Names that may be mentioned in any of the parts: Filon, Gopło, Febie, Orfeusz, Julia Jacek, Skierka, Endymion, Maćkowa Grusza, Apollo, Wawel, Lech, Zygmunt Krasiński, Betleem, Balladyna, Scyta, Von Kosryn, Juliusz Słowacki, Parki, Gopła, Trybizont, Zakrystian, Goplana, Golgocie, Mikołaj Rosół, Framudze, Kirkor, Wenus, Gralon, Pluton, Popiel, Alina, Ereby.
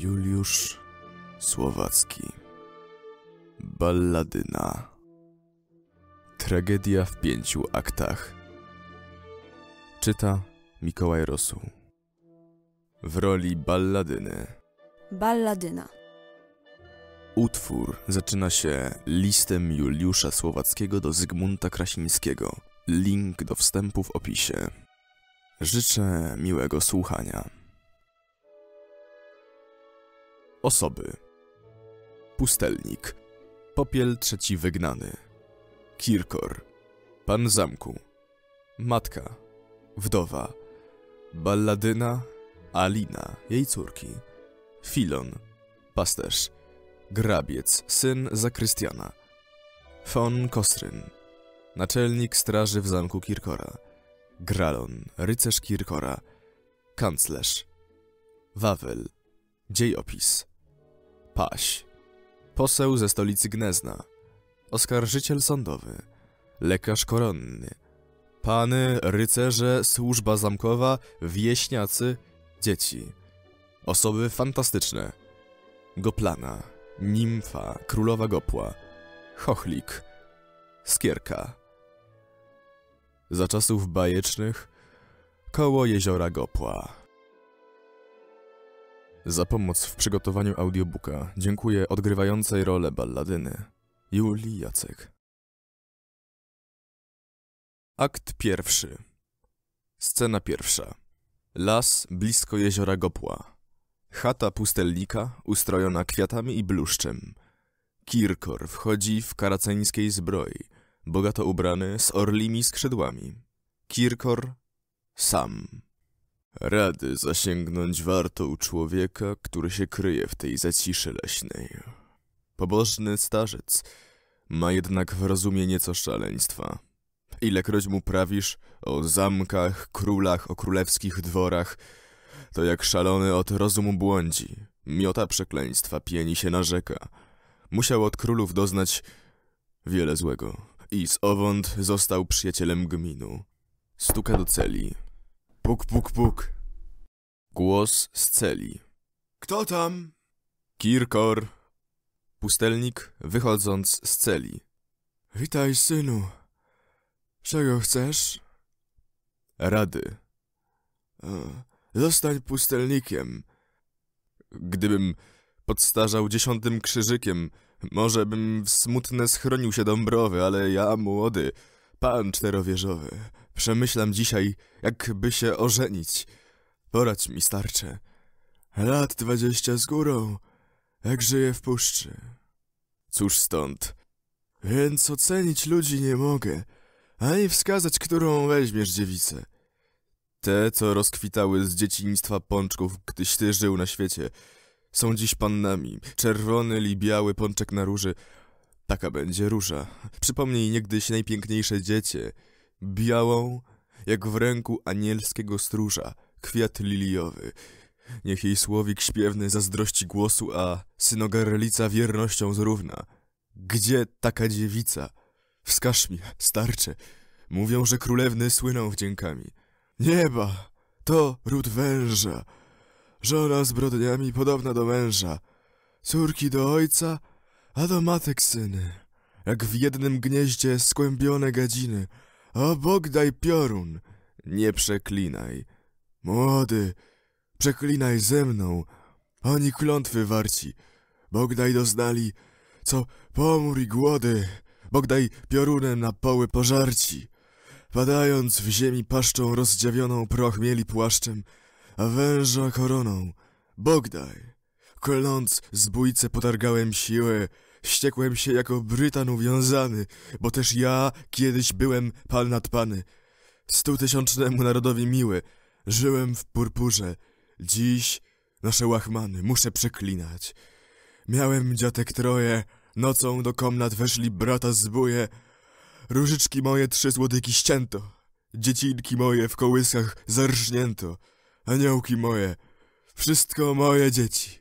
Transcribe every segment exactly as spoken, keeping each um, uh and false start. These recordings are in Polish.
Juliusz Słowacki. Balladyna. Tragedia w pięciu aktach. Czyta Mikołaj Rosół. W roli Balladyny. Balladyna. Utwór zaczyna się listem Juliusza Słowackiego do Zygmunta Krasińskiego. Link do wstępu w opisie. Życzę miłego słuchania. Osoby. Pustelnik. Popiel trzeci wygnany. Kirkor. Pan zamku. Matka. Wdowa. Balladyna. Alina, jej córki. Filon. Pasterz. Grabiec, syn Zakrystiana. Von Kosryn. Naczelnik straży w zamku Kirkora. Gralon, rycerz Kirkora. Kanclerz. Wawel. Dziejopis. Paś. Poseł ze stolicy Gniezna. Oskarżyciel sądowy. Lekarz koronny. Pany, rycerze, służba zamkowa, wieśniacy, dzieci. Osoby fantastyczne. Goplana. Nimfa, królowa Gopła. Chochlik. Skierka. Za czasów bajecznych koło jeziora Gopła. Za pomoc w przygotowaniu audiobooka dziękuję odgrywającej rolę Balladyny Julii Jacek. Akt pierwszy. Scena pierwsza. Las blisko jeziora Gopła. Chata pustelnika ustrojona kwiatami i bluszczem. Kirkor wchodzi w karaceńskiej zbroi, bogato ubrany z orlimi skrzydłami. Kirkor sam. Rady zasięgnąć warto u człowieka, który się kryje w tej zaciszy leśnej. Pobożny starzec ma jednak w rozumie nieco szaleństwa. Ilekroć mu prawisz o zamkach, królach, o królewskich dworach, to jak szalony od rozumu błądzi, miota przekleństwa, pieni się narzeka. Musiał od królów doznać wiele złego i z owąd został przyjacielem gminu. Stuka do celi. Puk, puk, puk. Głos z celi. Kto tam? Kirkor. Pustelnik wychodząc z celi. Witaj, synu. Czego chcesz? Rady. Zostań pustelnikiem. Gdybym podstarzał dziesiątym krzyżykiem, może bym w smutne schronił się Dąbrowy, ale ja, młody, pan czterowieżowy, przemyślam dzisiaj, jakby się ożenić. Poradź mi, starcze. Lat dwadzieścia z górą, jak żyję w puszczy. Cóż stąd? Więc ocenić ludzi nie mogę, ani wskazać, którą weźmiesz dziewicę. Te, co rozkwitały z dzieciństwa pączków, gdyś ty żył na świecie, są dziś pannami. Czerwony li biały pączek na róży. Taka będzie róża. Przypomnij niegdyś najpiękniejsze dziecię. Białą, jak w ręku anielskiego stróża. Kwiat liliowy. Niech jej słowik śpiewny zazdrości głosu, a synogarlica wiernością zrówna. Gdzie taka dziewica? Wskaż mi, starcze. Mówią, że królewny słyną wdziękami. Nieba, to ród węża. Żona zbrodniami podobna do męża, córki do ojca, a do matek syny, jak w jednym gnieździe skłębione gadziny. O, bogdaj piorun, nie przeklinaj. Młody, przeklinaj ze mną, oni klątwy warci. Bogdaj doznali, co pomór i głody, bogdaj piorunem na poły pożarci. Padając w ziemi paszczą rozdziawioną, proch mieli płaszczem, a węża koroną, bogdaj. Kląc zbójce potargałem siłę, wściekłem się jako Brytan uwiązany, bo też ja kiedyś byłem pan nad pany. Stutysiącznemu narodowi miły, żyłem w purpurze, dziś nasze łachmany muszę przeklinać. Miałem dziatek troje, nocą do komnat weszli brata zbóje, różyczki moje trzy złodyki ścięto, dziecinki moje w kołyskach zarżnięto. Aniołki moje, wszystko moje dzieci.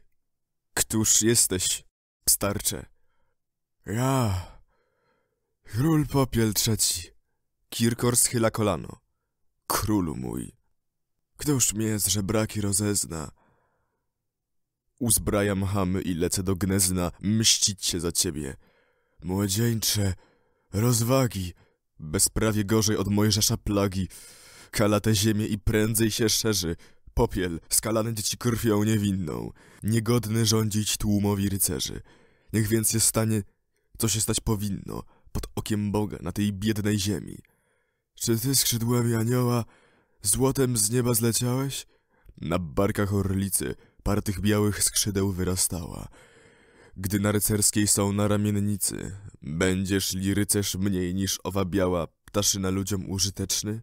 Któż jesteś, starcze? Ja, król Popiel trzeci. Kirkor schyla kolano. Królu mój, któż mnie z żebraki rozezna? Uzbrajam chamy i lecę do Gniezna mścić się za ciebie. Młodzieńcze, rozwagi, bezprawie gorzej od Mojżesza plagi. Kala tę ziemię i prędzej się szerzy. Popiel, skalany dzieci krwią niewinną. Niegodny rządzić tłumowi rycerzy. Niech więc się stanie, co się stać powinno, pod okiem Boga na tej biednej ziemi. Czy ty skrzydłami anioła złotem z nieba zleciałeś? Na barkach orlicy partych białych skrzydeł wyrastała. Gdy na rycerskiej są na ramiennicy, będziesz li rycerz mniej niż owa biała ptaszyna ludziom użyteczny?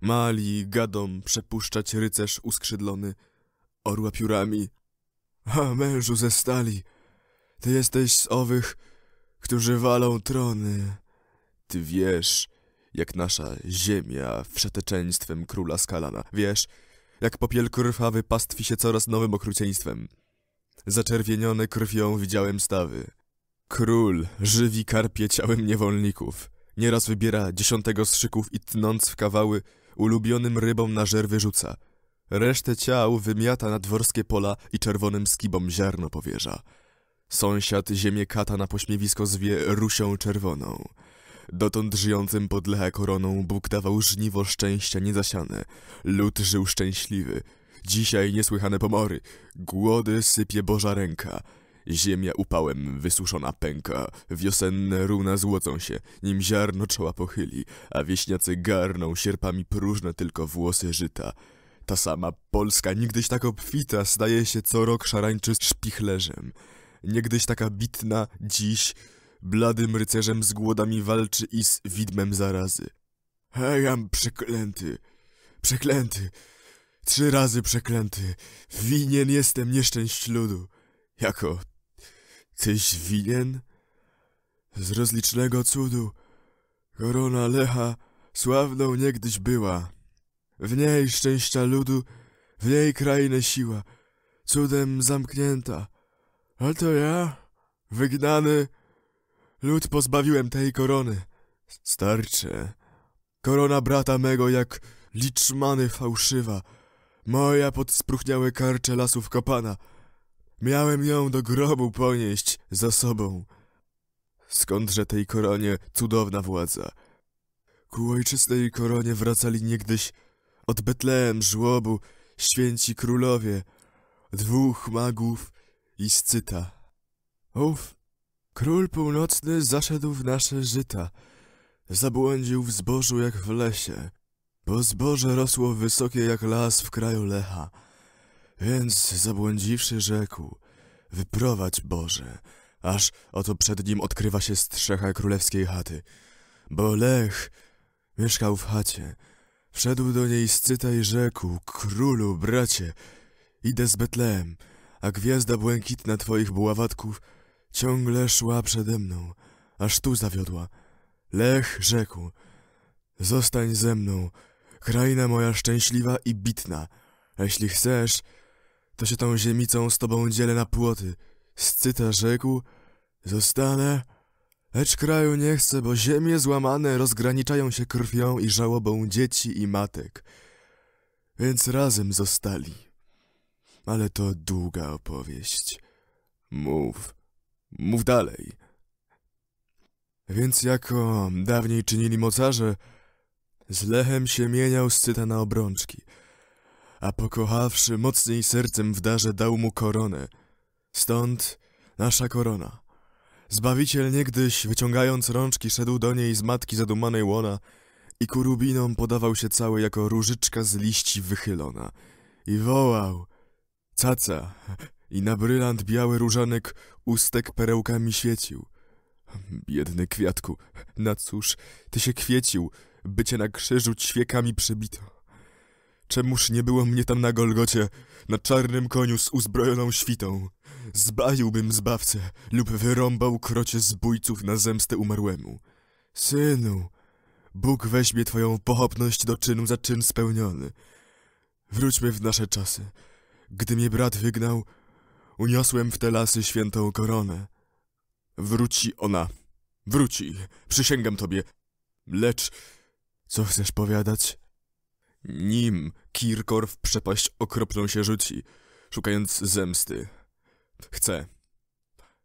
Mali gadom przepuszczać rycerz uskrzydlony orła piórami. A mężu ze stali, ty jesteś z owych, którzy walą trony. Ty wiesz, jak nasza ziemia wszeteczeństwem króla skalana. Wiesz, jak popiel krwawy pastwi się coraz nowym okrucieństwem. Zaczerwienione krwią widziałem stawy. Król żywi karpie ciałem niewolników. Nieraz wybiera dziesiątego z szyków i tnąc w kawały, ulubionym rybom na żerwy rzuca. Resztę ciał wymiata na dworskie pola i czerwonym skibom ziarno powierza. Sąsiad ziemię kata na pośmiewisko zwie rusią czerwoną. Dotąd żyjącym pod Lecha koroną Bóg dawał żniwo szczęścia niezasiane. Lud żył szczęśliwy. Dzisiaj niesłychane pomory. Głody sypie Boża ręka. Ziemia upałem wysuszona pęka. Wiosenne runa złocą się, nim ziarno czoła pochyli, a wieśniacy garną sierpami próżne tylko włosy żyta. Ta sama Polska, niegdyś tak obfita, staje się co rok szarańczy szpichlerzem. Niegdyś taka bitna, dziś bladym rycerzem z głodami walczy i z widmem zarazy. Hejam przeklęty, przeklęty, trzy razy przeklęty, winien jestem nieszczęść ludu. Jako tyś winien? Z rozlicznego cudu korona Lecha sławną niegdyś była. W niej szczęścia ludu, w niej krainę siła, cudem zamknięta. A to ja, wygnany, lud pozbawiłem tej korony. Starcze, korona brata mego jak liczmany fałszywa, moja pod spróchniałe karcze lasów kopana. Miałem ją do grobu ponieść za sobą. Skądże tej koronie cudowna władza? Ku ojczystej koronie wracali niegdyś od Betleem żłobu święci królowie, dwóch magów i Scyta. Ów, król północny zaszedł w nasze żyta, zabłądził w zbożu jak w lesie, bo zboże rosło wysokie jak las w kraju Lecha. Więc zabłądziwszy rzekł, wyprowadź Boże, aż oto przed nim odkrywa się strzecha królewskiej chaty. Bo Lech mieszkał w chacie, wszedł do niej Scyta i rzekł, królu, bracie, idę z Betleem, a gwiazda błękitna twoich buławatków ciągle szła przede mną, aż tu zawiodła. Lech rzekł, zostań ze mną, kraina moja szczęśliwa i bitna, jeśli chcesz, to się tą ziemicą z tobą dzielę na płoty. Scyta rzekł, zostanę, lecz kraju nie chcę, bo ziemie złamane rozgraniczają się krwią i żałobą dzieci i matek. Więc razem zostali. Ale to długa opowieść. Mów, mów dalej. Więc jako dawniej czynili mocarze, z Lechem się mieniał Scyta na obrączki. A pokochawszy mocniej sercem w darze dał mu koronę. Stąd nasza korona. Zbawiciel niegdyś, wyciągając rączki, szedł do niej z matki zadumanej łona i ku rubinom podawał się cały jako różyczka z liści wychylona. I wołał, caca, i na brylant biały różanek ustek perełkami świecił. Biedny kwiatku, na cóż, ty się kwiecił, by cię na krzyżu ćwiekami przebito. Czemuż nie było mnie tam na Golgocie, na czarnym koniu z uzbrojoną świtą? Zbawiłbym Zbawcę lub wyrąbał krocie zbójców na zemstę umarłemu. Synu, Bóg weźmie twoją pochopność do czynu za czyn spełniony. Wróćmy w nasze czasy. Gdy mnie brat wygnał, uniosłem w te lasy świętą koronę. Wróci ona, wróci, przysięgam tobie. Lecz, co chcesz powiadać? Nim Kirkor w przepaść okropną się rzuci, szukając zemsty. Chcę.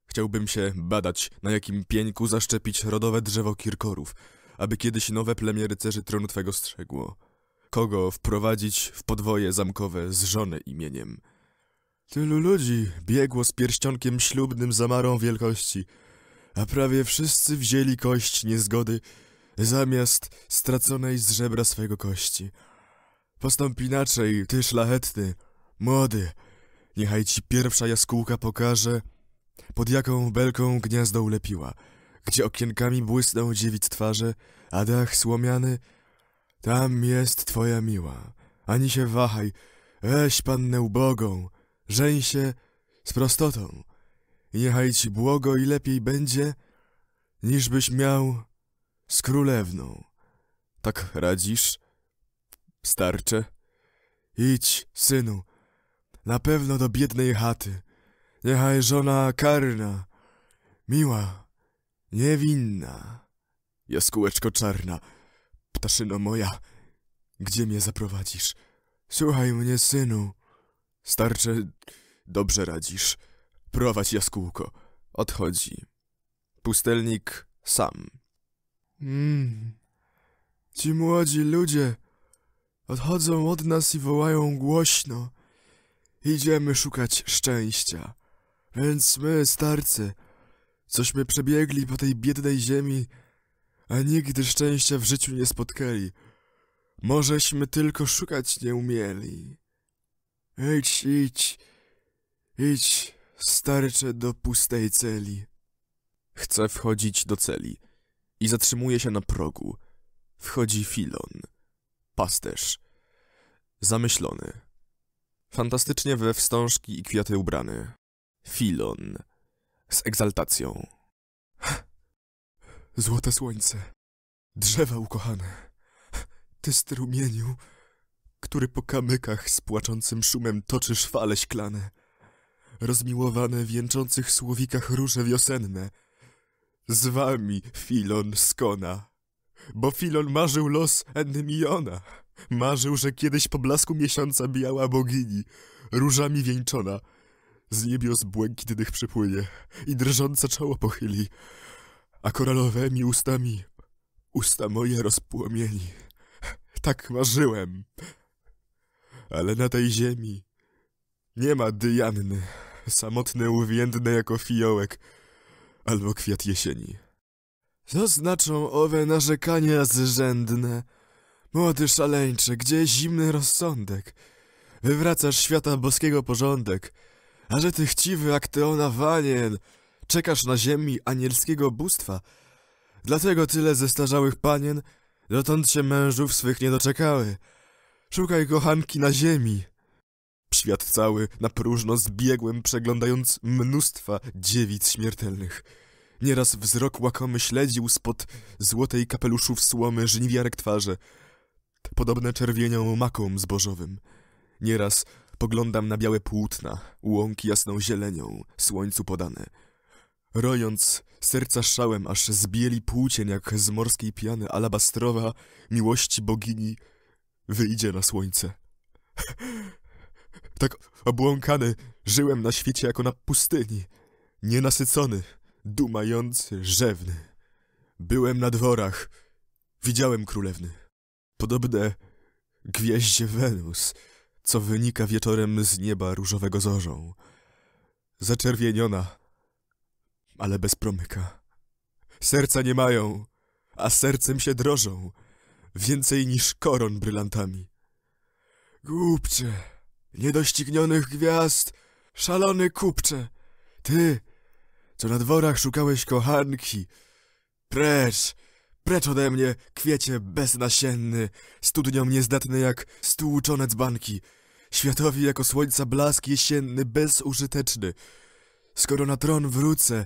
Chciałbym się badać, na jakim pieńku zaszczepić rodowe drzewo Kirkorów, aby kiedyś nowe plemię rycerzy tronu twego strzegło. Kogo wprowadzić w podwoje zamkowe z żony imieniem. Tylu ludzi biegło z pierścionkiem ślubnym zamarą wielkości, a prawie wszyscy wzięli kość niezgody zamiast straconej z żebra swego kości. Postąp inaczej, ty szlachetny, młody, niechaj ci pierwsza jaskółka pokaże, pod jaką belką gniazdo ulepiła, gdzie okienkami błysną dziewic twarze, a dach słomiany, tam jest twoja miła. Ani się wahaj, weź pannę ubogą, żeń się z prostotą. I niechaj ci błogo i lepiej będzie, niż byś miał z królewną. Tak radzisz, starcze? Idź, synu, na pewno do biednej chaty. Niechaj żona karna, miła, niewinna, jaskółeczko czarna, ptaszyno moja, gdzie mnie zaprowadzisz? Słuchaj mnie, synu. Starcze, dobrze radzisz. Prowadź, jaskółko. Odchodzi. Pustelnik sam. Mm. Ci młodzi ludzie odchodzą od nas i wołają głośno. Idziemy szukać szczęścia. Więc my, starcy, cośmy przebiegli po tej biednej ziemi, a nigdy szczęścia w życiu nie spotkali. Możeśmy tylko szukać nie umieli. Idź, idź, idź, starcze, do pustej celi. Chce wchodzić do celi i zatrzymuje się na progu. Wchodzi Filon, pasterz, zamyślony, fantastycznie we wstążki i kwiaty ubrany. Filon, z egzaltacją. Złote słońce, drzewa ukochane, ty strumieniu, który po kamykach z płaczącym szumem toczysz fale śklane, rozmiłowane w jęczących słowikach róże wiosenne. Z wami, Filon, skona, bo Filon marzył los Endymiona, marzył, że kiedyś po blasku miesiąca biała bogini, różami wieńczona, z niebios błękitnych przypłynie i drżące czoło pochyli, a koralowymi ustami usta moje rozpłomieni. Tak marzyłem. Ale na tej ziemi nie ma Dyjanny, samotne, uwiędne jako fiołek albo kwiat jesieni. Co znaczą owe narzekania zrzędne? Młody szaleńcze, gdzie zimny rozsądek? Wywracasz świata boskiego porządek, a że ty chciwy Akteona wanien, czekasz na ziemi anielskiego bóstwa. Dlatego tyle zestarzałych panien dotąd się mężów swych nie doczekały. Szukaj kochanki na ziemi. Świat cały na próżno zbiegłem, przeglądając mnóstwa dziewic śmiertelnych. Nieraz wzrok łakomy śledził spod złotej kapeluszów słomy żniwiarek twarze, podobne czerwienią makom zbożowym. Nieraz poglądam na białe płótna, łąki jasną zielenią, słońcu podane, rojąc serca szałem, aż zbieli płócień jak z morskiej piany alabastrowa miłości bogini wyjdzie na słońce. Tak obłąkany żyłem na świecie jako na pustyni, nienasycony, dumający, rzewny. Byłem na dworach, widziałem królewny, podobne gwieździe Wenus, co wynika wieczorem z nieba różowego zorzą. Zaczerwieniona, ale bez promyka. Serca nie mają, a sercem się drożą, więcej niż koron brylantami. Głupcze, niedoścignionych gwiazd, szalony kupcze, ty, co na dworach szukałeś kochanki, precz, precz ode mnie, kwiecie beznasienny, studniom niezdatny jak stłuczone dzbanki, światowi jako słońca blask jesienny, bezużyteczny. Skoro na tron wrócę,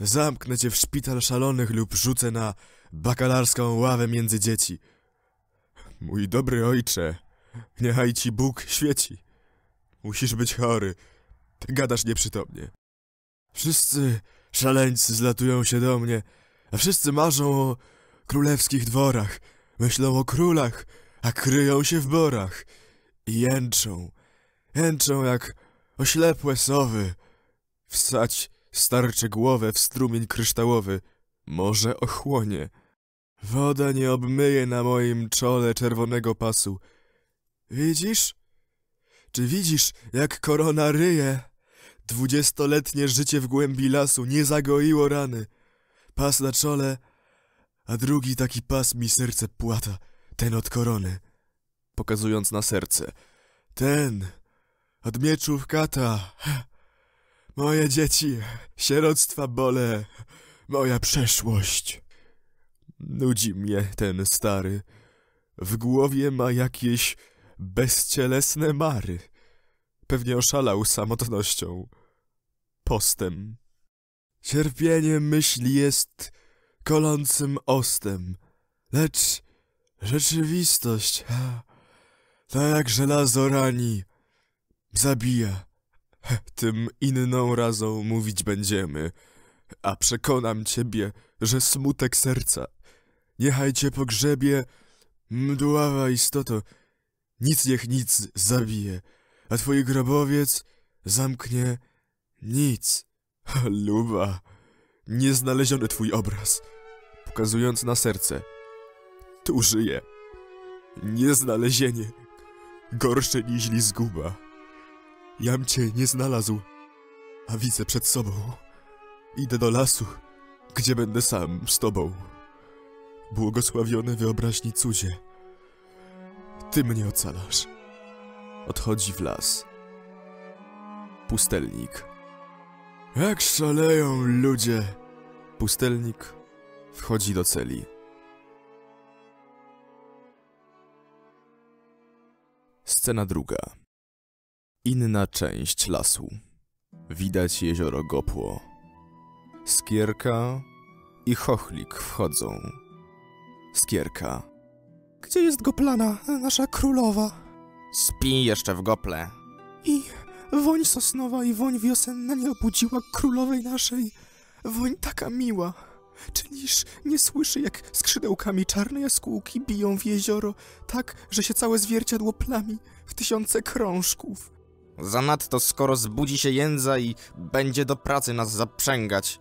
zamknę cię w szpital szalonych lub rzucę na bakalarską ławę między dzieci. Mój dobry ojcze, niechaj ci Bóg świeci. Musisz być chory, gadasz nieprzytomnie. Wszyscy szaleńcy zlatują się do mnie, a wszyscy marzą o królewskich dworach, myślą o królach, a kryją się w borach. I jęczą, jęczą jak oślepłe sowy, Wsadź starcze głowę w strumień kryształowy, może ochłonie. Woda nie obmyje na moim czole czerwonego pasu. Widzisz? Czy widzisz, jak korona ryje? Dwudziestoletnie życie w głębi lasu nie zagoiło rany. Pas na czole, a drugi taki pas mi serce płata, ten od korony. Pokazując na serce. Ten, od mieczów kata. Moje dzieci, sieroctwa bole, moja przeszłość. Nudzi mnie ten stary. W głowie ma jakieś bezcielesne mary. Pewnie oszalał samotnością. Postem. Cierpienie myśli jest kolącym ostem, lecz rzeczywistość, tak jak żelazo rani, zabija. Tym inną razą mówić będziemy, a przekonam ciebie, że smutek serca. Niechaj cię pogrzebie, mdława istoto, nic niech nic zabije, a twój grobowiec zamknie nic. Luba, nieznaleziony twój obraz, pokazując na serce. Tu żyje. Nieznalezienie, gorsze niźli zguba. Jam cię nie znalazł, a widzę przed sobą. Idę do lasu, gdzie będę sam z tobą. Błogosławiony wyobraźni cudzie, ty mnie ocalasz. Odchodzi w las. Pustelnik. Jak szaleją ludzie! Pustelnik wchodzi do celi. Scena druga. Inna część lasu. Widać jezioro Gopło. Skierka i Chochlik wchodzą. Skierka. Gdzie jest Goplana, nasza królowa? Spi jeszcze w Gople. I... woń sosnowa i woń wiosenna nie obudziła królowej naszej. Woń taka miła. Czy niż nie słyszy, jak skrzydełkami czarne jaskółki biją w jezioro, tak, że się całe zwierciadło plami w tysiące krążków. Zanadto skoro zbudzi się jędza i będzie do pracy nas zaprzęgać,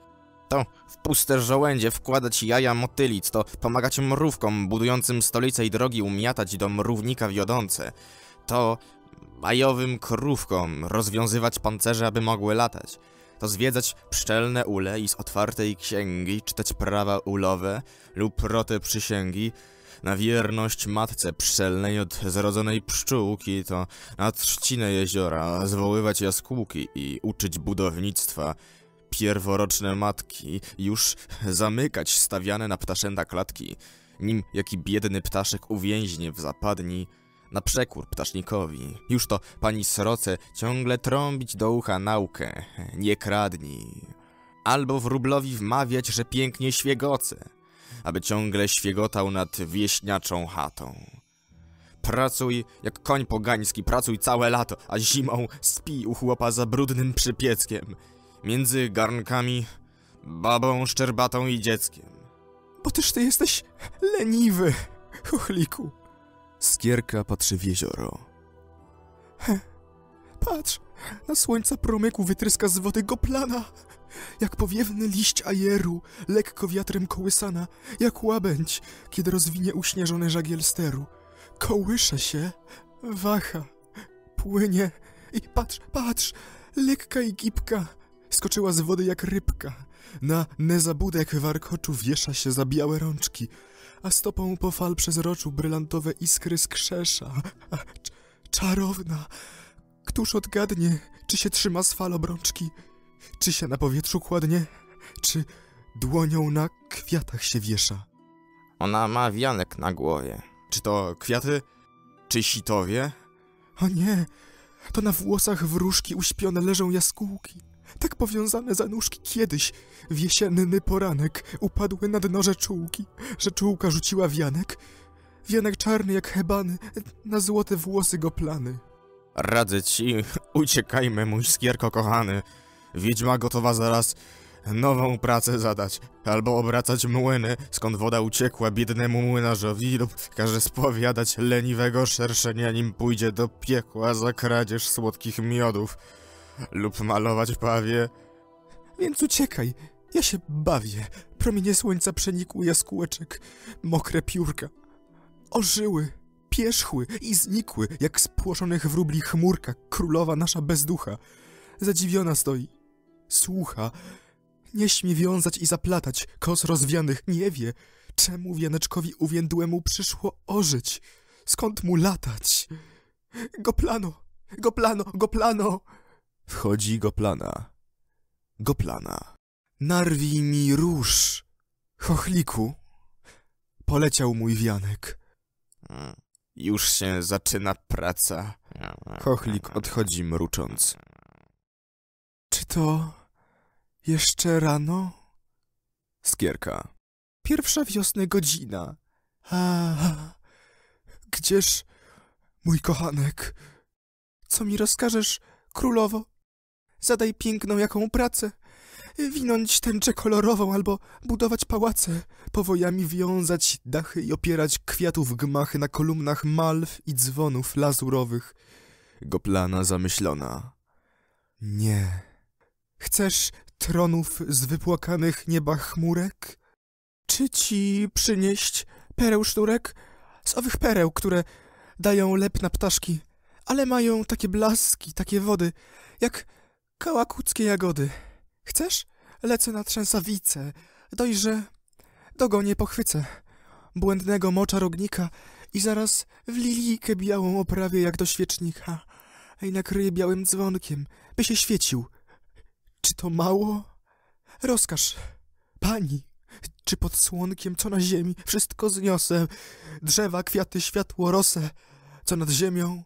to w puste żołędzie wkładać jaja motylic, to pomagać mrówkom budującym stolice i drogi umiatać do mrównika wiodące, to... bajowym krówkom rozwiązywać pancerze, aby mogły latać, to zwiedzać pszczelne ule i z otwartej księgi czytać prawa ulowe lub rotę przysięgi na wierność matce pszczelnej od zrodzonej pszczółki, to na trzcinę jeziora zwoływać jaskółki i uczyć budownictwa pierworoczne matki, już zamykać stawiane na ptaszęta klatki, nim jaki biedny ptaszek uwięźnie w zapadni, na przekór ptasznikowi. Już to pani sroce ciągle trąbić do ucha naukę. Nie kradnij. Albo wróblowi wmawiać, że pięknie świegoce, aby ciągle świegotał nad wieśniaczą chatą. Pracuj jak koń pogański, pracuj całe lato, a zimą spij u chłopa za brudnym przypieckiem. Między garnkami, babą szczerbatą i dzieckiem. Bo tyż ty jesteś leniwy, Chochliku. Skierka patrzy w jezioro. He, patrz, na słońca promyku wytryska z wody Goplana, jak powiewny liść ajeru, lekko wiatrem kołysana, jak łabędź, kiedy rozwinie uśnieżony żagiel steru. Kołysze się, waha, płynie i patrz, patrz, lekka i gibka, skoczyła z wody jak rybka. Na nezabudek warkoczu wiesza się za białe rączki, a stopą po fal przezroczu brylantowe iskry skrzesza. Cz czarowna! Któż odgadnie, czy się trzyma z fal obrączki? Czy się na powietrzu kładnie? Czy dłonią na kwiatach się wiesza? Ona ma wianek na głowie. Czy to kwiaty? Czy sitowie? O nie! To na włosach wróżki uśpione leżą jaskółki. Tak powiązane za nóżki kiedyś, w jesienny poranek, upadły na dno rzeczułki. Rzeczułka rzuciła wianek, wianek czarny jak hebany, na złote włosy Goplany. Radzę ci, uciekajmy, mój Skierko kochany. Wiedźma gotowa zaraz nową pracę zadać, albo obracać młyny, skąd woda uciekła biednemu młynarzowi, lub każe spowiadać leniwego szerszenia, nim pójdzie do piekła za kradzież słodkich miodów. Lub malować pawie, więc uciekaj. Ja się bawię. Promienie słońca przenikły jaskółeczek, mokre piórka. Ożyły, pierzchły i znikły, jak spłoszonych wróbli chmurka, królowa nasza bezducha. Zadziwiona stoi. Słucha. Nie śmie wiązać i zaplatać kos rozwianych. Nie wie, czemu wianeczkowi uwiędłemu przyszło ożyć. Skąd mu latać? Goplano! Goplano! Goplano! Wchodzi Goplana. Goplana. Narwij mi róż, chochliku. Poleciał mój wianek. Już się zaczyna praca. Chochlik odchodzi mrucząc. Czy to jeszcze rano? Skierka. Pierwsza wiosny godzina. A, gdzież mój kochanek? Co mi rozkażesz, królowo? Zadaj piękną jaką pracę. Winąć tęczę kolorową albo budować pałace, powojami wiązać dachy i opierać kwiatów gmachy na kolumnach malw i dzwonów lazurowych. Goplana zamyślona. Nie. Chcesz tronów z wypłakanych nieba chmurek? Czy ci przynieść pereł sznurek? Z owych pereł, które dają lep na ptaszki, ale mają takie blaski, takie wody, jak kałakuckie jagody. Chcesz? Lecę na trzęsawice, dojrze, dogonię pochwycę, błędnego mocza rognika i zaraz w lilijkę białą oprawię jak do świecznika i nakryję białym dzwonkiem, by się świecił. Czy to mało? Rozkaż, pani, czy pod słonkiem, co na ziemi, wszystko zniosę, drzewa, kwiaty, światło, rosę, co nad ziemią,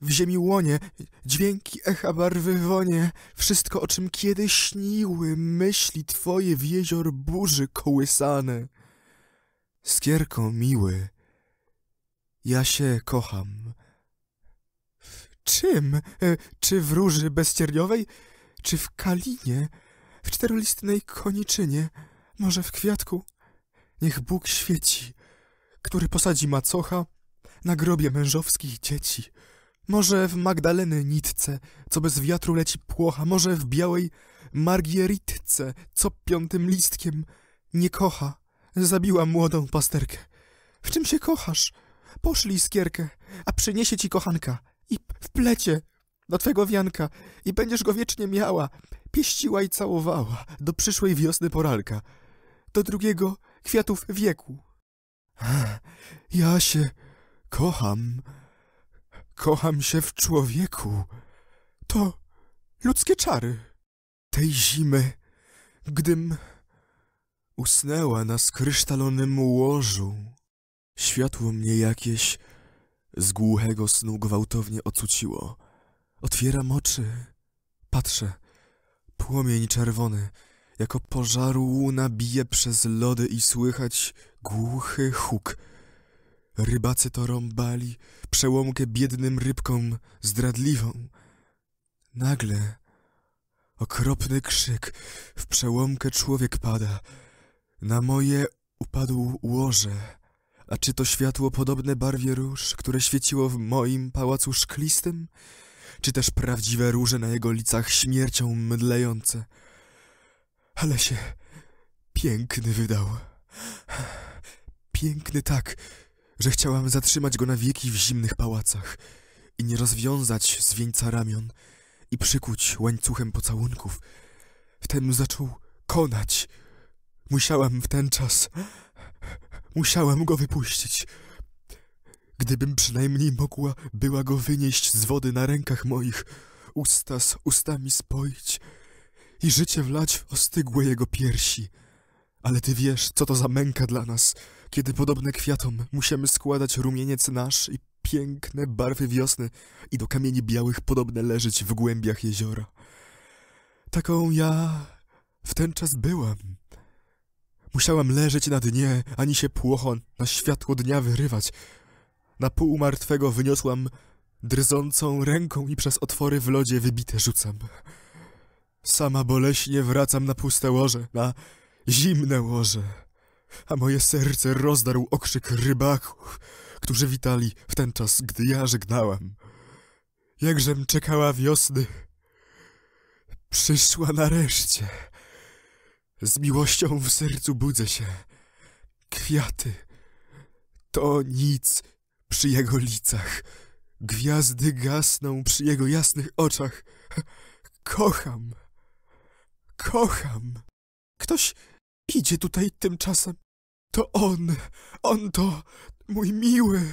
w ziemi łonie, dźwięki, echa, barwy, wonie, wszystko, o czym kiedyś śniły myśli twoje w jezior burzy kołysane. Skierko miły, ja się kocham. W czym? Czy w róży bezcierniowej? Czy w kalinie? W czterolistnej koniczynie? Może w kwiatku? Niech Bóg świeci, który posadzi macocha na grobie mężowskich dzieci. Może w Magdaleny nitce, co bez wiatru leci płocha, może w białej margieritce, co piątym listkiem nie kocha, zabiła młodą pasterkę. W czym się kochasz? Poszlij Skierkę, a przyniesie ci kochanka i w plecie do twego wianka i będziesz go wiecznie miała, pieściła i całowała do przyszłej wiosny poralka, do drugiego kwiatów wieku. Ja się kocham. Kocham się w człowieku. To ludzkie czary. Tej zimy, gdym usnęła na skrysztalonym łożu, światło mnie jakieś z głuchego snu gwałtownie ocuciło. Otwieram oczy. Patrzę. Płomień czerwony, jako pożaru łuna, bije przez lody i słychać głuchy huk. Rybacy to rąbali przełomkę biednym rybkom zdradliwą. Nagle okropny krzyk, w przełomkę człowiek pada. Na moje upadł łoże, a czy to światło podobne barwie róż, które świeciło w moim pałacu szklistym, czy też prawdziwe róże na jego licach śmiercią mdlejące. Ale się piękny wydał. Piękny tak, że chciałam zatrzymać go na wieki w zimnych pałacach i nie rozwiązać z wieńca ramion i przykuć łańcuchem pocałunków. Wtem zaczął konać. Musiałam w ten czas, musiałam go wypuścić. Gdybym przynajmniej mogła była go wynieść z wody na rękach moich, usta z ustami spoić i życie wlać w ostygłe jego piersi. Ale ty wiesz, co to za męka dla nas, kiedy podobne kwiatom musimy składać rumieniec nasz i piękne barwy wiosny i do kamieni białych podobne leżeć w głębiach jeziora. Taką ja w ten czas byłam. Musiałam leżeć na dnie, ani się płochon na światło dnia wyrywać. Na pół martwego wyniosłam drżącą ręką i przez otwory w lodzie wybite rzucam. Sama boleśnie wracam na puste łoże, na zimne łoże. A moje serce rozdarł okrzyk rybaków, którzy witali w ten czas, gdy ja żegnałam. Jakżem czekała wiosny. Przyszła nareszcie. Z miłością w sercu budzę się. Kwiaty. To nic przy jego licach. Gwiazdy gasną przy jego jasnych oczach. Kocham. Kocham. Ktoś idzie tutaj tymczasem. To on. On to mój miły.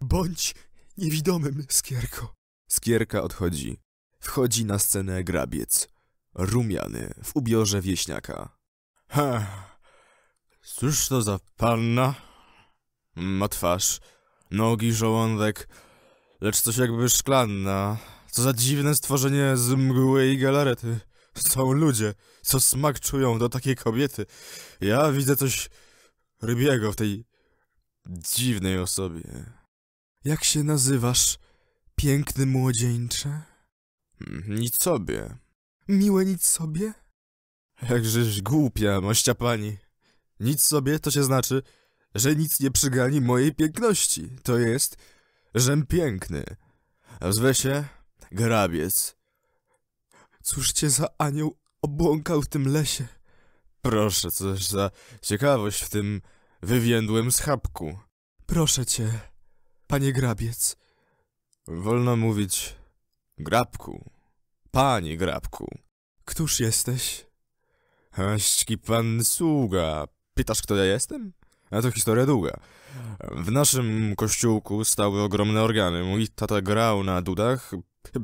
Bądź niewidomym, Skierko. Skierka odchodzi. Wchodzi na scenę grabiec. Rumiany, w ubiorze wieśniaka. Ha! Cóż to za panna? Ma twarz, nogi, żołądek, lecz coś jakby szklanna. Co za dziwne stworzenie z mgły i galarety. Są ludzie, co smak czują do takiej kobiety. Ja widzę coś rybiego w tej dziwnej osobie. Jak się nazywasz, piękny młodzieńcze? Nic sobie. Miłe nic sobie? Jakżeś głupia, mościa pani. Nic sobie to się znaczy, że nic nie przygani mojej piękności. To jest, żem piękny. A wzwę się grabiec. Cóż cię za anioł obłąkał w tym lesie? Proszę, coś za ciekawość w tym wywiędłym schabku. Proszę cię, panie grabiec. Wolno mówić grabku. Panie grabku. Któż jesteś? Aśćki pan sługa. Pytasz, kto ja jestem? A to historia długa. W naszym kościółku stały ogromne organy. Mój tata grał na dudach.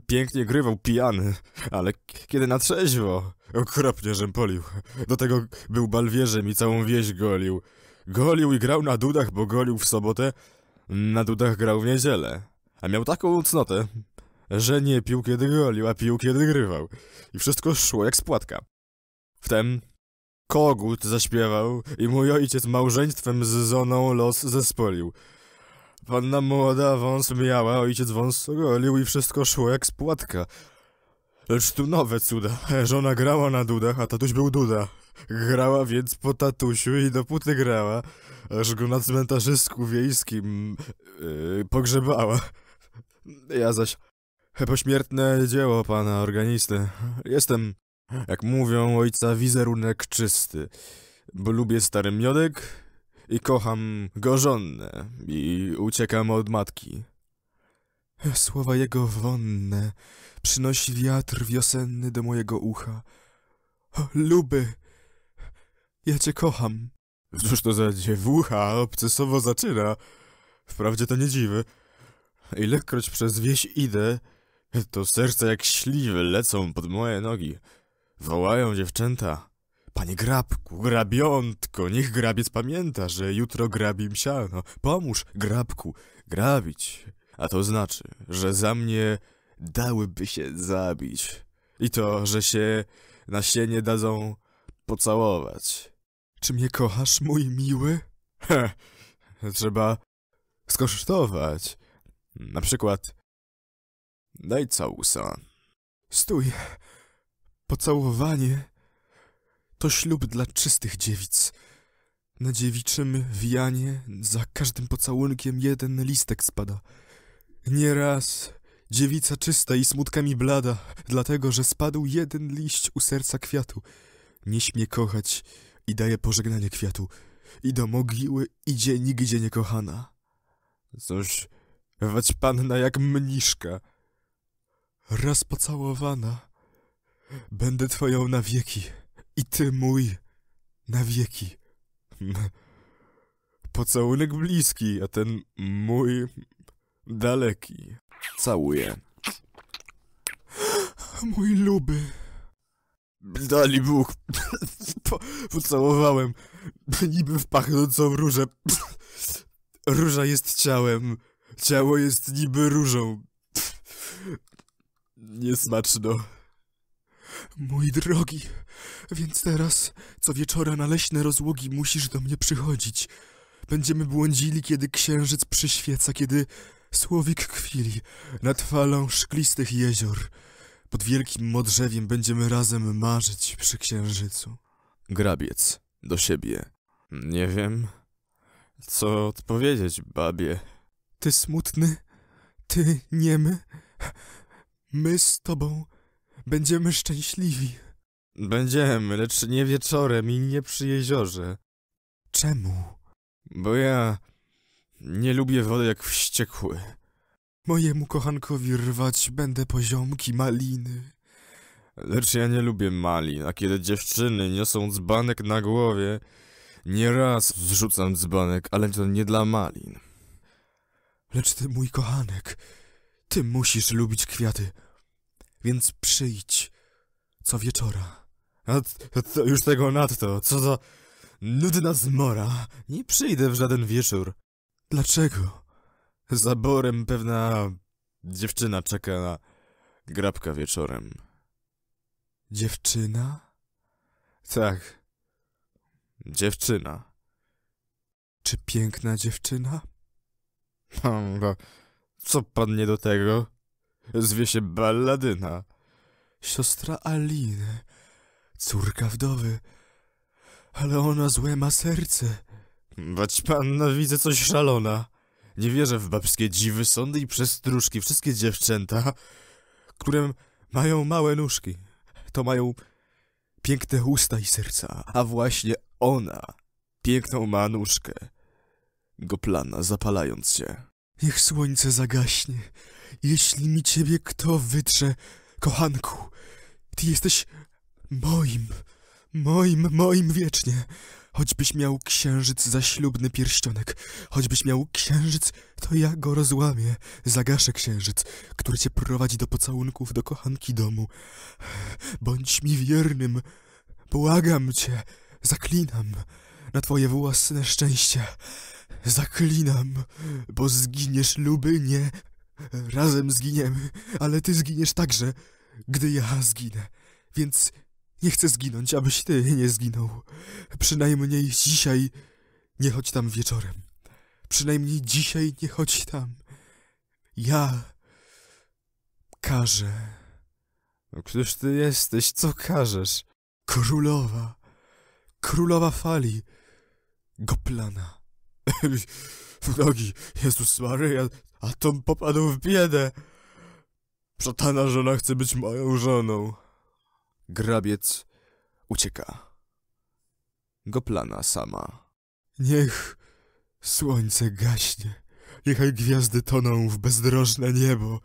Pięknie grywał pijany, ale kiedy na trzeźwo, okropnie żem polił. Do tego był balwierzem i całą wieś golił. Golił i grał na dudach, bo golił w sobotę, na dudach grał w niedzielę. A miał taką cnotę, że nie pił kiedy golił, a pił kiedy grywał. I wszystko szło jak z płatka. Wtem kogut zaśpiewał i mój ojciec małżeństwem z żoną los zespolił. Panna młoda wąs miała, ojciec wąs ogolił i wszystko szło jak z płatka. Lecz tu nowe cuda. Żona grała na dudach, a tatuś był duda. Grała więc po tatusiu i dopóty grała, aż go na cmentarzysku wiejskim yy, pogrzebała. Ja zaś pośmiertne dzieło pana organisty. Jestem, jak mówią ojca, wizerunek czysty, bo lubię stary miodek i kocham gorzonne i uciekam od matki. Słowa jego wonne przynosi wiatr wiosenny do mojego ucha. O, luby, ja cię kocham. Cóż to za dziewucha, obcesowo zaczyna. Wprawdzie to nie dziwy. Ilekroć przez wieś idę, to serce jak śliwy lecą pod moje nogi. Wołają dziewczęta. Panie grabku, grabiątko, niech grabiec pamięta, że jutro grabim siano. Pomóż, grabku, grabić. A to znaczy, że za mnie dałyby się zabić. I to, że się na sienie dadzą pocałować. Czy mnie kochasz, mój miły? Heh, trzeba skosztować. Na przykład daj całusa. Stój. Pocałowanie to ślub dla czystych dziewic. Na dziewiczym wijanie za każdym pocałunkiem jeden listek spada. Nieraz dziewica czysta i smutkami blada, dlatego, że spadł jeden liść u serca kwiatu. Nie śmie kochać i daje pożegnanie kwiatu. I do mogiły idzie nigdzie nie kochana. Coś wać panna jak mniszka. Raz pocałowana będę twoją na wieki. I ty mój na wieki. Pocałunek bliski, a ten mój daleki. Całuję. Mój luby. Dali Bóg. Pocałowałem niby w pachnącą różę. Róża jest ciałem. Ciało jest niby różą. Niesmaczno. Mój drogi, więc teraz co wieczora na leśne rozłogi musisz do mnie przychodzić. Będziemy błądzili, kiedy księżyc przyświeca, kiedy słowik kwili nad falą szklistych jezior. Pod wielkim modrzewiem będziemy razem marzyć przy księżycu. Grabiec, do siebie. Nie wiem, co odpowiedzieć babie. Ty smutny, ty niemy, my z tobą Będziemy szczęśliwi. Będziemy, lecz nie wieczorem i nie przy jeziorze. Czemu? Bo ja nie lubię wody jak wściekły. Mojemu kochankowi rwać będę poziomki maliny. Lecz ja nie lubię malin, a kiedy dziewczyny niosą dzbanek na głowie, nieraz zrzucam dzbanek, ale to nie dla malin. Lecz ty, mój kochanek, ty musisz lubić kwiaty, więc przyjdź co wieczora. A to już tego nadto, co za nudna zmora. Nie przyjdę w żaden wieczór. Dlaczego? Za borem pewna dziewczyna czeka na grabka wieczorem. Dziewczyna? Tak. Dziewczyna. Czy piękna dziewczyna? Co padnie do tego? Zwie się Balladyna. Siostra Aliny. Córka wdowy. Ale ona złe ma serce. Bać panna, widzę coś szalona. Nie wierzę w babskie dziwy sądy i przestróżki. Wszystkie dziewczęta, które mają małe nóżki, to mają piękne usta i serca. A właśnie ona piękną ma nóżkę. Goplana, zapalając się. Niech słońce zagaśnie, jeśli mi ciebie kto wytrze, kochanku. Ty jesteś moim, moim, moim wiecznie. Choćbyś miał księżyc za ślubny pierścionek, choćbyś miał księżyc, to ja go rozłamię. Zagaszę księżyc, który cię prowadzi do pocałunków, do kochanki domu. Bądź mi wiernym, błagam cię, zaklinam na twoje własne szczęście. Zaklinam, bo zginiesz, lubynie. Razem zginiemy, ale ty zginiesz także, gdy ja zginę. Więc nie chcę zginąć, abyś ty nie zginął. Przynajmniej dzisiaj nie chodź tam wieczorem. Przynajmniej dzisiaj nie chodź tam. Ja każę. No któż ty jesteś? Co każesz? Królowa. Królowa fali. Goplana. W nogi, Jezus Maryja, a Tom popadł w biedę. Szatana żona chce być moją żoną. Grabiec ucieka. Goplana sama. Niech słońce gaśnie. Niechaj gwiazdy toną w bezdrożne niebo.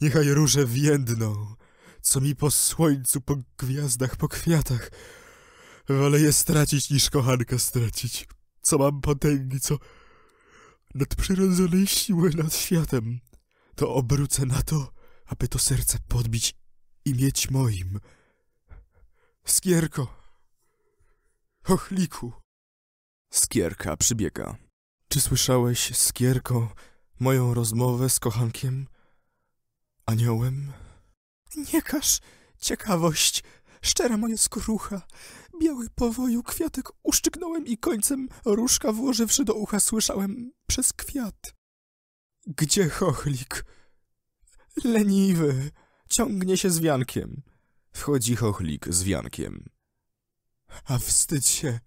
Niechaj róże więdną. Co mi po słońcu, po gwiazdach, po kwiatach. Wolę je stracić niż kochanka stracić. Co mam potęgi, co nadprzyrodzonej siły nad światem, to obrócę na to, aby to serce podbić i mieć moim. Skierko! Chochliku! Skierka przybiega. Czy słyszałeś, Skierko, moją rozmowę z kochankiem? Aniołem? Nie każ, ciekawość, szczera moja skrucha. Biały powoju kwiatek uszczyknąłem i końcem różka włożywszy do ucha słyszałem przez kwiat. Gdzie chochlik? Leniwy. Ciągnie się z wiankiem. Wchodzi chochlik z wiankiem. A wstydź się,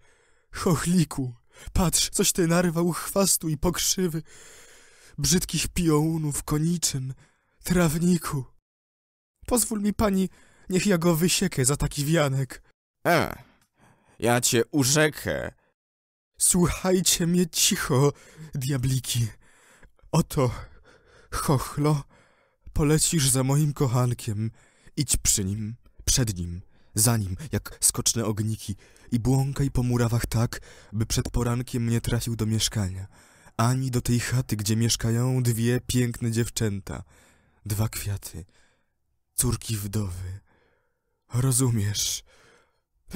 chochliku. Patrz, coś ty narwał chwastu i pokrzywy. Brzydkich piołunów, koniczyn, trawniku. Pozwól mi pani, niech ja go wysiekę za taki wianek. E, ja cię urzekę. Słuchajcie mnie cicho, diabliki. Oto, chochlo, polecisz za moim kochankiem. Idź przy nim, przed nim, za nim, jak skoczne ogniki i błąkaj po murawach tak, by przed porankiem nie trafił do mieszkania, ani do tej chaty, gdzie mieszkają dwie piękne dziewczęta, dwa kwiaty, córki wdowy. Rozumiesz?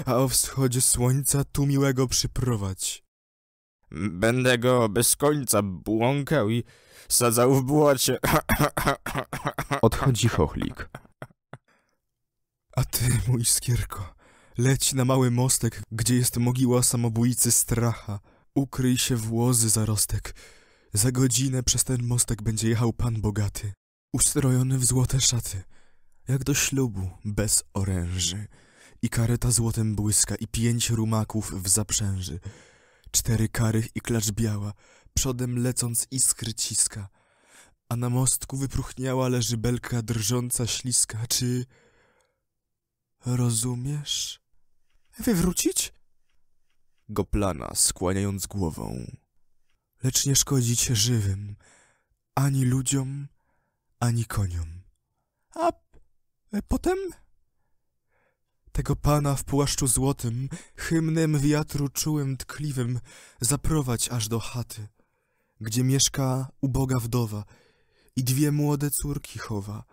A o wschodzie słońca tu miłego przyprowadź. Będę go bez końca błąkał i sadzał w błocie. Odchodzi chochlik. A ty, mój Skierko, leć na mały mostek, gdzie jest mogiła samobójcy Stracha. Ukryj się w łozy zarostek. Za godzinę przez ten mostek będzie jechał pan bogaty, ustrojony w złote szaty, jak do ślubu, bez oręży. I kareta złotem błyska, i pięć rumaków w zaprzęży. Cztery karych i klacz biała, przodem lecąc iskry ciska. A na mostku wypróchniała leży belka drżąca śliska. Czy Rozumiesz? Wywrócić? Goplana, skłaniając głową. Lecz nie szkodzicie żywym, ani ludziom, ani koniom. A potem? Tego pana w płaszczu złotym, hymnem wiatru czułym tkliwym, zaprowadź aż do chaty, gdzie mieszka uboga wdowa i dwie młode córki chowa.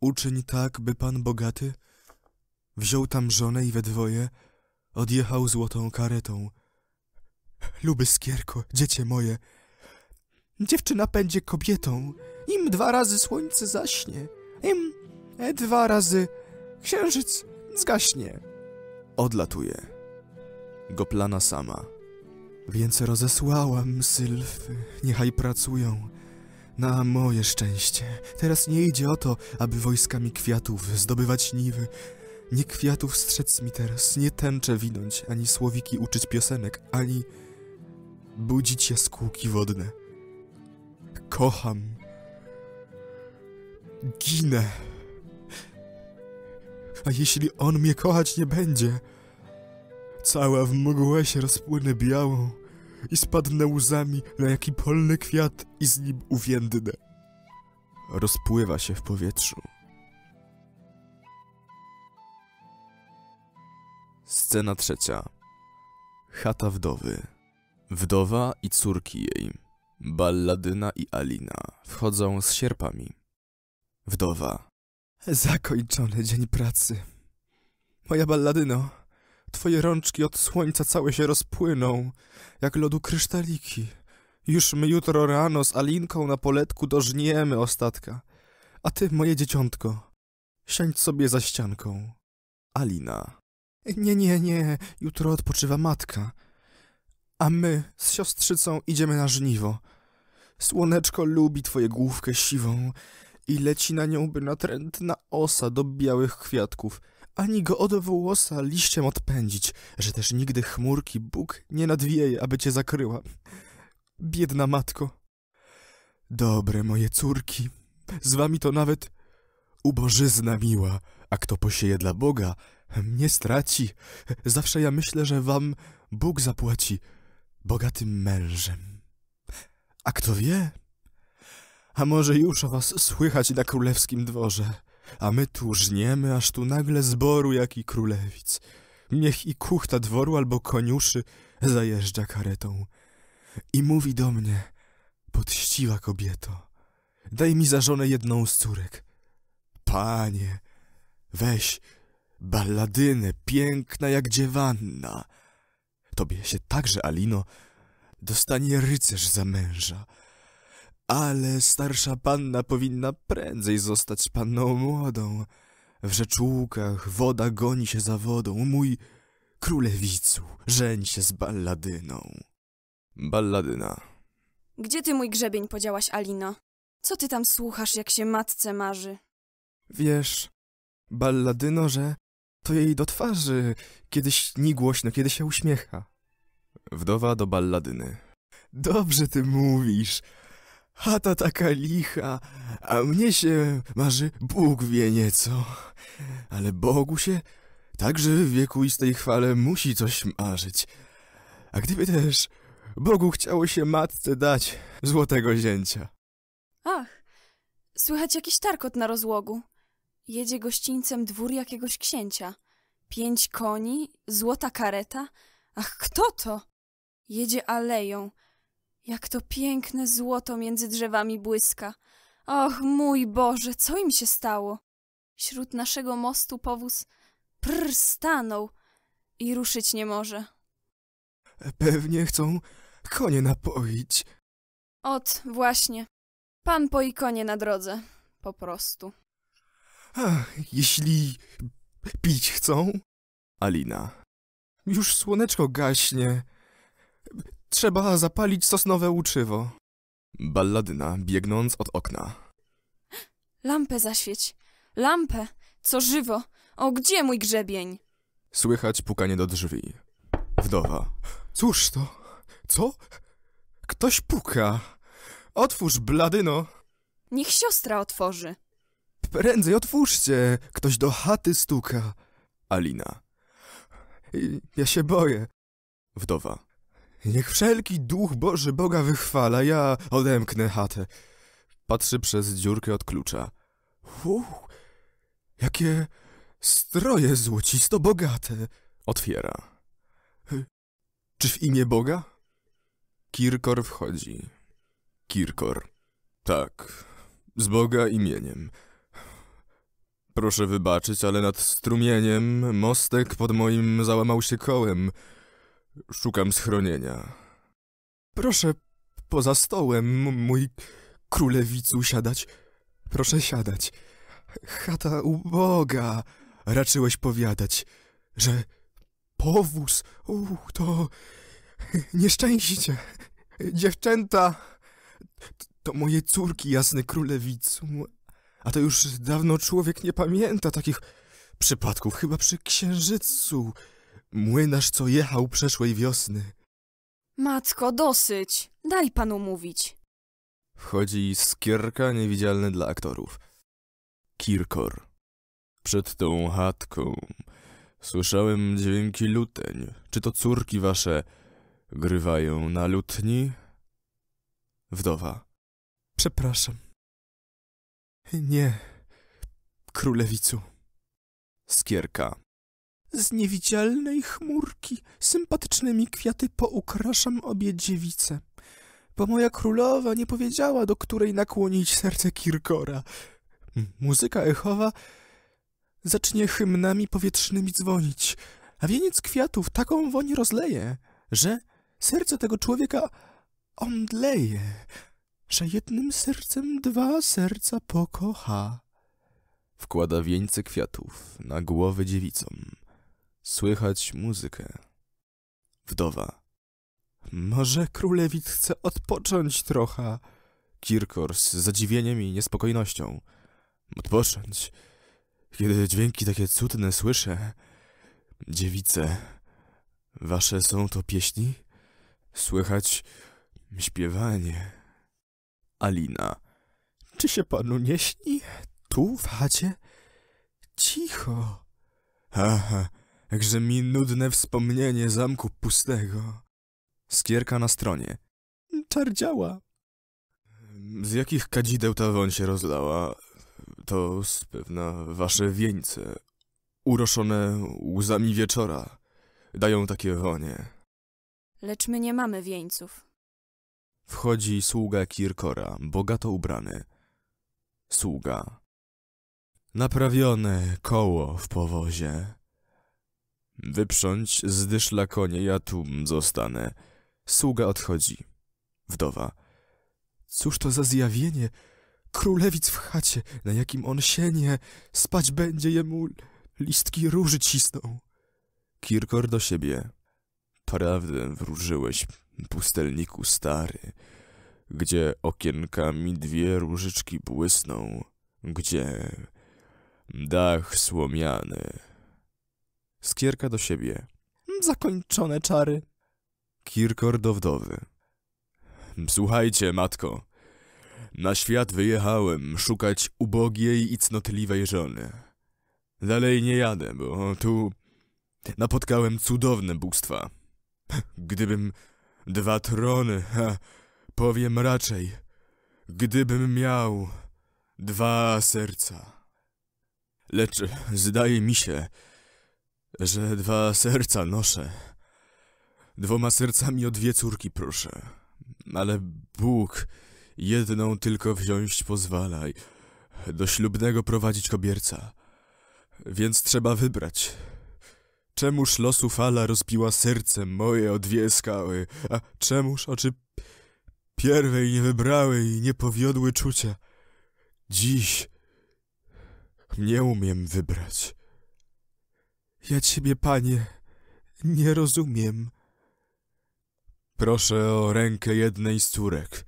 Uczyń tak, by pan bogaty wziął tam żonę i we dwoje odjechał złotą karetą. Luby Skierko, dziecię moje, dziewczyna będzie kobietą, im dwa razy słońce zaśnie, im dwa razy księżyc zgaśnie. Odlatuje. Goplana sama. Więc rozesłałam sylfy, niechaj pracują na moje szczęście. Teraz nie idzie o to, aby wojskami kwiatów zdobywać niwy. Nie kwiatów strzec mi teraz, nie tęczę winąć, ani słowiki uczyć piosenek, ani budzić jaskółki wodne. Kocham. Ginę. A jeśli on mnie kochać nie będzie, cała w mgłę się rozpłynę białą i spadnę łzami na jaki polny kwiat i z nim uwiędnę. Rozpływa się w powietrzu. Scena trzecia. Chata wdowy. Wdowa i córki jej, Balladyna i Alina, wchodzą z sierpami. Wdowa. Zakończony dzień pracy. Moja Balladyno, twoje rączki od słońca całe się rozpłyną, jak lodu kryształiki. Już my jutro rano z Alinką na poletku dożniemy ostatka. A ty, moje dzieciątko, siądź sobie za ścianką. Alina. Nie, nie, nie, jutro odpoczywa matka. A my z siostrzycą idziemy na żniwo. Słoneczko lubi twoje główkę siwą i leci na nią by natrętna osa do białych kwiatków. Ani go od włosa liściem odpędzić, że też nigdy chmurki Bóg nie nadwieje, aby cię zakryła. Biedna matko. Dobre moje córki, z wami to nawet ubożyzna miła, a kto posieje dla Boga, mnie straci. Zawsze ja myślę, że wam Bóg zapłaci bogatym mężem. A kto wie? A może już o was słychać na królewskim dworze, a my tu żniemy, aż tu nagle zboru jaki królewic. Niech i kuchta dworu albo koniuszy zajeżdża karetą. I mówi do mnie, poczciwa kobieto, daj mi za żonę jedną z córek. Panie, weź Balladynę, piękna jak dziewanna. Tobie się także, Alino, dostanie rycerz za męża. Ale starsza panna powinna prędzej zostać panną młodą. W rzeczółkach woda goni się za wodą. Mój królewicu, żeń się z Balladyną. Balladyna. Gdzie ty mój grzebień podziałaś, Alino? Co ty tam słuchasz, jak się matce marzy? Wiesz, Balladyno, że to jej do twarzy, kiedy śni głośno, kiedy się uśmiecha. Wdowa do Balladyny. Dobrze ty mówisz. Chata taka licha, a mnie się marzy Bóg wie nieco. Ale Bogu się także w wieku i z tej chwale musi coś marzyć. A gdyby też Bogu chciało się matce dać złotego zięcia. Ach, słychać jakiś tarkot na rozłogu. Jedzie gościńcem dwór jakiegoś księcia. Pięć koni, złota kareta. Ach, kto to? Jedzie aleją. Jak to piękne złoto między drzewami błyska. Och, mój Boże, co im się stało? Śród naszego mostu powóz prr stanął i ruszyć nie może. Pewnie chcą konie napoić. Ot, właśnie. Pan poi konie na drodze. Po prostu. Ach, jeśli pić chcą? Alina. Już słoneczko gaśnie. Trzeba zapalić sosnowe łuczywo. Balladyna, biegnąc od okna. Lampę zaświeć. Lampę. Co żywo. O, gdzie mój grzebień? Słychać pukanie do drzwi. Wdowa. Cóż to? Co? Ktoś puka. Otwórz, Balladyno. Niech siostra otworzy. Prędzej otwórzcie. Ktoś do chaty stuka. Alina. Ja się boję. Wdowa. Niech wszelki duch Boży Boga wychwala, ja odemknę chatę. Patrzy przez dziurkę od klucza. Uch, jakie stroje złocisto bogate. Otwiera. Czy w imię Boga? Kirkor wchodzi. Kirkor. Tak, z Boga imieniem. Proszę wybaczyć, ale nad strumieniem mostek pod moim załamał się kołem. Szukam schronienia. Proszę poza stołem, mój królewicu, siadać. Proszę siadać. Chata uboga. Raczyłeś powiadać, że powóz, u, to nieszczęście. Dziewczęta, to moje córki, jasny królewicu. A to już dawno człowiek nie pamięta takich przypadków, chyba przy księżycu. Młynarz, co jechał przeszłej wiosny. Matko, dosyć. Daj panu mówić. Wchodzi skierka niewidzialny dla aktorów. Kirkor. Przed tą chatką słyszałem dźwięki luteń. Czy to córki wasze grywają na lutni? Wdowa. Przepraszam. Nie, królewicu. Skierka. Z niewidzialnej chmurki sympatycznymi kwiaty poukraszam obie dziewice, bo moja królowa nie powiedziała, do której nakłonić serce Kirkora. Muzyka echowa zacznie hymnami powietrznymi dzwonić, a wieniec kwiatów taką woń rozleje, że serce tego człowieka omdleje, że jednym sercem dwa serca pokocha. Wkłada wieńce kwiatów na głowy dziewicom. Słychać muzykę. Wdowa. Może królewic chce odpocząć trochę. Kirkor z zadziwieniem i niespokojnością. Odpocząć. Kiedy dźwięki takie cudne słyszę. Dziewice, wasze są to pieśni? Słychać śpiewanie. Alina. Czy się panu nie śni? Tu w chacie? Cicho. Aha. Jakże mi nudne wspomnienie zamku pustego. Skierka na stronie. Czardziała. Z jakich kadzideł ta woń się rozlała? To z pewna wasze wieńce, uroszone łzami wieczora, dają takie wonie. Lecz my nie mamy wieńców. Wchodzi sługa Kirkora, bogato ubrany. Sługa. Naprawione koło w powozie. Wyprząć z dyszla konie, ja tu zostanę. Sługa odchodzi. Wdowa. Cóż to za zjawienie? Królewic w chacie, na jakim on sienie. Spać będzie jemu, listki róży cisną. Kirkor do siebie. Prawdę wróżyłeś, pustelniku stary, gdzie okienkami dwie różyczki błysną, gdzie dach słomiany. Skierka do siebie. Zakończone czary. Kirkor do wdowy. Słuchajcie, matko. Na świat wyjechałem szukać ubogiej i cnotliwej żony. Dalej nie jadę, bo tu napotkałem cudowne bóstwa. Gdybym dwa trony, ha, powiem raczej, gdybym miał dwa serca. Lecz zdaje mi się, że dwa serca noszę. Dwoma sercami o dwie córki proszę. Ale Bóg jedną tylko wziąć pozwala. Do ślubnego prowadzić kobierca. Więc trzeba wybrać. Czemuż losu fala rozbiła serce moje o dwie skały? A czemuż oczy pierwej nie wybrały i nie powiodły czucia? Dziś nie umiem wybrać. Ja ciebie, panie, nie rozumiem. Proszę o rękę jednej z córek.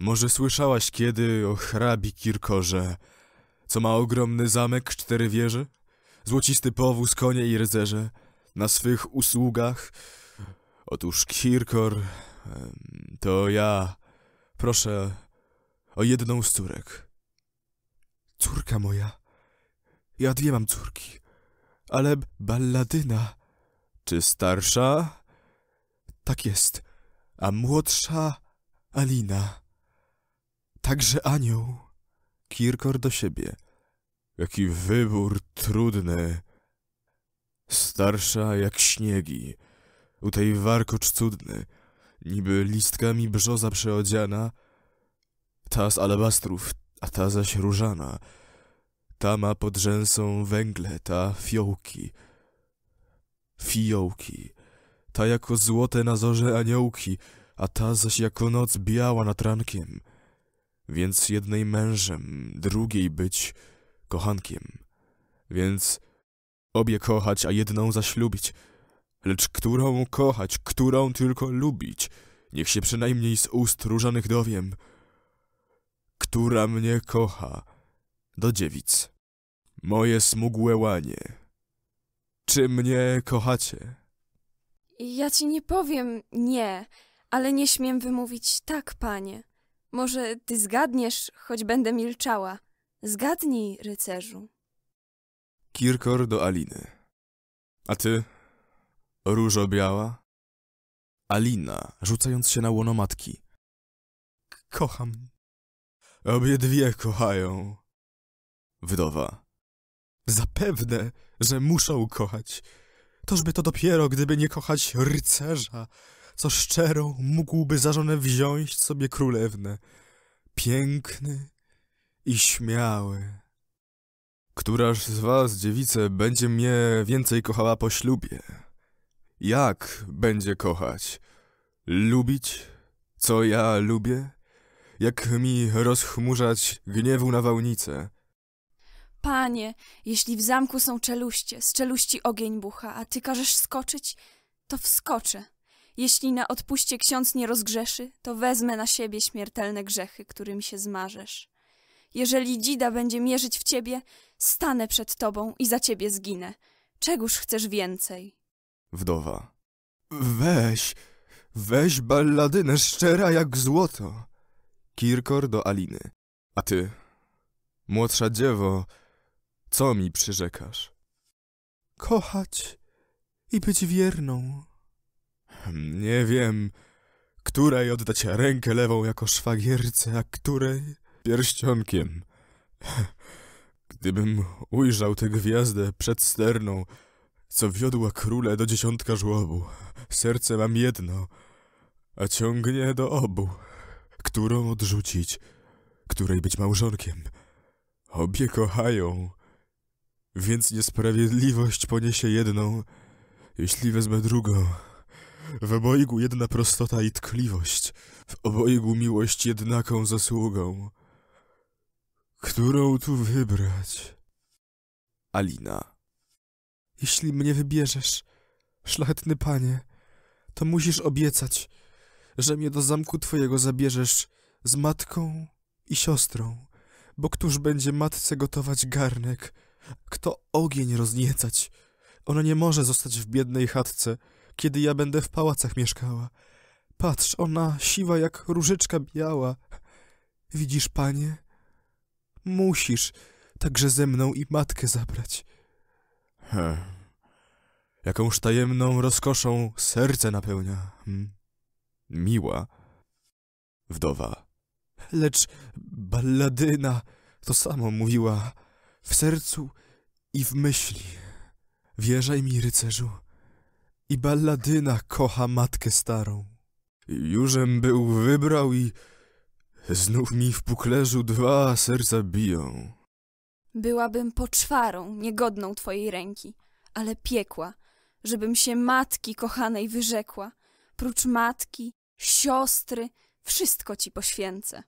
Może słyszałaś kiedy o hrabi Kirkorze, co ma ogromny zamek, cztery wieże, złocisty powóz, konie i rycerze na swych usługach? Otóż Kirkor, to ja, proszę o jedną z córek. Córka moja, ja dwie mam córki. ale Balladyna. Czy starsza? Tak jest, a młodsza Alina. Także anioł. Kirkor do siebie. Jaki wybór trudny. Starsza jak śniegi. U tej warkocz cudny. Niby listkami brzoza przeodziana. Ta z alabastrów, a ta zaś różana. Ta ma pod rzęsą węgle, ta fiołki. Fiołki. Ta jako złote na zorze aniołki, a ta zaś jako noc biała nad rankiem. Więc jednej mężem, drugiej być kochankiem. Więc obie kochać, a jedną zaślubić. Lecz którą kochać, którą tylko lubić? Niech się przynajmniej z ust różanych dowiem. Która mnie kocha? Do dziewic. Moje smugłe łanie. Czy mnie kochacie? Ja ci nie powiem nie, ale nie śmiem wymówić tak, panie. Może ty zgadniesz, choć będę milczała. Zgadnij, rycerzu. Kirkor do Aliny. A ty, różo biała? Alina, rzucając się na łono matki. Kocham. Obie dwie kochają. Wdowa. Zapewne, że muszą kochać. Tożby to dopiero, gdyby nie kochać rycerza, co szczerą mógłby za żonę wziąć sobie królewnę. Piękny i śmiały. Któraż z was, dziewice, będzie mnie więcej kochała po ślubie? Jak będzie kochać? Lubić, co ja lubię? Jak mi rozchmurzać gniewu nawałnicę? Panie, jeśli w zamku są czeluście, z czeluści ogień bucha, a ty każesz skoczyć, to wskoczę. Jeśli na odpuście ksiądz nie rozgrzeszy, to wezmę na siebie śmiertelne grzechy, którymi się zmarzesz. Jeżeli dzida będzie mierzyć w ciebie, stanę przed tobą i za ciebie zginę. Czegóż chcesz więcej? Wdowa. Weź, weź Balladynę, szczera jak złoto. Kirkor do Aliny. A ty, młodsza dziewo, co mi przyrzekasz? Kochać i być wierną. Nie wiem, której oddać rękę lewą jako szwagierce, a której pierścionkiem. Gdybym ujrzał tę gwiazdę przed sterną, co wiodła króle do dziesiątka żłobu, serce mam jedno, a ciągnie do obu. Którą odrzucić, której być małżonkiem? Obie kochają, więc niesprawiedliwość poniesie jedną, jeśli wezmę drugą. W obojgu jedna prostota i tkliwość, w obojgu miłość jednaką zasługą. Którą tu wybrać? Alina. Jeśli mnie wybierzesz, szlachetny panie, to musisz obiecać, że mnie do zamku twojego zabierzesz z matką i siostrą, bo któż będzie matce gotować garnek, kto ogień rozniecać? Ona nie może zostać w biednej chatce, kiedy ja będę w pałacach mieszkała. Patrz, ona siwa jak różyczka biała. Widzisz, panie? Musisz także ze mną i matkę zabrać. He. Jakąż tajemną rozkoszą serce napełnia. Hmm. Miła. Wdowa. Lecz Balladyna to samo mówiła. W sercu i w myśli. Wierzaj mi, rycerzu. I Balladyna kocha matkę starą. Jużem był wybrał i znów mi w puklerzu dwa serca biją. Byłabym poczwarą, niegodną twojej ręki, ale piekła, żebym się matki kochanej wyrzekła. Prócz matki, siostry, wszystko ci poświęcę.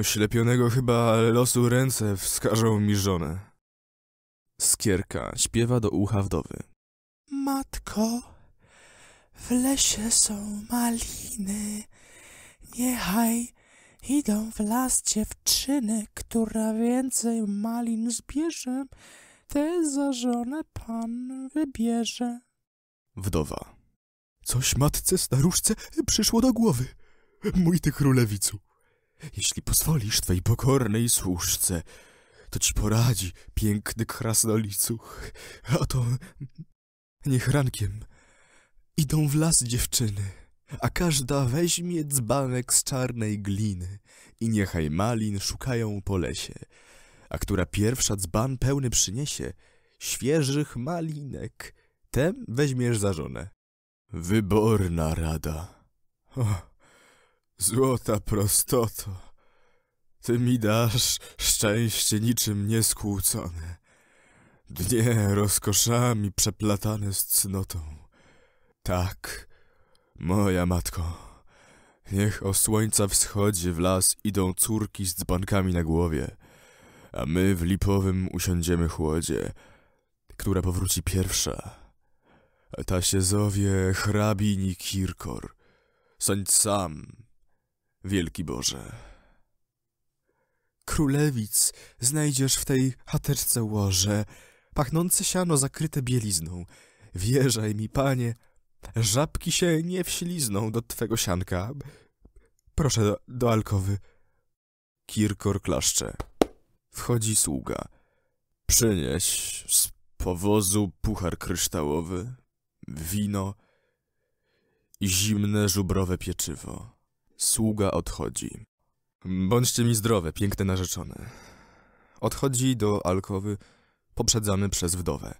Oślepionego chyba losu ręce wskażą mi żonę. Skierka śpiewa do ucha wdowy. Matko, w lesie są maliny, niechaj idą w las dziewczyny, która więcej malin zbierze, tę za żonę pan wybierze. Wdowa. Coś matce staruszce przyszło do głowy, mój ty królewicu. Jeśli pozwolisz twej pokornej służce, to ci poradzi, piękny krasnolicu. A to niech rankiem idą w las dziewczyny, a każda weźmie dzbanek z czarnej gliny i niechaj malin szukają po lesie, a która pierwsza dzban pełny przyniesie świeżych malinek, tem weźmiesz za żonę. Wyborna rada. O, złota prostoto, ty mi dasz szczęście niczym nieskłócone, dnie rozkoszami przeplatane z cnotą. Tak, moja matko, niech o słońca wschodzie w las idą córki z dzbankami na głowie, a my w lipowym usiądziemy chłodzie, która powróci pierwsza. A ta się zowie hrabini Kirkor. Sądź sam, wielki Boże. Królewic znajdziesz w tej chateczce łoże, pachnące siano zakryte bielizną. Wierzaj mi, panie, żabki się nie wślizną do twego sianka. Proszę do, do alkowy. Kirkor klaszcze. Wchodzi sługa. Przynieś z powozu puchar kryształowy, wino i zimne żubrowe pieczywo. Sługa odchodzi. Bądźcie mi zdrowe, piękne narzeczone. Odchodzi do alkowy, poprzedzany przez wdowę.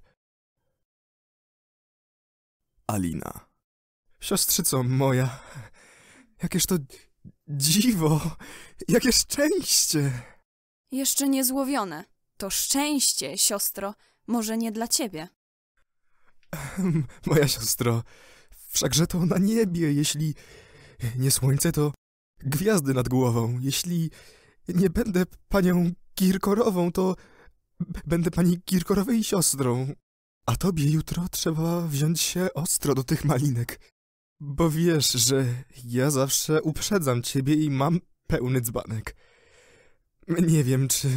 Alina. Siostrzyco moja, jakież to dziwo, jakie szczęście! Jeszcze niezłowione. To szczęście, siostro, może nie dla ciebie. Moja siostro, wszakże to na niebie, jeśli nie słońce, to gwiazdy nad głową. Jeśli nie będę panią Kirkorową, to będę pani Kirkorowej siostrą. A tobie jutro trzeba wziąć się ostro do tych malinek, bo wiesz, że ja zawsze uprzedzam ciebie i mam pełny dzbanek. Nie wiem, czy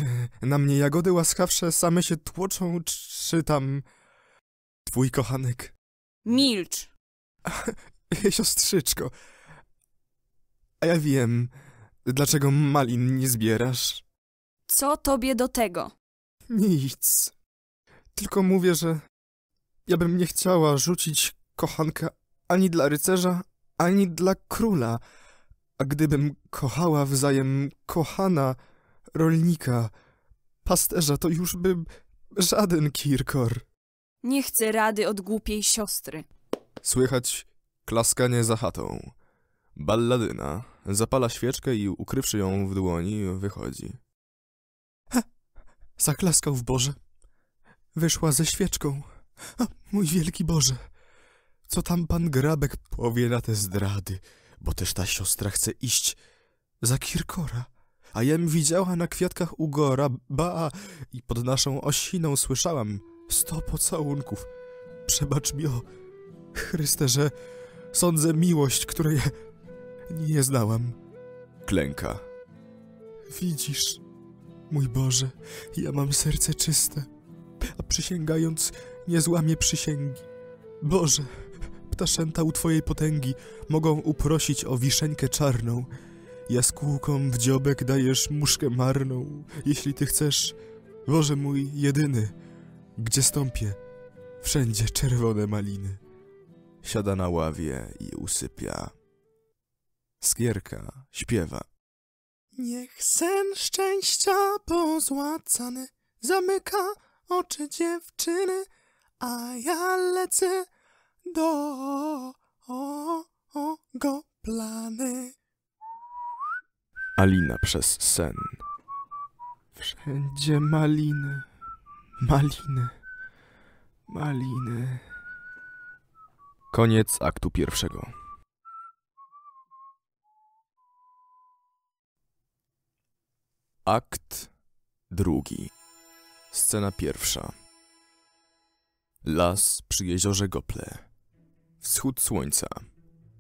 na mnie jagody łaskawsze same się tłoczą, czy tam twój kochanek. Milcz! Siostrzyczko, a ja wiem, dlaczego malin nie zbierasz. Co tobie do tego? Nic. Tylko mówię, że ja bym nie chciała rzucić kochanka ani dla rycerza, ani dla króla. A gdybym kochała wzajem kochana rolnika, pasterza, to już by żaden Kirkor. Nie chcę rady od głupiej siostry. Słychać klaskanie za chatą. Balladyna zapala świeczkę i ukrywszy ją w dłoni, wychodzi. Ha! Zaklaskał w Boże. Wyszła ze świeczką. A, mój wielki Boże, co tam pan Grabek powie na te zdrady, bo też ta siostra chce iść za Kirkora. A jem widziała na kwiatkach ugora, ba, i pod naszą osiną słyszałam sto pocałunków. Przebacz mi, o Chryste, że sądzę miłość, której nie znałam. Klęka. Widzisz, mój Boże, ja mam serce czyste, a przysięgając nie złamię przysięgi. Boże, ptaszęta u twojej potęgi mogą uprosić o wiszeńkę czarną. Jaskółkom w dziobek dajesz muszkę marną. Jeśli ty chcesz, Boże mój jedyny, gdzie stąpię, wszędzie czerwone maliny. Siada na ławie i usypia. Skierka śpiewa. Niech sen szczęścia pozłacany zamyka oczy dziewczyny, a ja lecę do o, o, Goplany. Alina przez sen. Wszędzie maliny, maliny, maliny. Koniec aktu pierwszego. Akt drugi. Scena pierwsza. Las przy jeziorze Gople. Wschód słońca.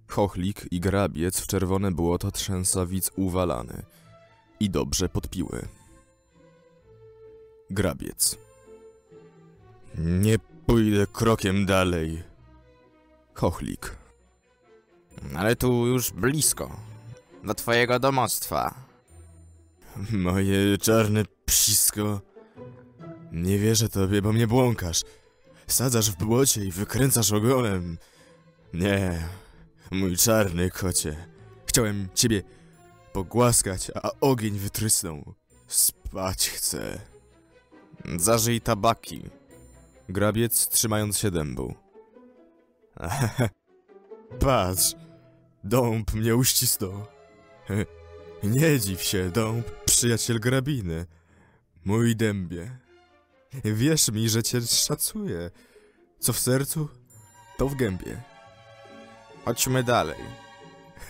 Chochlik i grabiec w czerwone błoto trzęsawic uwalany i dobrze podpiły. Grabiec. Nie pójdę krokiem dalej. Chochlik. Ale tu już blisko. Do twojego domostwa. Moje czarne psisko. Nie wierzę tobie, bo mnie błąkasz. Sadzasz w błocie i wykręcasz ogonem. Nie, mój czarny kocie. Chciałem ciebie pogłaskać, a ogień wytrysnął. Spać chcę. Zażyj tabaki. Grabiec, trzymając się dębu. Patrz, dąb mnie uścisnął. Nie dziw się, dąb, przyjaciel grabiny. Mój dębie. Wierz mi, że cię szacuję. Co w sercu, to w gębie. Chodźmy dalej.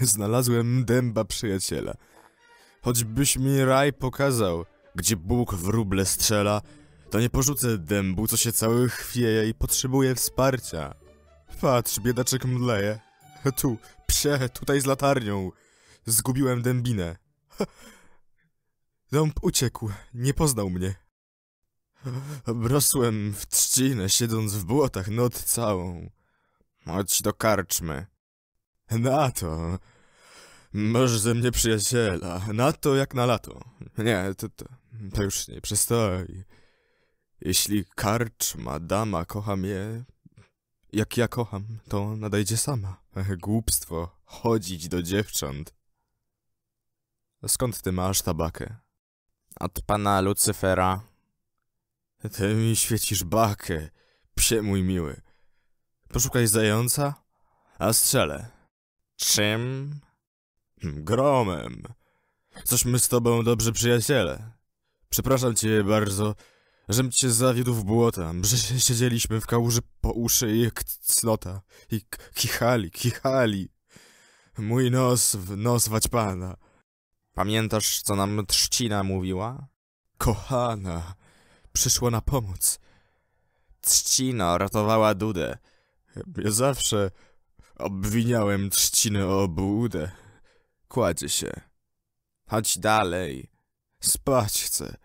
Znalazłem dęba przyjaciela. Choćbyś mi raj pokazał, gdzie Bóg wróble strzela, to nie porzucę dębu, co się cały chwieje i potrzebuje wsparcia. Patrz, biedaczek mdleje. Tu, psie, tutaj z latarnią. Zgubiłem dębinę. Dąb uciekł, nie poznał mnie. Obrosłem w trzcinę, siedząc w błotach noc całą. Chodź do karczmy. Na to. Masz ze mnie przyjaciela. Na to jak na lato. Nie, to, to, to już nie przystoi. Jeśli karczma dama kocha mnie, jak ja kocham, to nadejdzie sama. Głupstwo chodzić do dziewcząt. Skąd ty masz tabakę? Od pana Lucyfera. Ty mi świecisz bakę, psie mój miły. Poszukaj zająca, a strzelę. Czym? Gromem. Coś my z tobą dobrze przyjaciele. Przepraszam cię bardzo, żem cię zawiódł w błota, że siedzieliśmy w kałuży po uszy jak cnota i kichali, kichali. Mój nos w nos waćpana. Pamiętasz, co nam trzcina mówiła? Kochana, przyszła na pomoc. Trzcina ratowała dudę. Ja zawsze obwiniałem trzcinę o obłudę. Kładzie się. Chodź dalej. Spać chcę.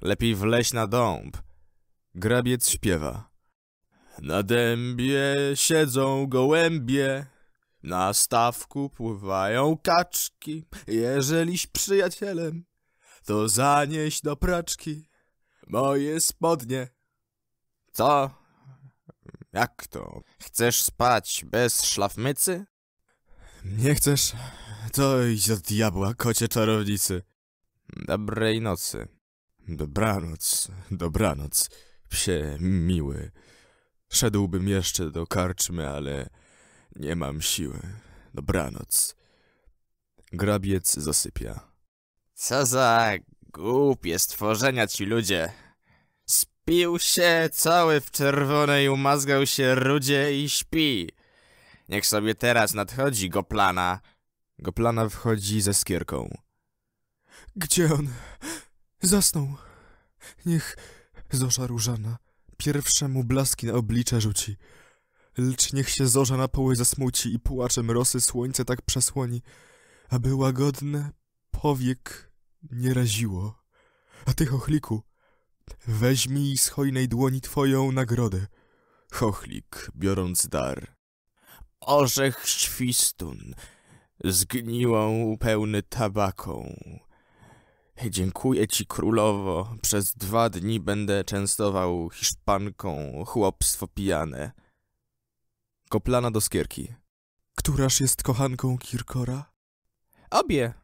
Lepiej wleź na dąb. Grabiec śpiewa. Na dębie siedzą gołębie, na stawku pływają kaczki. Jeżeliś przyjacielem, to zanieś do praczki moje spodnie. Co? Jak to? Chcesz spać bez szlafmycy? Nie chcesz? To idź do diabła, kocie czarownicy. Dobrej nocy. Dobranoc, dobranoc, psie miły. Szedłbym jeszcze do karczmy, ale nie mam siły. Dobranoc. Grabiec zasypia. Co za głupie stworzenia ci ludzie. Spił się cały w czerwonej, umazgał się rudzie i śpi. Niech sobie teraz nadchodzi Goplana. Goplana wchodzi ze skierką. Gdzie on? Zasnął. Niech zorza różana pierwszemu blaski na oblicze rzuci. Lecz niech się zorza na poły zasmuci i płaczem rosy słońce tak przesłoni, aby łagodne powiek nie raziło. A ty, chochliku, weźmij z hojnej dłoni twoją nagrodę. Chochlik, biorąc dar. Orzech świstun, zgniłą pełny tabaką. Dziękuję ci, królowo, przez dwa dni będę częstował hiszpanką chłopstwo pijane. Goplana do skierki. Któraż jest kochanką Kirkora? Obie.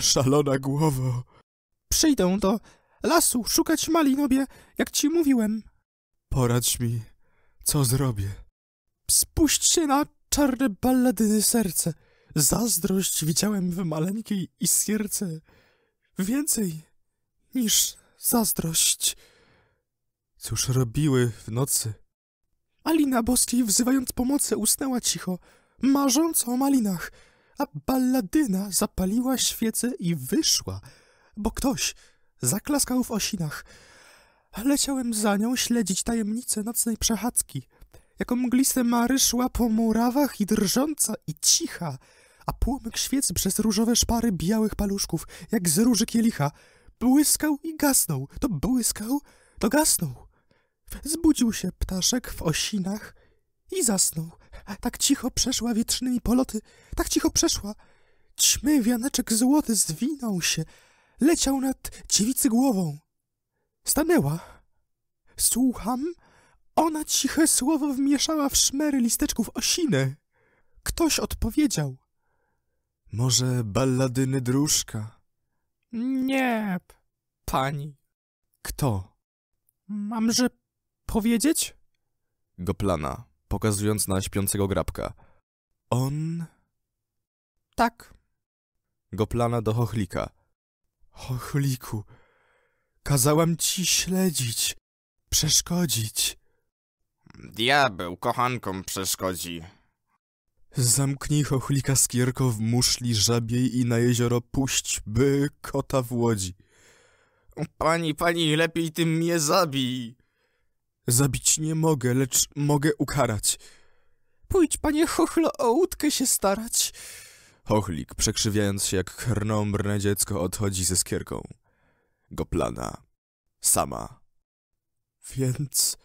Szalona głowo. Przyjdą do lasu szukać malinobie, jak ci mówiłem. Poradź mi, co zrobię. Spuść się na czarne balladyny serce. Zazdrość widziałem w maleńkiej i serce. Więcej niż zazdrość. Cóż robiły w nocy? Malina boskiej, wzywając pomocy, usnęła cicho, marząc o malinach, a balladyna zapaliła świecę i wyszła, bo ktoś zaklaskał w osinach. Leciałem za nią śledzić tajemnicę nocnej przechadzki. Jako mgliste mary szła po murawach i drżąca i cicha, a płomyk świec przez różowe szpary białych paluszków, jak z róży kielicha, błyskał i gasnął, to błyskał, to gasnął. Zbudził się ptaszek w osinach i zasnął. Tak cicho przeszła wietrznymi poloty, tak cicho przeszła. Ćmy wianeczek złoty zwinął się, leciał nad dziewicy głową. Stanęła, Słucham? Ona ciche słowo wmieszała w szmery listeczków osiny. Ktoś odpowiedział. Może Balladyny dróżka? Nie, pani. Kto? Mamże powiedzieć? Goplana, pokazując na śpiącego Grabka. On? Tak. Goplana do Chochlika. Chochliku, kazałam ci śledzić, przeszkodzić. Diabeł kochankom przeszkodzi. Zamknij Chochlika z Kirko w muszli żabiej i na jezioro puść, by kota w łodzi. Pani, pani, lepiej ty mnie zabij. Zabić nie mogę, lecz mogę ukarać. Pójdź, panie Chochlo, o łódkę się starać. Chochlik, przekrzywiając się jak krnąbrne dziecko, odchodzi ze Skierką. Goplana. Sama. Więc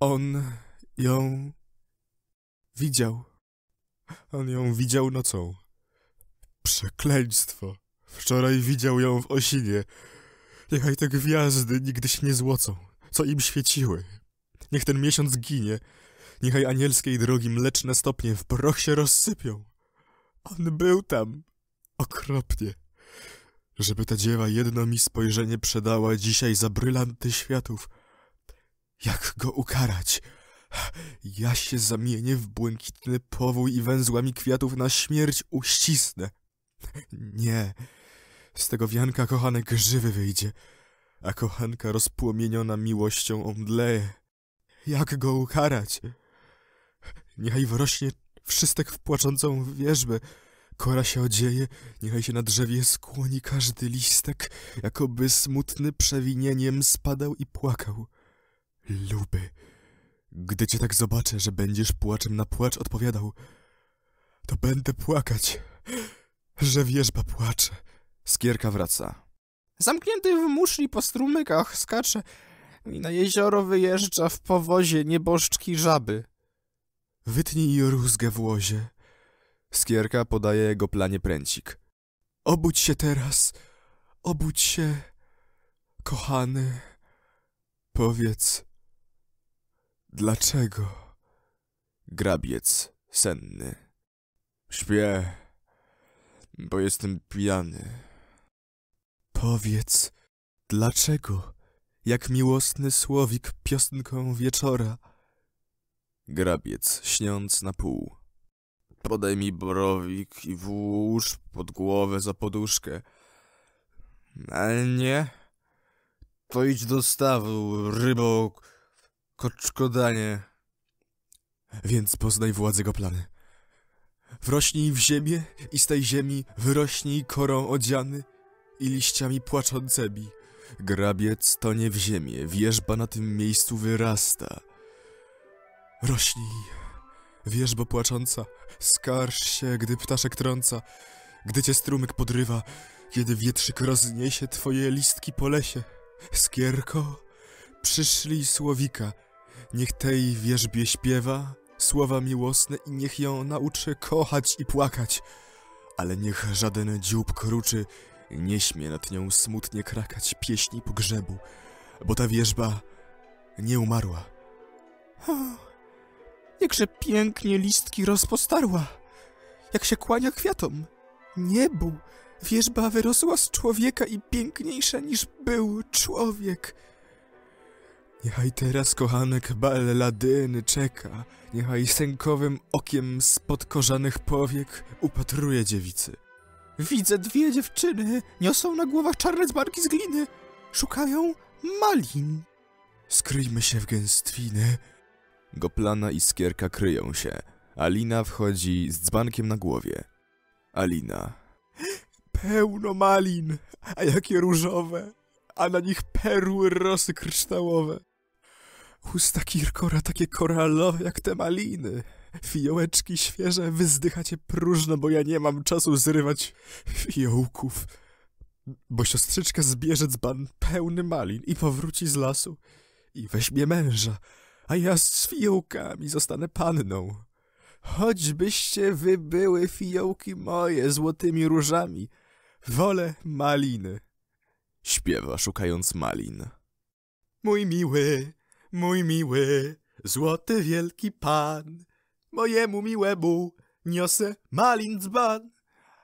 on ją widział. On ją widział nocą. Przekleństwo. Wczoraj widział ją w Osinie. Niechaj te gwiazdy nigdy się nie złocą, co im świeciły. Niech ten miesiąc ginie. Niechaj anielskiej drogi mleczne stopnie w proch się rozsypią. On był tam. Okropnie. Żeby ta dziewa jedno mi spojrzenie przedała dzisiaj za brylanty światów. Jak go ukarać? Ja się zamienię w błękitny powój i węzłami kwiatów na śmierć uścisnę. Nie. Z tego wianka kochanek żywy wyjdzie, a kochanka rozpłomieniona miłością omdleje. Jak go ukarać? Niechaj wrośnie wszystek w płaczącą wierzbę. Kora się odzieje, niechaj się na drzewie skłoni każdy listek, jakoby smutny przewinieniem spadał i płakał. Luby, gdy cię tak zobaczę, że będziesz płaczem na płacz odpowiadał, to będę płakać, że wierzba płacze. Skierka wraca. Zamknięty w muszli po strumykach skacze i na jezioro wyjeżdża w powozie nieboszczki żaby. Wytnij rózgę w łozie. Skierka podaje Goplanie pręcik. Obudź się teraz, obudź się, kochany. Powiedz, dlaczego? Grabiec senny. Śpię, bo jestem pijany. Powiedz, dlaczego? Jak miłosny słowik piosnką wieczora. Grabiec, śniąc na pół. Podaj mi borowik i włóż pod głowę za poduszkę. Ale nie, to idź do stawu, rybo, koczkodanie. Więc poznaj władzę Goplany. Wrośnij w ziemię i z tej ziemi wyrośnij korą odziany i liściami płaczącymi. Grabiec tonie w ziemię, wierzba na tym miejscu wyrasta. Rośnij, wierzbo płacząca, skarż się, gdy ptaszek trąca, gdy cię strumyk podrywa, kiedy wietrzyk rozniesie twoje listki po lesie. Skierko, przyszlij słowika, niech tej wierzbie śpiewa słowa miłosne i niech ją nauczy kochać i płakać, ale niech żaden dziób kruczy nie śmie nad nią smutnie krakać pieśni pogrzebu, bo ta wierzba nie umarła. Jakże pięknie listki rozpostarła, jak się kłania kwiatom, niebu, wierzba wyrosła z człowieka i piękniejsza niż był człowiek. Niechaj teraz kochanek Balladyny czeka, niechaj sękowym okiem spod korzanych powiek upatruje dziewicy. Widzę dwie dziewczyny, niosą na głowach czarne dzbanki z gliny, szukają malin. Skryjmy się w gęstwiny. Goplana i Skierka kryją się. Alina wchodzi z dzbankiem na głowie. Alina. Pełno malin, a jakie różowe, a na nich perły rosy kryształowe. Usta Kirkora takie koralowe jak te maliny. Fiołeczki świeże, wyzdychacie próżno, bo ja nie mam czasu zrywać fiołków. Bo siostrzyczka zbierze dzban pełny malin i powróci z lasu i weźmie męża, a ja z fiołkami zostanę panną. Choćbyście wy były fiołki moje złotymi różami, wolę maliny. Śpiewa, szukając malin. Mój miły, mój miły, złoty wielki pan, mojemu miłemu niosę malin dzban,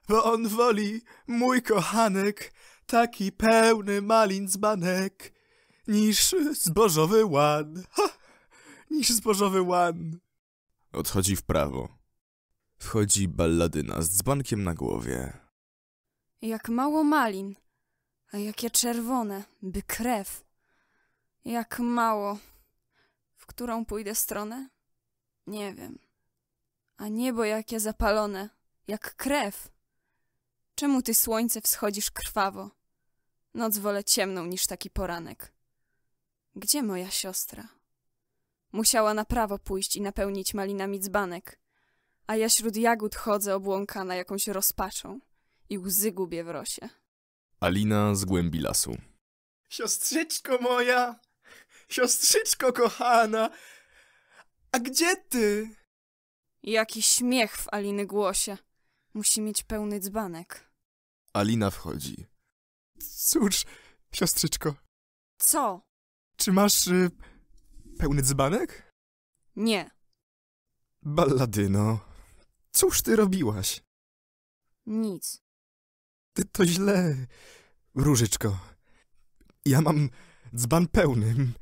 bo on woli, mój kochanek, taki pełny malin dzbanek, niż zbożowy łan, ha, niż zbożowy łan. Odchodzi w prawo. Wchodzi Balladyna z dzbankiem na głowie. Jak mało malin, a jakie czerwone, by krew. Jak mało. W którą pójdę stronę? Nie wiem. A niebo jakie zapalone, jak krew. Czemu ty, słońce, wschodzisz krwawo? Noc wolę ciemną niż taki poranek. Gdzie moja siostra? Musiała na prawo pójść i napełnić malinami dzbanek, a ja śród jagód chodzę obłąkana jakąś rozpaczą i łzy gubię w rosie. Alina z głębi lasu. Siostrzyczko moja, siostrzyczko kochana, a gdzie ty? Jaki śmiech w Aliny głosie. Musi mieć pełny dzbanek. Alina wchodzi. Cóż, siostrzyczko. Co? Czy masz y, pełny dzbanek? Nie. Balladyno, cóż ty robiłaś? Nic. Ty to źle, Różyczko. Ja mam dzban pełny,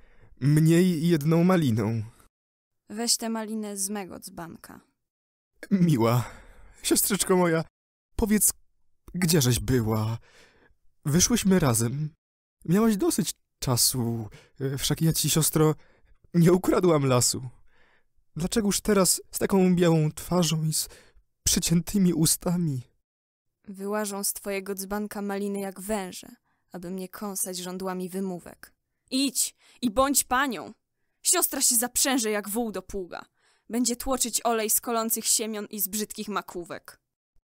mniej jedną maliną. Weź tę malinę z mego dzbanka. Miła, siostrzyczko moja, powiedz, gdzieżeś była? Wyszłyśmy razem. Miałaś dosyć czasu, wszak ja ci, siostro, nie ukradłam lasu. Dlaczegoż teraz z taką białą twarzą i z przyciętymi ustami? Wyłażą z twojego dzbanka maliny jak węże, aby mnie kąsać żądłami wymówek. Idź i bądź panią! Siostra się zaprzęże jak wół do pługa. Będzie tłoczyć olej z kolących siemion i z brzydkich makówek.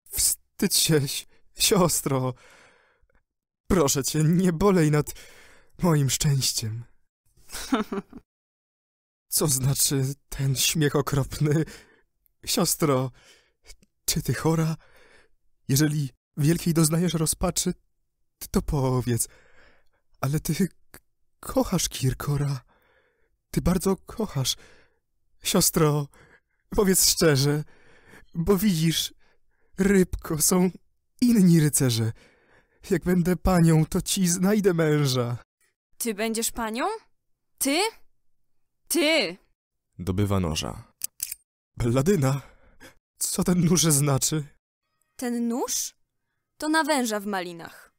Wstydź się, siostro. Proszę cię, nie bolej nad moim szczęściem. Co znaczy ten śmiech okropny? Siostro, czy ty chora? Jeżeli wielkiej doznajesz rozpaczy, to powiedz. Ale ty kochasz Kirkora. Ty bardzo kochasz. Siostro, powiedz szczerze, bo widzisz, rybko, są inni rycerze. Jak będę panią, to ci znajdę męża. Ty będziesz panią? Ty? Ty! Dobywa noża. Balladyna, co ten nóż znaczy? Ten nóż? To na węża w malinach.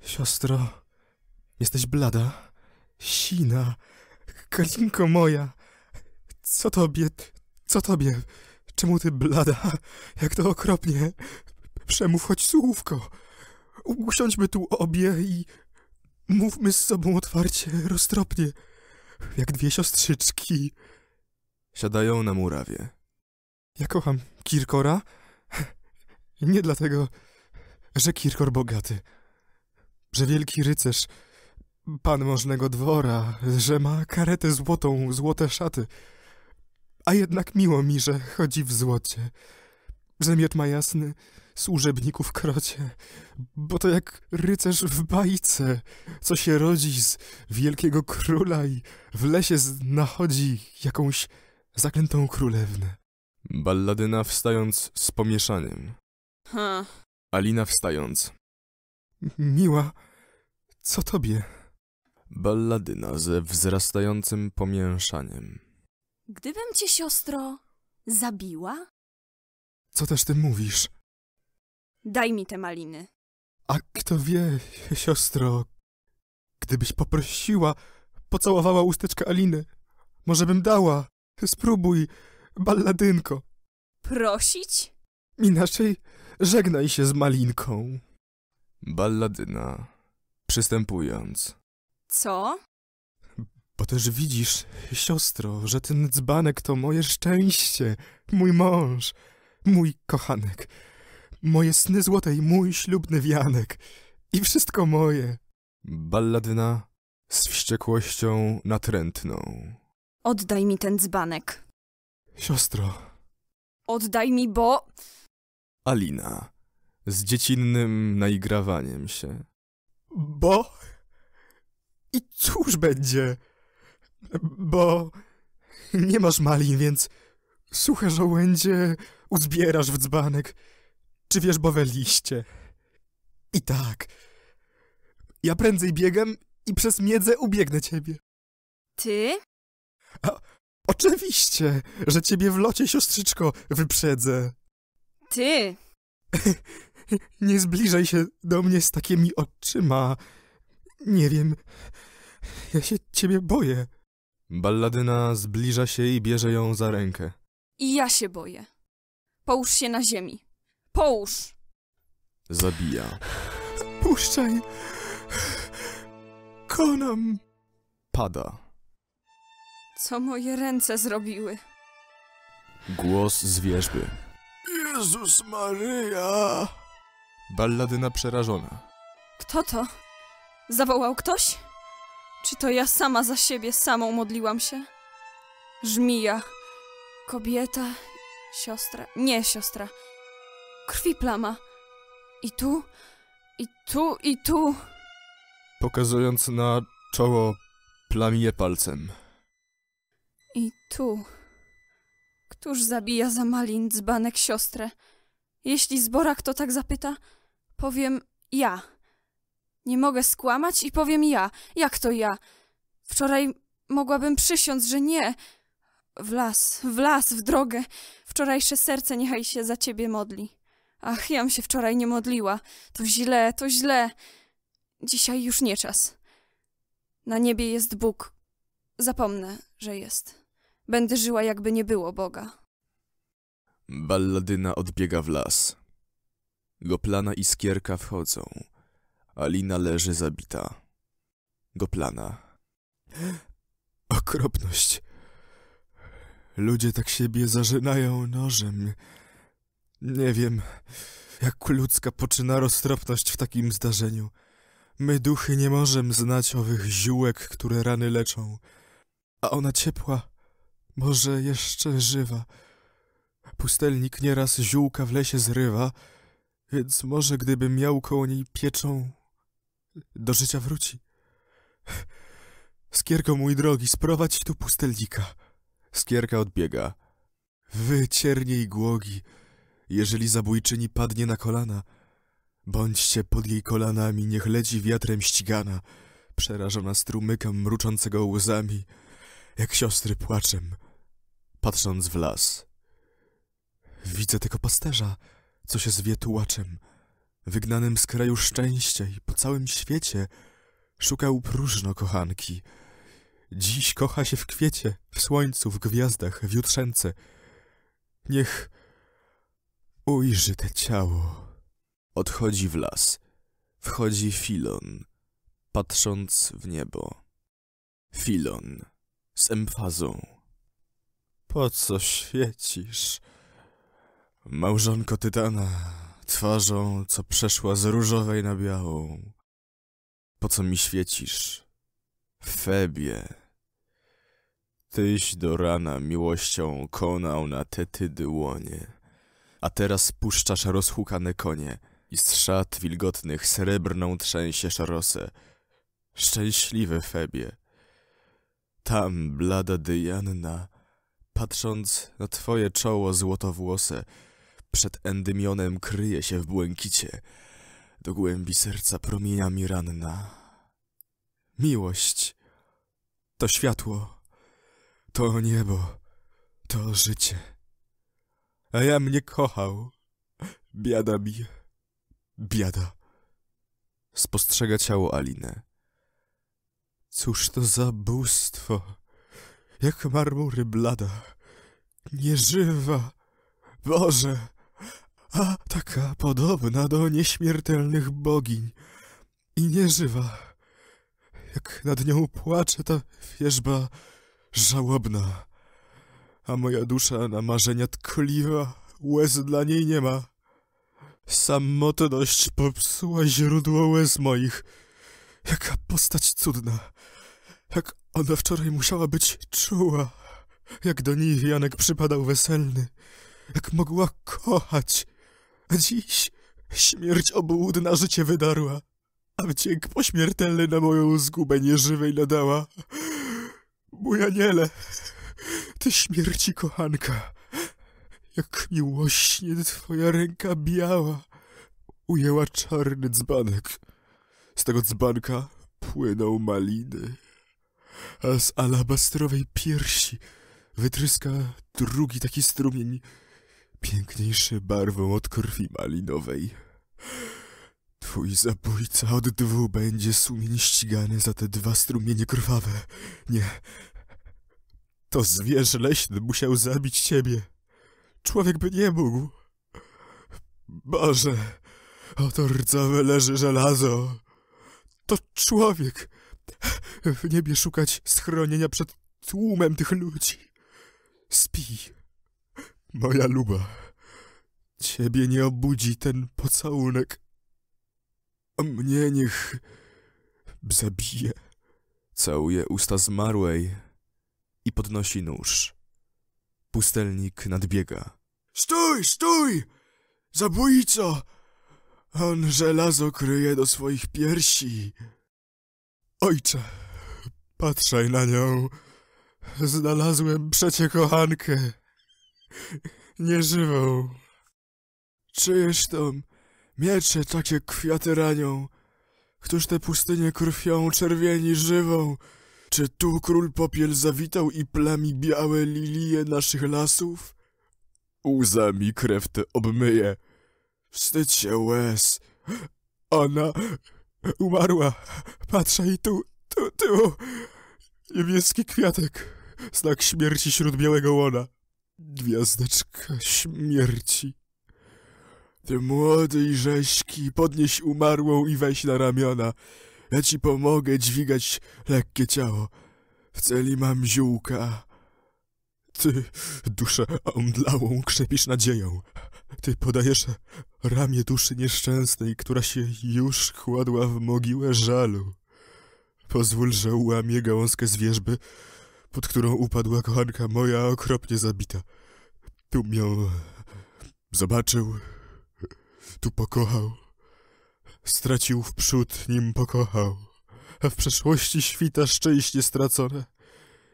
Siostro, jesteś blada, sina, Kalinko moja. Co tobie, co tobie? Czemu ty blada? Jak to okropnie. Przemów choć słówko. Usiądźmy tu obie i mówmy z sobą otwarcie, roztropnie. Jak dwie siostrzyczki. Siadają na murawie. Ja kocham Kirkora. Nie dlatego, że Kirkor bogaty. Że wielki rycerz. Pan możnego dwora, że ma karetę złotą, złote szaty. A jednak miło mi, że chodzi w złocie. Że miecz ma jasny, służebników w krocie. Bo to jak rycerz w bajce, co się rodzi z wielkiego króla i w lesie znachodzi jakąś zaklętą królewnę. Balladyna wstając z pomieszaniem. Ha. Alina wstając. Miła, co tobie? Balladyna ze wzrastającym pomieszaniem. Gdybym cię, siostro, zabiła? Co też ty mówisz? Daj mi te maliny. A kto wie, siostro, gdybyś poprosiła, pocałowała usteczkę Aliny. Może bym dała. Spróbuj, Balladynko. Prosić? Inaczej żegnaj się z malinką. Balladyna, przystępując. Co? Bo też widzisz, siostro, że ten dzbanek to moje szczęście, mój mąż, mój kochanek, moje sny złote i mój ślubny wianek i wszystko moje. Balladyna z wściekłością natrętną. Oddaj mi ten dzbanek. Siostro. Oddaj mi, bo... Alina z dziecinnym naigrawaniem się. Bo... I cóż będzie? bo nie masz malin, więc suche żołędzie uzbierasz w dzbanek, czy wierzbowe liście. I tak, ja prędzej biegam i przez miedzę ubiegnę ciebie. Ty? A, oczywiście, że ciebie w locie, siostrzyczko, wyprzedzę. Ty? Nie zbliżaj się do mnie z takimi oczyma. Nie wiem, ja się ciebie boję. Balladyna zbliża się i bierze ją za rękę. I ja się boję. Połóż się na ziemi. Połóż! Zabija. Puszczaj! Konam! Pada. Co moje ręce zrobiły? Głos z wierzby. Jezus Maryja! Balladyna przerażona. Kto to? Zawołał ktoś? Czy to ja sama za siebie samą modliłam się? Żmija. Kobieta. Siostra. Nie siostra. Krwi plama. I tu, i tu, i tu. Pokazując na czoło, plamię palcem. I tu. Któż zabija za malin dzbanek siostrę? Jeśli zbora kto tak zapyta, powiem ja. Nie mogę skłamać i powiem ja. Jak to ja? Wczoraj mogłabym przysiąc, że nie. W las, w las, w drogę. Wczorajsze serce niechaj się za ciebie modli. Ach, jam się wczoraj nie modliła. To źle, to źle. Dzisiaj już nie czas. Na niebie jest Bóg. Zapomnę, że jest. Będę żyła, jakby nie było Boga. Balladyna odbiega w las. Goplana i Skierka wchodzą. Alina leży zabita. Goplana. Okropność. Ludzie tak siebie zażynają nożem. Nie wiem, jak ludzka poczyna roztropność w takim zdarzeniu. My duchy nie możemy znać owych ziółek, które rany leczą. A ona ciepła, może jeszcze żywa. Pustelnik nieraz ziółka w lesie zrywa, więc może gdyby miał koło niej pieczą, do życia wróci. Skierko, mój drogi, sprowadź tu pustelnika. Skierka odbiega. Wycierniej głogi, jeżeli zabójczyni padnie na kolana. Bądźcie pod jej kolanami, niech leci wiatrem ścigana. Przerażona strumykam mruczącego łzami, jak siostry płaczem, patrząc w las. Widzę tego pasterza, co się zwie tułaczem, wygnanym z kraju szczęścia i po całym świecie. Szukał próżno kochanki. Dziś kocha się w kwiecie, w słońcu, w gwiazdach, w jutrzence. Niech ujrzy te ciało. Odchodzi w las. Wchodzi Filon, patrząc w niebo. Filon, z emfazą. Po co świecisz? Małżonko Tytana, twarzą, co przeszła z różowej na białą. Po co mi świecisz? Febie. Tyś do rana miłością konał na tety dłonie, a teraz puszczasz rozhukane konie i z szat wilgotnych srebrną trzęsiesz rosę. Szczęśliwy Febie. Tam blada Dyjanna, patrząc na twoje czoło złotowłose, przed Endymionem kryje się w błękicie, do głębi serca promieniami ranna. Miłość to światło, to niebo, to życie. A ja mnie kochał. Biada mi. Biada. Spostrzega ciało Alinę. Cóż to za bóstwo, jak marmury blada, nieżywa. Boże! A taka podobna do nieśmiertelnych bogiń i nieżywa. Jak nad nią płacze ta wierzba żałobna, a moja dusza na marzenia tkliwa, łez dla niej nie ma. Samotność popsuła źródło łez moich. Jaka postać cudna, jak ona wczoraj musiała być czuła, jak do niej wianek przypadał weselny, jak mogła kochać. A dziś śmierć obłudna życie wydarła, a wdzięk pośmiertelny na moją zgubę nieżywej nadała. Mój aniele, ty śmierci kochanka, jak miłośnie twoja ręka biała ujęła czarny dzbanek. Z tego dzbanka płyną maliny, a z alabastrowej piersi wytryska drugi taki strumień, piękniejszy barwą od krwi malinowej. Twój zabójca od dwu będzie sumień ścigany za te dwa strumienie krwawe. Nie, to zwierzę leśny musiał zabić ciebie. Człowiek by nie mógł. Boże, oto rdzawe leży żelazo. To człowiek w niebie szukać schronienia przed tłumem tych ludzi. Spij, moja luba. Ciebie nie obudzi ten pocałunek. A mnie niech zabije. Całuje usta zmarłej i podnosi nóż. Pustelnik nadbiega. Stój, stój! Zabójco! On żelazo kryje do swoich piersi. Ojcze, patrzaj na nią. Znalazłem przecie kochankę. Nieżywą. Czyjeż tam miecze takie kwiaty ranią? Któż te pustynie krwią czerwieni żywą? Czy tu król Popiel zawitał i plami białe lilie naszych lasów? Łzami krew te obmyje. Wstydź się łez. Ona umarła. Patrzaj tu, tu, tu. Niebieski kwiatek. Znak śmierci śród białego łona. Gwiazdeczka śmierci. Ty młody i rześki, podnieś umarłą i weź na ramiona. Ja ci pomogę dźwigać lekkie ciało. W celi mam ziółka. Ty duszę omdlałą krzepisz nadzieją. Ty podajesz ramię duszy nieszczęsnej, która się już kładła w mogiłę żalu. Pozwól, że ułamie gałązkę z wierzby, pod którą upadła kochanka moja okropnie zabita. Tu ją zobaczył, tu pokochał. Stracił wprzód, nim pokochał, a w przeszłości świta szczęście stracone.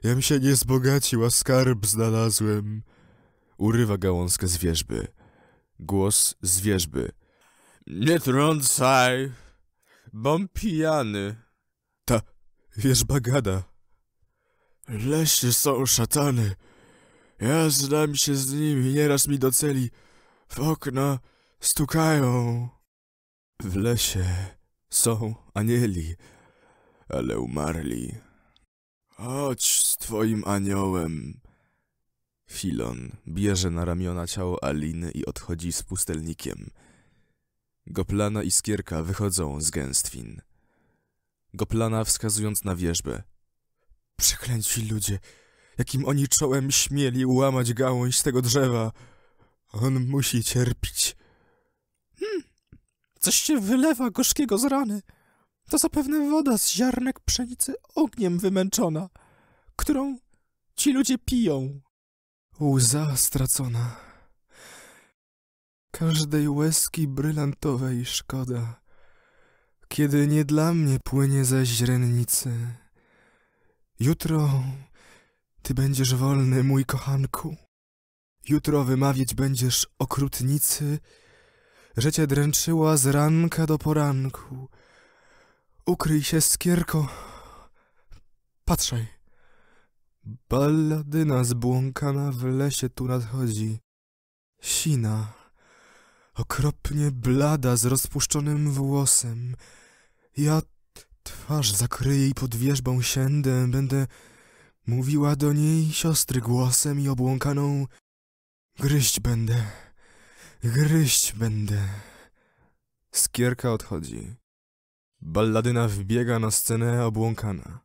Jam się nie zbogacił, a skarb znalazłem. Urywa gałązkę z wierzby. Głos z wierzby. Nie trącaj, bom pijany. Ta wierzba gada. Leśne są szatany. Ja znam się z nimi, nieraz mi do celi w okna stukają. W lesie są anieli, ale umarli. Chodź z twoim aniołem. Filon bierze na ramiona ciało Aliny i odchodzi z pustelnikiem. Goplana i Skierka wychodzą z gęstwin. Goplana wskazując na wierzbę. Przeklęci ludzie, jakim oni czołem śmieli łamać gałąź z tego drzewa. On musi cierpić. Hmm. Coś się wylewa gorzkiego z rany. To zapewne woda z ziarnek pszenicy ogniem wymęczona, którą ci ludzie piją. Łza stracona. Każdej łezki brylantowej szkoda, kiedy nie dla mnie płynie ze źrenicy. Jutro ty będziesz wolny, mój kochanku. Jutro wymawiać będziesz okrutnicy, że cię dręczyła z ranka do poranku. Ukryj się, Skierko. Patrzaj. Balladyna zbłąkana w lesie tu nadchodzi. Sina, okropnie blada, z rozpuszczonym włosem. Ja twarz zakryję i pod wierzbą siędę. Będę mówiła do niej siostry głosem i obłąkaną gryźć będę. Gryźć będę. Skierka odchodzi. Balladyna wbiega na scenę obłąkana.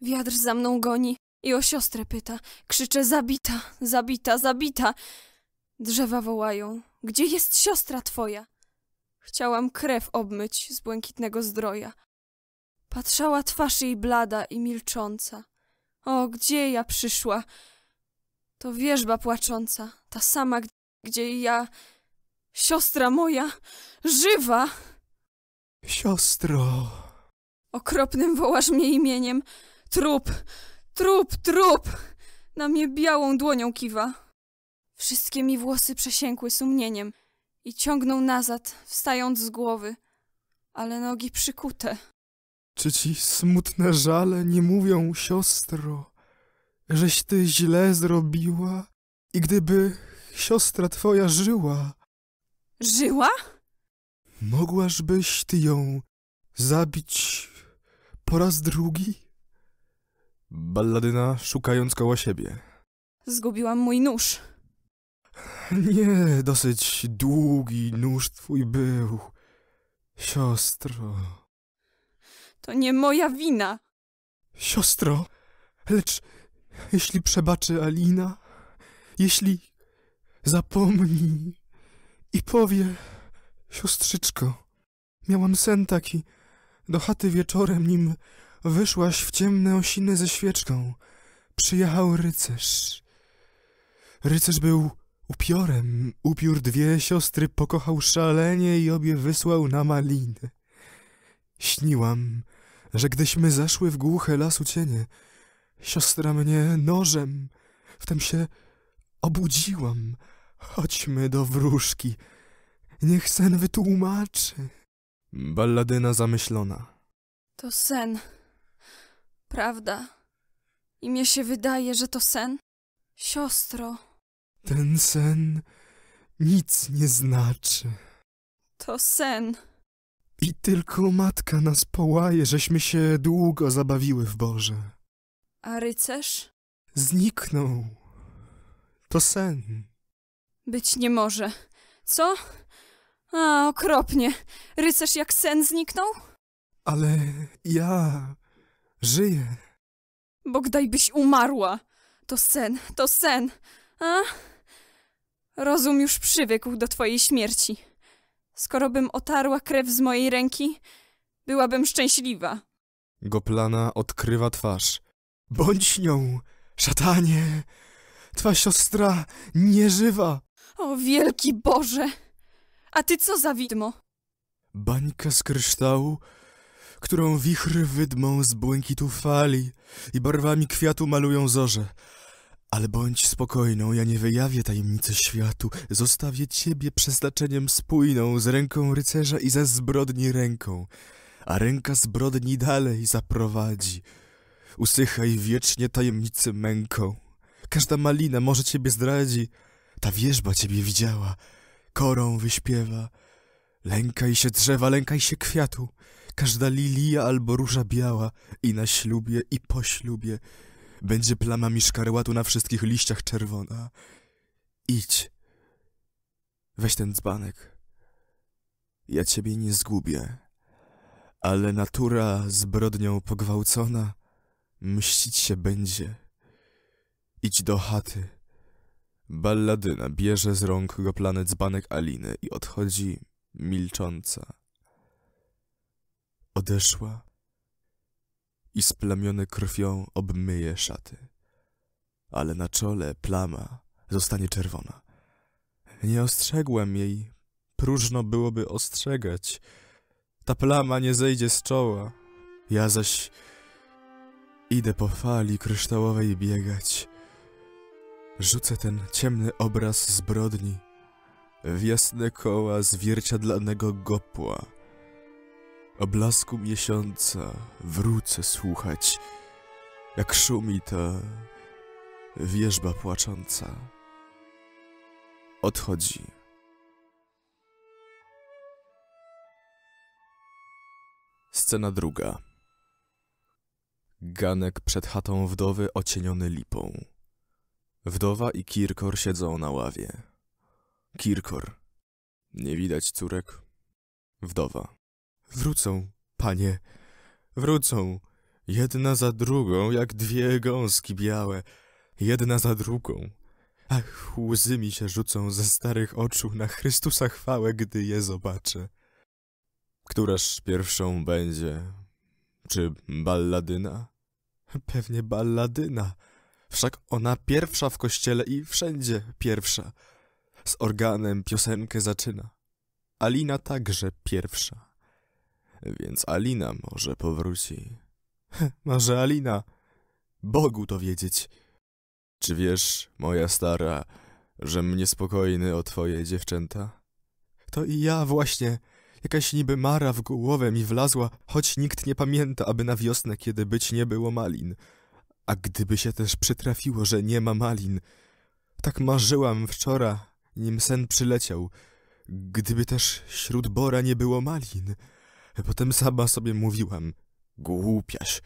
Wiatr za mną goni i o siostrę pyta. Krzyczę zabita, zabita, zabita. Drzewa wołają. Gdzie jest siostra twoja? Chciałam krew obmyć z błękitnego zdroja. Patrzała twarz jej blada i milcząca. O, gdzie ja przyszła? To wierzba płacząca, ta sama, gdzie ja... Siostra moja, żywa! Siostro! Okropnym wołasz mnie imieniem. Trup, Trup, trup! Na mnie białą dłonią kiwa. Wszystkie mi włosy przesiękły sumieniem i ciągnął nazad, wstając z głowy, ale nogi przykute. Czy ci smutne żale nie mówią, siostro, żeś ty źle zrobiła i gdyby siostra twoja żyła... Żyła? Mogłażbyś ty ją zabić po raz drugi? Balladyna, szukając koło siebie. Zgubiłam mój nóż. Nie, dosyć długi nóż twój był, siostro. To nie moja wina. Siostro, lecz jeśli przebaczy Alina, jeśli zapomni i powie, siostrzyczko, miałam sen taki, do chaty wieczorem, nim wyszłaś w ciemne osiny ze świeczką, przyjechał rycerz. Rycerz był upiorem, upiór dwie siostry pokochał szalenie i obie wysłał na maliny. Śniłam, że gdyśmy zaszły w głuche lasu cienie, siostra mnie nożem, wtem się obudziłam. Chodźmy do wróżki, niech sen wytłumaczy. Balladyna zamyślona. To sen, prawda? I mnie się wydaje, że to sen? Siostro. Ten sen nic nie znaczy. To sen. I tylko matka nas połaje, żeśmy się długo zabawiły w Boże. A rycerz? Zniknął. To sen. Być nie może. Co? A, okropnie. Rycerz jak sen zniknął? Ale ja żyję. Bogdajbyś umarła. To sen, to sen. A? Rozum już przywykł do twojej śmierci. Skoro bym otarła krew z mojej ręki, byłabym szczęśliwa. Goplana odkrywa twarz. Bądź nią, szatanie. Twa siostra nieżywa. O wielki Boże! A ty co za widmo? Bańka z kryształu, którą wichry wydmą z błękitu fali i barwami kwiatu malują zorze. Ale bądź spokojną, ja nie wyjawię tajemnicy światu. Zostawię ciebie przeznaczeniem spójną z ręką rycerza i ze zbrodni ręką. A ręka zbrodni dalej zaprowadzi. Usychaj wiecznie tajemnicy męką. Każda malina może ciebie zdradzi. Ta wierzba ciebie widziała. Korą wyśpiewa. Lękaj się drzewa, lękaj się kwiatu. Każda lilia albo róża biała. I na ślubie, i po ślubie. Będzie plamami szkarłatu na wszystkich liściach czerwona. Idź. Weź ten dzbanek. Ja ciebie nie zgubię. Ale natura zbrodnią pogwałcona mścić się będzie. Idź do chaty. Balladyna bierze z rąk Goplany dzbanek Aliny i odchodzi milcząca. Odeszła i splamione krwią obmyje szaty. Ale na czole plama zostanie czerwona. Nie ostrzegłem jej. Próżno byłoby ostrzegać. Ta plama nie zejdzie z czoła. Ja zaś idę po fali kryształowej biegać. Rzucę ten ciemny obraz zbrodni w jasne koła zwierciadlanego Gopła. O blasku miesiąca wrócę słuchać, jak szumi ta wierzba płacząca. Odchodzi. Scena druga. Ganek przed chatą wdowy ocieniony lipą. Wdowa i Kirkor siedzą na ławie. Kirkor. Nie widać córek. Wdowa. Wrócą, panie. Wrócą. Jedna za drugą, jak dwie gąski białe. Jedna za drugą. Ach, łzy mi się rzucą ze starych oczu na Chrystusa chwałę, gdy je zobaczę. Któraż pierwszą będzie? Czy Balladyna? Pewnie Balladyna. Wszak ona pierwsza w kościele i wszędzie pierwsza. Z organem piosenkę zaczyna. Alina także pierwsza. Więc Alina może powróci. Może Alina. Bogu to wiedzieć. Czy wiesz, moja stara, że mnie spokojny o twoje dziewczęta? To i ja właśnie. Jakaś niby mara w głowę mi wlazła, choć nikt nie pamięta, aby na wiosnę, kiedy być nie było malin. A gdyby się też przytrafiło, że nie ma malin. Tak marzyłam wczoraj, nim sen przyleciał. Gdyby też śród bora nie było malin. Potem sama sobie mówiłam. Głupiaś.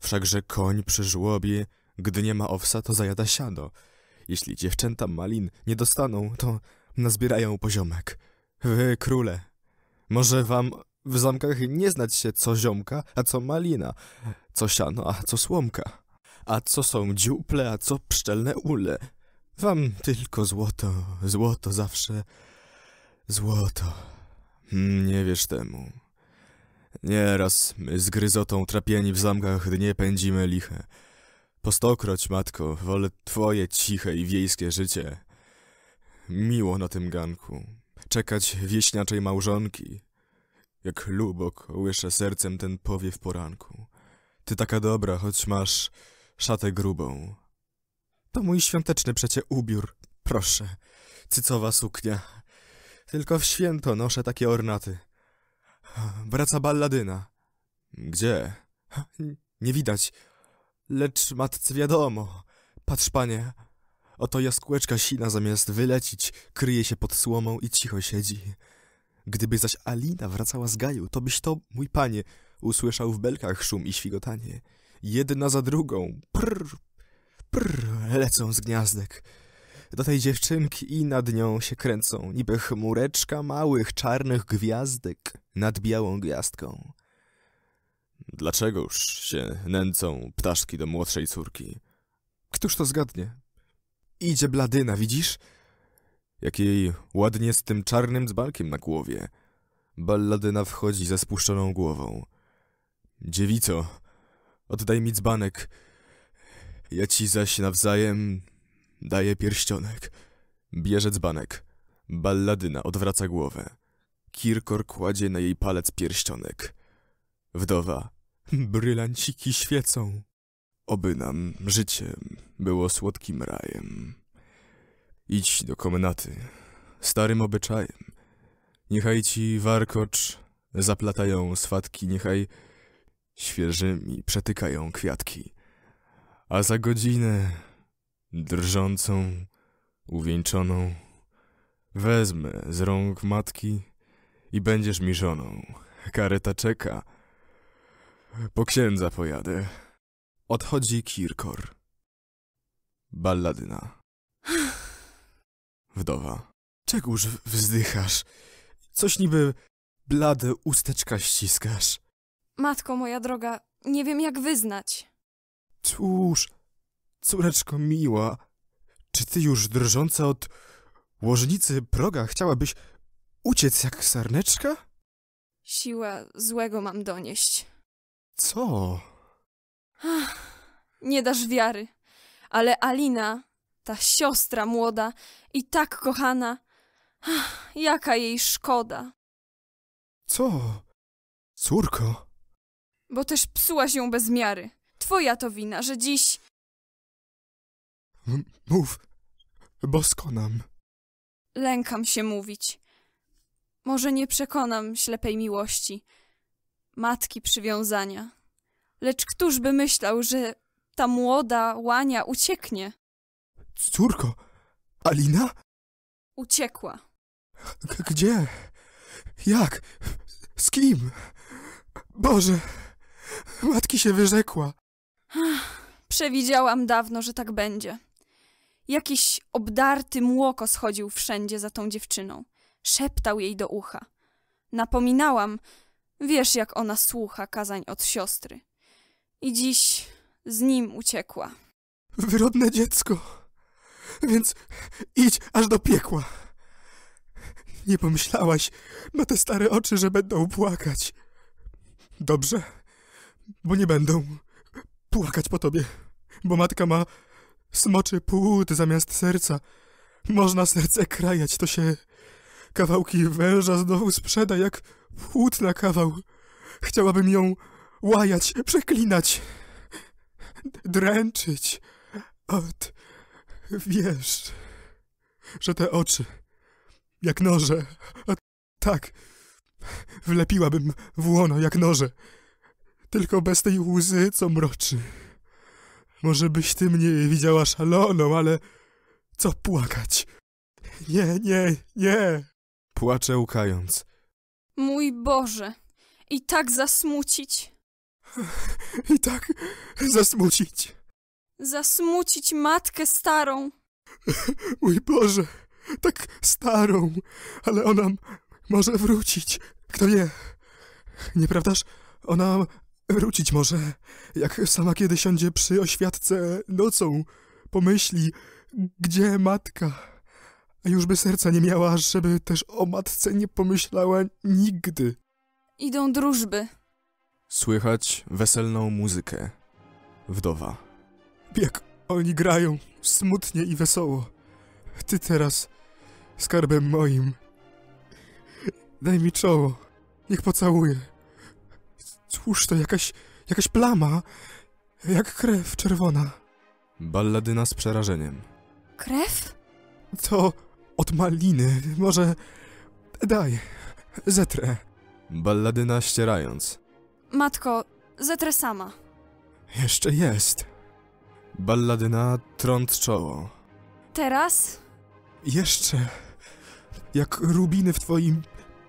Wszakże koń przy żłobie, gdy nie ma owsa, to zajada siano. Jeśli dziewczęta malin nie dostaną, to nazbierają poziomek. Wy, króle, może wam w zamkach nie znać się co ziomka, a co malina, co siano, a co słomka, a co są dziuple, a co pszczelne ule. Wam tylko złoto, złoto zawsze, złoto. Nie wiesz temu. Nieraz my z gryzotą trapieni w zamkach dnie pędzimy liche. Po stokroć, matko, wolę twoje ciche i wiejskie życie. Miło na tym ganku, czekać wieśniaczej małżonki. Jak lubo kołysze sercem ten powiew poranku. Ty taka dobra, choć masz szatę grubą. To mój świąteczny przecie ubiór, proszę, cycowa suknia. Tylko w święto noszę takie ornaty. Wraca Balladyna. Gdzie? Nie widać. Lecz matce wiadomo. Patrz, panie. Oto jaskółeczka sina zamiast wylecić, kryje się pod słomą i cicho siedzi. Gdyby zaś Alina wracała z gaju, to byś to, mój panie, usłyszał w belkach szum i świgotanie. Jedna za drugą. Prr, prr, lecą z gniazdek. Do tej dziewczynki i nad nią się kręcą, niby chmureczka małych czarnych gwiazdek nad białą gwiazdką. Dlaczegoż się nęcą ptaszki do młodszej córki? Któż to zgadnie? Idzie Balladyna, widzisz? Jak jej ładnie z tym czarnym dzbankiem na głowie. Balladyna wchodzi ze spuszczoną głową. Dziewico, oddaj mi dzbanek. Ja ci zaś nawzajem... Daje pierścionek. Bierze dzbanek. Balladyna odwraca głowę. Kirkor kładzie na jej palec pierścionek. Wdowa. Brylanciki świecą. Oby nam życie było słodkim rajem. Idź do komnaty. Starym obyczajem. Niechaj ci warkocz zaplatają swatki. Niechaj świeżymi przetykają kwiatki. A za godzinę... Drżącą, uwieńczoną, wezmę z rąk matki i będziesz mi żoną. Kareta czeka. Po księdza pojadę. Odchodzi Kirkor. Balladyna. Wdowa. Czegóż wzdychasz? Coś niby blade usteczka ściskasz. Matko moja droga, nie wiem jak wyznać. Cóż... Córeczko miła, czy ty już drżąca od łożnicy proga chciałabyś uciec jak sarneczka? Siła złego mam donieść. Co? Ach, nie dasz wiary, ale Alina, ta siostra młoda i tak kochana, ach, jaka jej szkoda. Co? Córko? Bo też psułaś ją bez miary. Twoja to wina, że dziś... M- mów, bo skonam. Lękam się mówić. Może nie przekonam ślepej miłości, matki przywiązania. Lecz któż by myślał, że ta młoda łania ucieknie? Córko, Alina? Uciekła. G- gdzie? Jak? Z kim? Boże, matki się wyrzekła. Przewidziałam dawno, że tak będzie. Jakiś obdarty młokos chodził wszędzie za tą dziewczyną. Szeptał jej do ucha. Napominałam, wiesz jak ona słucha kazań od siostry. I dziś z nim uciekła. Wyrodne dziecko, więc idź aż do piekła. Nie pomyślałaś na te stare oczy, że będą płakać. Dobrze, bo nie będą płakać po tobie, bo matka ma smoczy płód zamiast serca. Można serce krajać, to się kawałki węża znowu sprzeda jak płód na kawał. Chciałabym ją łajać, przeklinać. dręczyć od... Wiesz, że te oczy, jak noże, a tak, wlepiłabym w łono jak noże, tylko bez tej łzy, co mroczy. Może byś ty mnie widziała szaloną, ale co płakać? Nie, nie, nie! Płacze łkając. Mój Boże, i tak zasmucić. I tak zasmucić. Zasmucić matkę starą. Mój Boże, tak starą, ale ona może wrócić. Kto wie, nieprawdaż? Ona wrócić może, jak sama kiedy siądzie przy oświadce nocą. Pomyśli, gdzie matka? A już by serca nie miała, żeby też o matce nie pomyślała nigdy. Idą drużby. Słychać weselną muzykę. Wdowa. Jak oni grają smutnie i wesoło. Ty teraz, skarbem moim, daj mi czoło, niech pocałuję. Cóż to, jakaś, jakaś plama, jak krew czerwona. Balladyna z przerażeniem. Krew? To od maliny, może... Daj, zetrę. Balladyna ścierając. Matko, zetrę sama. Jeszcze jest. Balladyna trąc czoło. Teraz? Jeszcze. Jak rubiny w twoim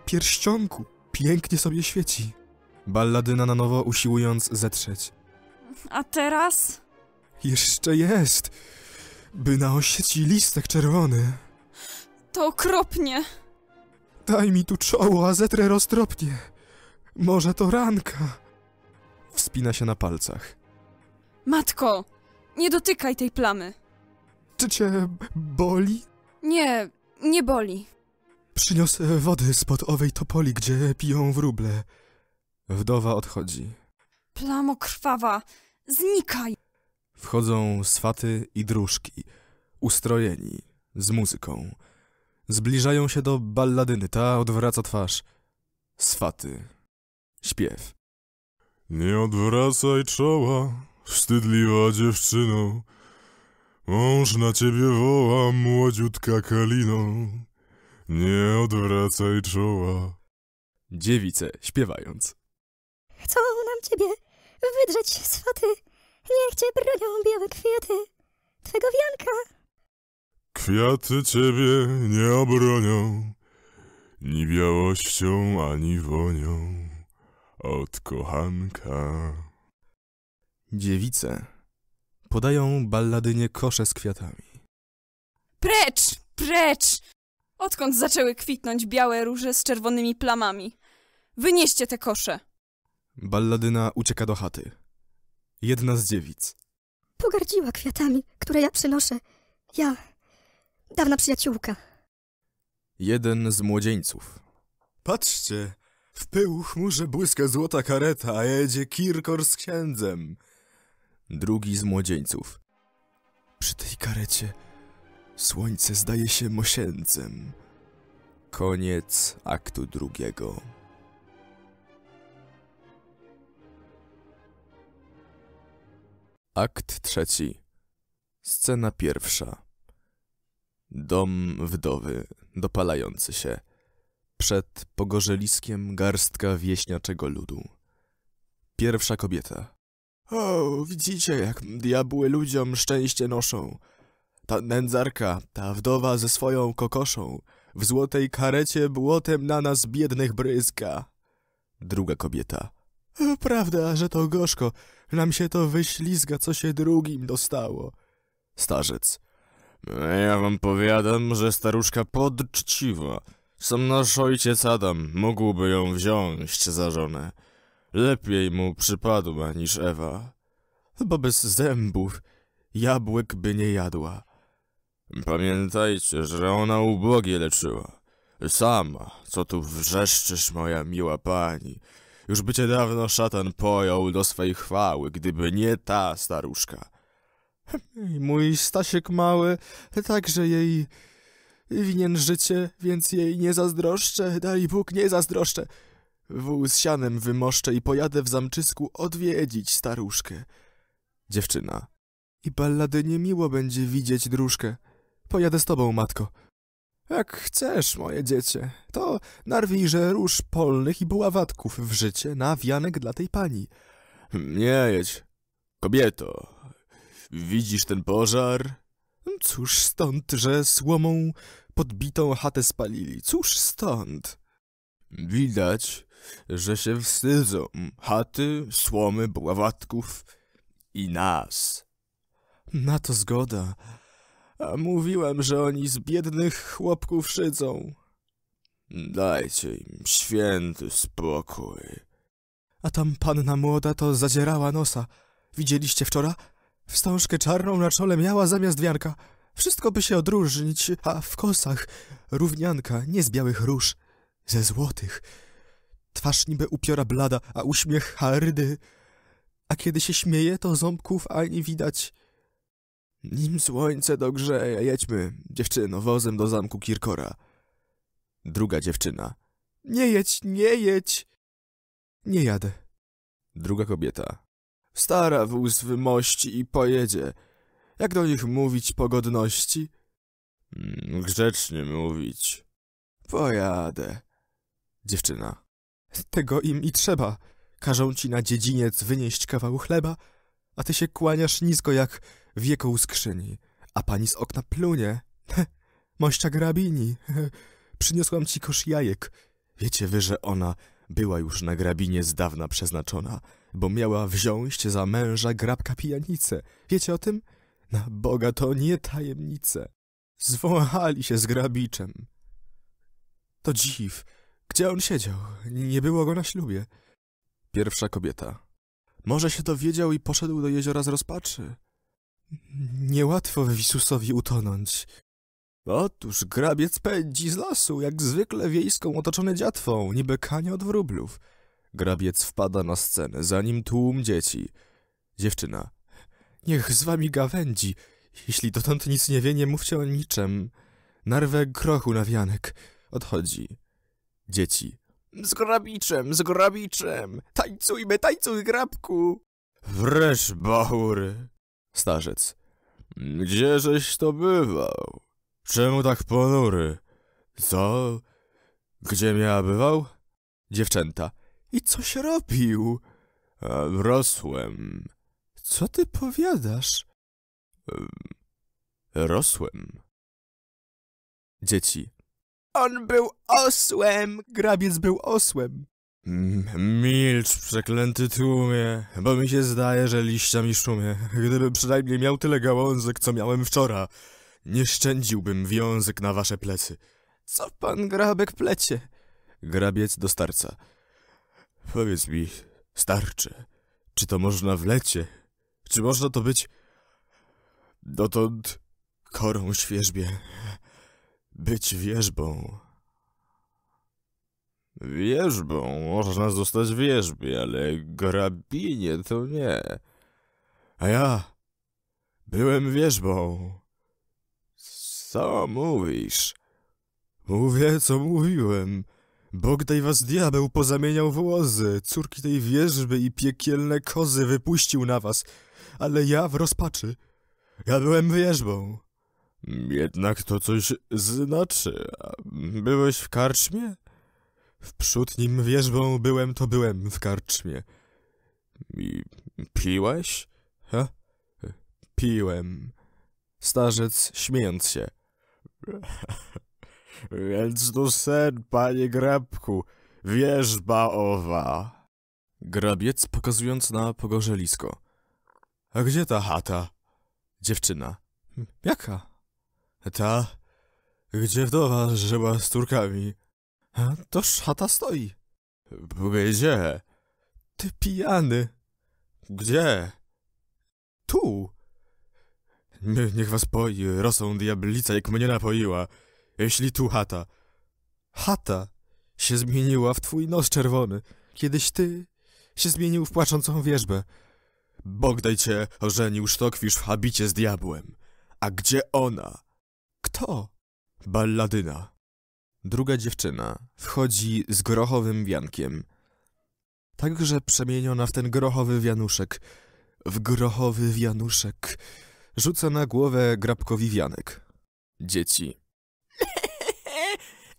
pierścionku. Pięknie sobie świeci. Balladyna na nowo usiłując zetrzeć. A teraz? Jeszcze jest. By na osieci listek czerwony. To okropnie. Daj mi tu czoło, a zetrę roztropnie. Może to ranka. Wspina się na palcach. Matko! Nie dotykaj tej plamy. Czy cię boli? Nie, nie boli. Przyniosę wody spod owej topoli, gdzie piją wróble. Wdowa odchodzi. Plamo krwawa, znikaj! Wchodzą swaty i dróżki, ustrojeni, z muzyką. Zbliżają się do balladyny, ta odwraca twarz. Swaty. Śpiew. Nie odwracaj czoła, wstydliwa dziewczyno, mąż na ciebie woła, młodziutka kalino. Nie odwracaj czoła. Dziewice śpiewając. Chcą nam ciebie wydrzeć swaty, niech cię bronią białe kwiaty twego wianka. Kwiaty ciebie nie obronią, ni białością, ani wonią od kochanka. Dziewice podają balladynie kosze z kwiatami. Precz, precz! Odkąd zaczęły kwitnąć białe róże z czerwonymi plamami? Wynieście te kosze! Balladyna ucieka do chaty. Jedna z dziewic. Pogardziła kwiatami, które ja przynoszę. Ja, dawna przyjaciółka. Jeden z młodzieńców. Patrzcie, w pył chmurze błyska złota kareta, a jedzie Kirkor z księdzem. Drugi z młodzieńców. Przy tej karecie słońce zdaje się mosiędcem. Koniec aktu drugiego. Akt trzeci. Scena pierwsza. Dom wdowy, dopalający się. Przed pogorzeliskiem garstka wieśniaczego ludu. Pierwsza kobieta. O, widzicie, jak diabły ludziom szczęście noszą. Ta nędzarka, ta wdowa ze swoją kokoszą, w złotej karecie błotem na nas biednych bryzga. Druga kobieta. Prawda, że to gorzko, nam się to wyślizga, co się drugim dostało. Starzec. Ja wam powiadam, że staruszka podczciwa. Sam nasz ojciec Adam mógłby ją wziąć za żonę. Lepiej mu przypadła niż Ewa, bo bez zębów jabłek by nie jadła. Pamiętajcie, że ona ubogie leczyła. Sama, co tu wrzeszczysz, moja miła pani. Już by cię dawno szatan pojął do swej chwały, gdyby nie ta staruszka. Mój Stasiek mały także jej winien życie, więc jej nie zazdroszczę, daj Bóg, nie zazdroszczę. Wół z sianem wymoszczę i pojadę w zamczysku odwiedzić staruszkę. Dziewczyna. I Balladynie miło będzie widzieć dróżkę. Pojadę z tobą, matko. Jak chcesz, moje dziecię, to narwijże róż polnych i buławatków w życie na wianek dla tej pani. Nie jedź. Kobieto, widzisz ten pożar? Cóż stąd, że słomą podbitą chatę spalili. Cóż stąd? Widać, że się wstydzą chaty, słomy, buławatków i nas. Na to zgoda. A mówiłem, że oni z biednych chłopków szydzą. Dajcie im święty spokój. A tam panna młoda to zadzierała nosa. Widzieliście wczoraj? Wstążkę czarną na czole miała zamiast wianka. Wszystko by się odróżnić, a w kosach równianka, nie z białych róż, ze złotych. Twarz niby upiora blada, a uśmiech hardy. A kiedy się śmieje, to ząbków ani widać. Nim słońce dogrzeje, jedźmy, dziewczyno, wozem do zamku Kirkora. Druga dziewczyna. Nie jedź, nie jedź. Nie jadę. Druga kobieta. Stara wóz wymości i pojedzie. Jak do nich mówić pogodności? Grzecznie mówić. Pojadę. Dziewczyna. Tego im i trzeba. Każą ci na dziedziniec wynieść kawał chleba, a ty się kłaniasz nisko jak wieko u skrzyni, a pani z okna plunie. Mościa grabini. Przyniosłam ci kosz jajek. Wiecie wy, że ona była już na grabinie z dawna przeznaczona, bo miała wziąć za męża grabka pijanicę. Wiecie o tym? Na Boga to nie tajemnice. Zwąchali się z grabiczem. To dziw. Gdzie on siedział? Nie było go na ślubie. Pierwsza kobieta. Może się dowiedział i poszedł do jeziora z rozpaczy. Niełatwo Wisusowi utonąć. Otóż grabiec pędzi z lasu, jak zwykle wiejską otoczony dziatwą, niby kanie od wróblów. Grabiec wpada na scenę, za nim tłum dzieci. Dziewczyna. Niech z wami gawędzi. Jeśli dotąd nic nie wie, nie mówcie o niczym. Narwę grochu na wianek. Odchodzi. Dzieci. Z grabiczem, z grabiczem. Tańcujmy, tańcuj, grabku. Wresz, bahury. Starzec. Gdzieżeś to bywał? Czemu tak ponury? Co? Gdzie miała bywał? Dziewczęta. I coś robił? A rosłem. Co ty powiadasz? Rosłem. Dzieci. On był osłem. Grabiec był osłem. Milcz, przeklęty tłumie, bo mi się zdaje, że liściami szumie. Gdybym przynajmniej miał tyle gałązek, co miałem wczoraj, nie szczędziłbym wiązek na wasze plecy. Co pan grabek plecie? Grabiec do starca. Powiedz mi, starcze, czy to można w lecie? Czy można to być dotąd korą świeżbie? Być wierzbą. Wierzbą można zostać wierzbie, ale grabinie to nie. A ja byłem wierzbą. Co mówisz? Mówię, co mówiłem. Bogdaj was diabeł pozamieniał w łozy. Córki tej wierzby i piekielne kozy wypuścił na was. Ale ja w rozpaczy. Ja byłem wierzbą. Jednak to coś znaczy. Byłeś w karczmie? Wprzód nim wierzbą byłem, to byłem w karczmie. I piłeś? Ha? Piłem. Starzec, śmiejąc się. Więc to sen, panie grabku, wierzba owa. Grabiec, pokazując na pogorzelisko. A gdzie ta chata? Dziewczyna. Jaka? Ta, gdzie wdowa żyła z córkami. A toż chata stoi. Gdzie? Ty pijany. Gdzie? Tu. Niech was poi, rosą diablica, jak mnie napoiła. Jeśli tu chata. Chata się zmieniła w twój nos czerwony. Kiedyś ty się zmienił w płaczącą wierzbę. Bogdaj cię ożenił sztokwisz w habicie z diabłem. A gdzie ona? Kto? Balladyna. Druga dziewczyna wchodzi z grochowym wiankiem. Także przemieniona w ten grochowy wianuszek. w grochowy wianuszek. Rzuca na głowę grabkowi wianek. Dzieci.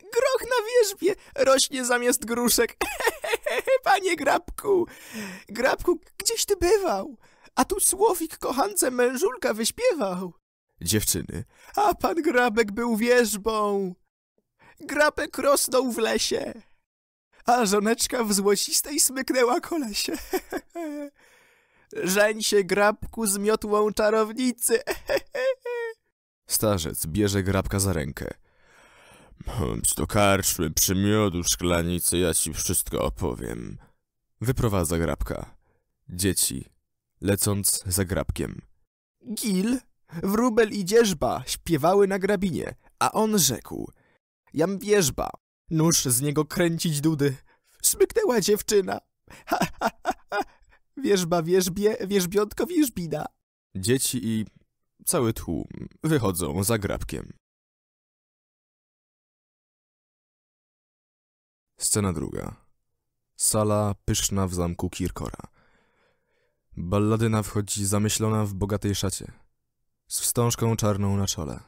Groch na wierzbie rośnie zamiast gruszek. Panie Grabku, Grabku, gdzieś ty bywał? A tu Słowik kochance mężulka wyśpiewał. Dziewczyny. A pan Grabek był wierzbą. Grabek rosnął w lesie. A żoneczka w złocistej smyknęła kolesie. Żeń się, Grabku, z miotłą czarownicy. Starzec bierze Grabka za rękę. Do karczmy, przy miodu, szklanicy, ja ci wszystko opowiem. Wyprowadza Grabka. Dzieci, lecąc za Grabkiem. Gil, wróbel i dzierżba śpiewały na grabinie, a on rzekł. Jam wierzba, nóż z niego kręcić dudy. Smyknęła dziewczyna. Ha, ha, ha, ha. Wierzba wierzbie, wierzbiątko wierzbina. Dzieci i cały tłum wychodzą za Grabkiem. Scena druga. Sala pyszna w zamku Kirkora. Balladyna wchodzi zamyślona w bogatej szacie, z wstążką czarną na czole.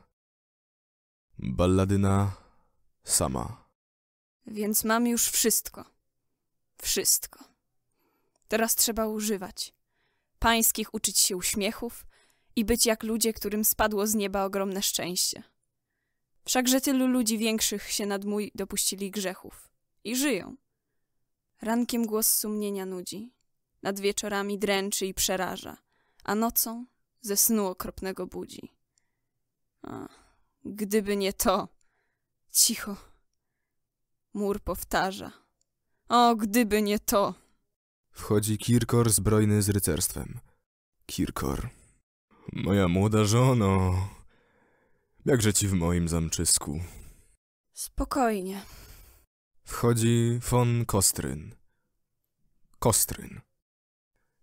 Balladyna sama. Więc mam już wszystko. Wszystko. Teraz trzeba używać. Pańskich uczyć się uśmiechów i być jak ludzie, którym spadło z nieba ogromne szczęście. Wszakże tylu ludzi większych się nad mój dopuścili grzechów. I żyją. Rankiem głos sumienia nudzi. Nad wieczorami dręczy i przeraża. A nocą ze snu okropnego budzi. A, gdyby nie to. Cicho. Mur powtarza. O, gdyby nie to. Wchodzi Kirkor zbrojny z rycerstwem. Kirkor. Moja młoda żono. Jakże ci w moim zamczysku. Spokojnie. Wchodzi von Kosryn. Kosryn.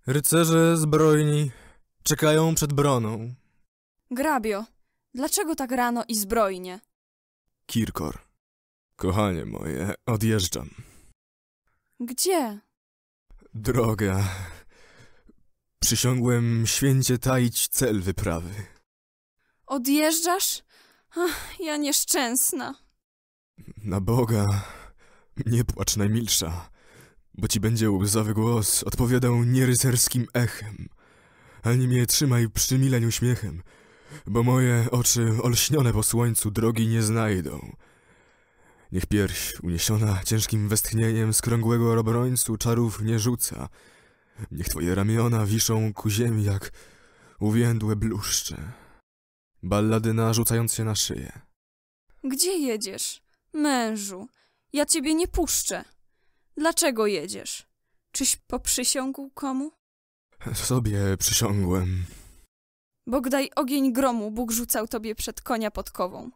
Rycerze zbrojni czekają przed broną. Grabio, dlaczego tak rano i zbrojnie? Kirkor. Kochanie moje, odjeżdżam. Gdzie? Droga. Przysiągłem święcie taić cel wyprawy. Odjeżdżasz? Ach, ja nieszczęsna. Na Boga. Nie płacz, najmilsza, bo ci będzie łzawy głos odpowiadał nierycerskim echem. Ani mnie trzymaj przy mileniu śmiechem, bo moje oczy olśnione po słońcu drogi nie znajdą. Niech pierś uniesiona ciężkim westchnieniem skrągłego obrońcu czarów nie rzuca. Niech twoje ramiona wiszą ku ziemi jak uwiędłe bluszcze. Balladyna rzucając się na szyję. Gdzie jedziesz, mężu? Ja ciebie nie puszczę. Dlaczego jedziesz? Czyś poprzysiągł komu? Sobie przysiągłem. Bogdaj ogień gromu Bóg rzucał tobie przed konia podkową.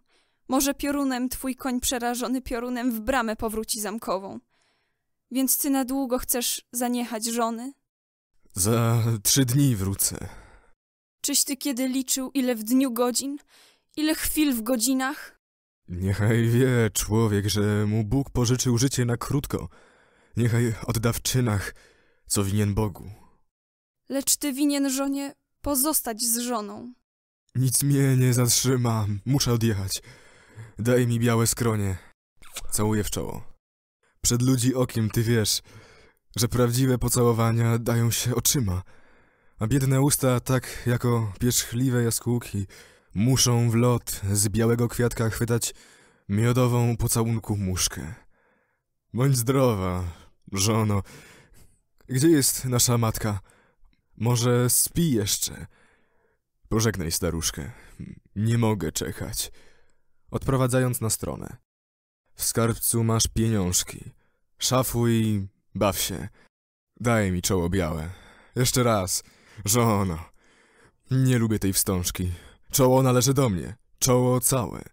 Może piorunem twój koń przerażony piorunem w bramę powróci zamkową. Więc ty na długo chcesz zaniechać żony? Za trzy dni wrócę. Czyś ty kiedy liczył, ile w dniu godzin? Ile chwil w godzinach? Niechaj wie człowiek, że mu Bóg pożyczył życie na krótko. Niechaj odda w czynach, co winien Bogu. Lecz ty winien, żonie, pozostać z żoną. Nic mnie nie zatrzyma, muszę odjechać. Daj mi białe skronie. Całuję w czoło. Przed ludzi okiem ty wiesz, że prawdziwe pocałowania dają się oczyma, a biedne usta tak jako pierzchliwe jaskółki muszą w lot z białego kwiatka chwytać miodową pocałunku muszkę. Bądź zdrowa, żono. Gdzie jest nasza matka? Może spi jeszcze? Pożegnaj staruszkę. Nie mogę czekać. Odprowadzając na stronę. W skarbcu masz pieniążki. Szafuj, baw się. Daj mi czoło białe. Jeszcze raz, żono. Nie lubię tej wstążki. Czoło należy do mnie. Czoło całe.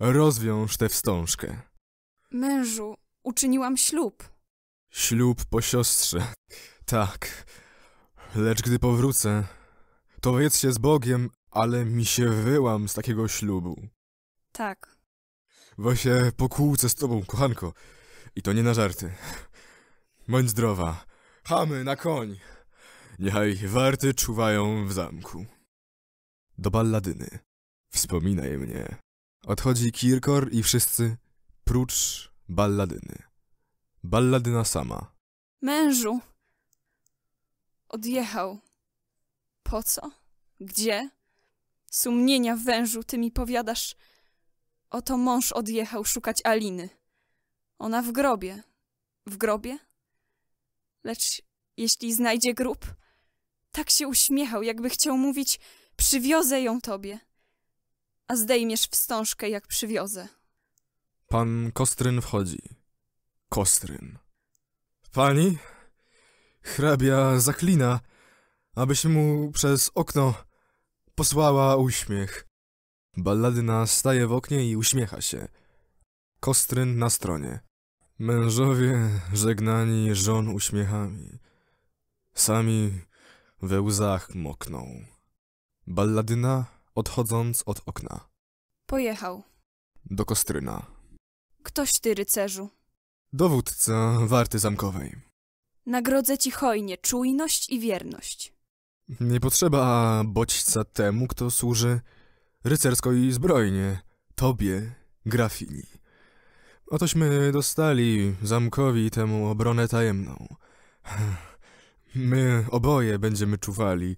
Rozwiąż tę wstążkę. Mężu, uczyniłam ślub. Ślub po siostrze. Tak. Lecz gdy powrócę, to wiedz się z Bogiem, ale mi się wyłam z takiego ślubu. Tak. Bo się pokłócę z tobą, kochanko. I to nie na żarty. Bądź zdrowa. Chamy na koń. Niechaj warty czuwają w zamku. Do Balladyny. Wspominaj mnie. Odchodzi Kirkor i wszyscy, prócz Balladyny. Balladyna sama. Mężu. Odjechał. Po co? Gdzie? Sumienia wężu, ty mi powiadasz. Oto mąż odjechał szukać Aliny. Ona w grobie. W grobie? Lecz jeśli znajdzie grób... Tak się uśmiechał, jakby chciał mówić, przywiozę ją tobie. A zdejmiesz wstążkę, jak przywiozę. Pan Kosryn wchodzi. Kosryn. Pani? Hrabia zaklina, abyś mu przez okno posłała uśmiech. Balladyna staje w oknie i uśmiecha się. Kosryn na stronie. Mężowie żegnani żon uśmiechami. Sami we łzach mokną. Balladyna odchodząc od okna. Pojechał. Do Kostryna. Ktoś ty, rycerzu. Dowódca warty zamkowej. Nagrodzę ci hojnie czujność i wierność. Nie potrzeba bodźca temu, kto służy rycersko i zbrojnie. Tobie, grafini. Otośmy dostali zamkowi temu obronę tajemną. My oboje będziemy czuwali.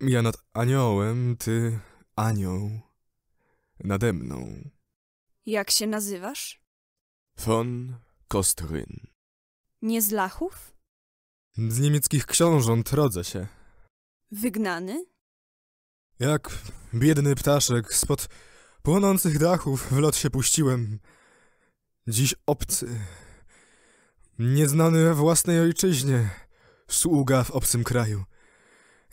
Ja nad aniołem, ty anioł nade mną. Jak się nazywasz? Von Kosryn. Nie z Lachów? Z niemieckich książąt rodzę się. Wygnany? Jak biedny ptaszek spod płonących dachów w lot się puściłem. Dziś obcy, nieznany we własnej ojczyźnie, sługa w obcym kraju.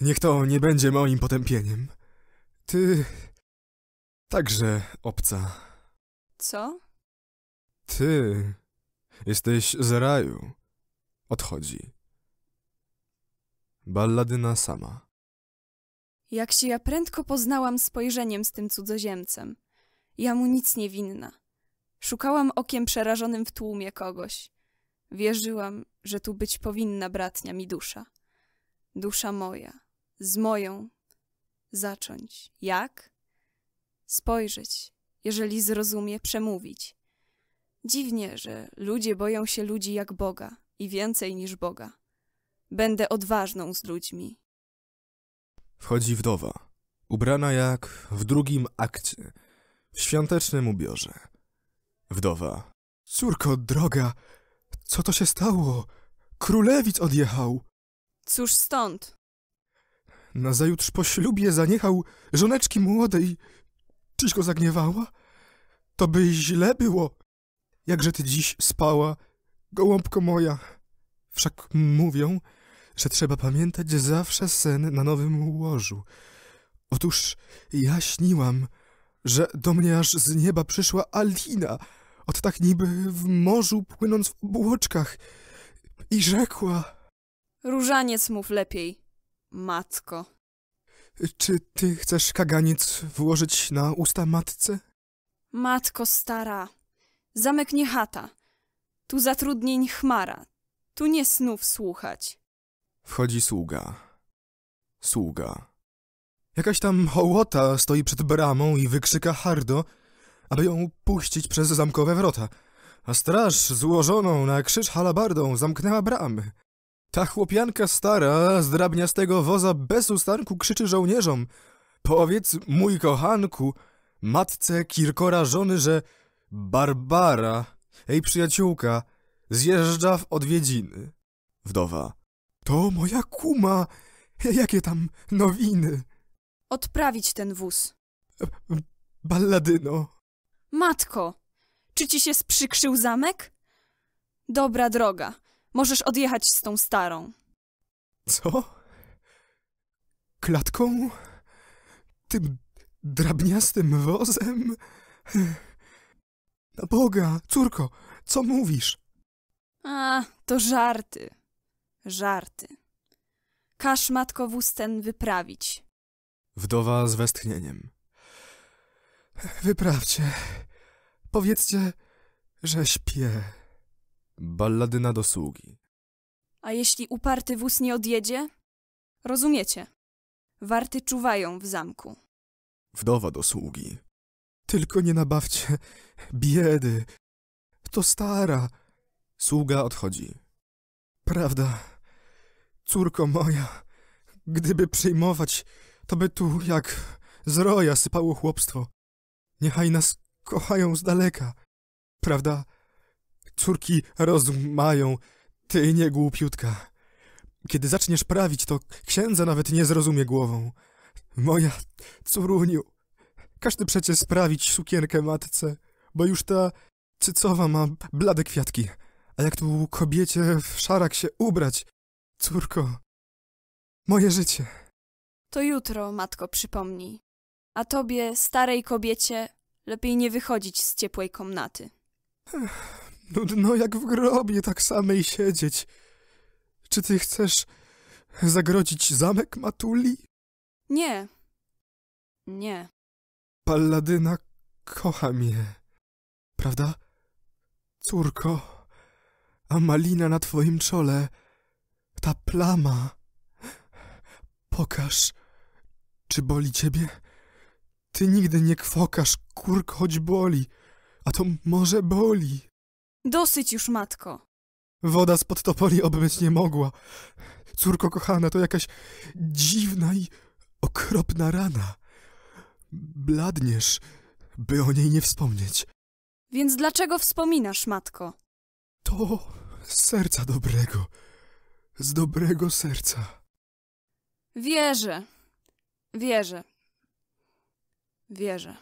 Niech to nie będzie moim potępieniem. Ty także obca. Co? Ty jesteś z raju. Odchodzi. Balladyna sama. Jak się ja prędko poznałam spojrzeniem z tym cudzoziemcem. Ja mu nic nie winna. Szukałam okiem przerażonym w tłumie kogoś. Wierzyłam, że tu być powinna bratnia mi dusza. Dusza moja. Z moją. Zacząć. Jak? Spojrzeć. Jeżeli zrozumie, przemówić. Dziwnie, że ludzie boją się ludzi jak Boga. I więcej niż Boga. Będę odważną z ludźmi. Wchodzi wdowa. Ubrana jak w drugim akcie. W świątecznym ubiorze. Wdowa. Córko droga, co to się stało? Królewic odjechał. Cóż stąd? Nazajutrz po ślubie zaniechał żoneczki młodej. Czyś go zagniewała? To by źle było. Jakże ty dziś spała, gołąbko moja. Wszak mówią, że trzeba pamiętać zawsze sen na nowym łożu. Otóż ja śniłam, że do mnie aż z nieba przyszła Alina, od tak niby w morzu płynąc w obłoczkach, i rzekła... Różaniec mów lepiej, matko. Czy ty chcesz kaganiec włożyć na usta matce? Matko stara, zamek nie chata. Tu zatrudnień chmara, tu nie snów słuchać. Wchodzi sługa. Sługa. Jakaś tam hołota stoi przed bramą i wykrzyka hardo, aby ją puścić przez zamkowe wrota. A straż złożoną na krzyż halabardą zamknęła bramy. Ta chłopianka stara z drabniastego woza bez ustanku krzyczy żołnierzom. Powiedz, mój kochanku, matce Kirkora żony, że Barbara, jej przyjaciółka, zjeżdża w odwiedziny. Wdowa. To moja kuma. Jakie tam nowiny. Odprawić ten wóz. Balladyno. Matko, czy ci się sprzykrzył zamek? Dobra droga. Możesz odjechać z tą starą. Co? Klatką? Tym drabniastym wozem? Na Boga, córko, co mówisz? A, to żarty. Żarty. Każ, matko, wóz ten wyprawić. Wdowa z westchnieniem. Wyprawcie. Powiedzcie, że śpię. Balladyna do sługi. A jeśli uparty wóz nie odjedzie? Rozumiecie. Warty czuwają w zamku. Wdowa do sługi. Tylko nie nabawcie biedy. To stara. Sługa odchodzi. Prawda, córko moja, gdyby przyjmować, to by tu jak z roja sypało chłopstwo. Niechaj nas kochają z daleka. Prawda, córki rozum mają, ty nie głupiutka. Kiedy zaczniesz prawić, to księdza nawet nie zrozumie głową. Moja córuniu, każdy przecie sprawić sukienkę matce, bo już ta cycowa ma blade kwiatki. A jak tu kobiecie w szarak się ubrać? Córko, moje życie. To jutro, matko, przypomnij. A tobie, starej kobiecie, lepiej nie wychodzić z ciepłej komnaty. Ech, nudno jak w grobie tak samej siedzieć. Czy ty chcesz zagrodzić zamek Matuli? Nie. Nie. Balladyna kocha mnie. Prawda? Córko... A malina na twoim czole, ta plama, pokaż, czy boli ciebie? Ty nigdy nie kwokasz, kurk, choć boli, a to może boli. Dosyć już, matko. Woda spod topoli obmyć nie mogła. Córko kochana, to jakaś dziwna i okropna rana. Bladniesz, by o niej nie wspomnieć. Więc dlaczego wspominasz, matko? To... z serca dobrego, z dobrego serca. Wierzę, wierzę, wierzę.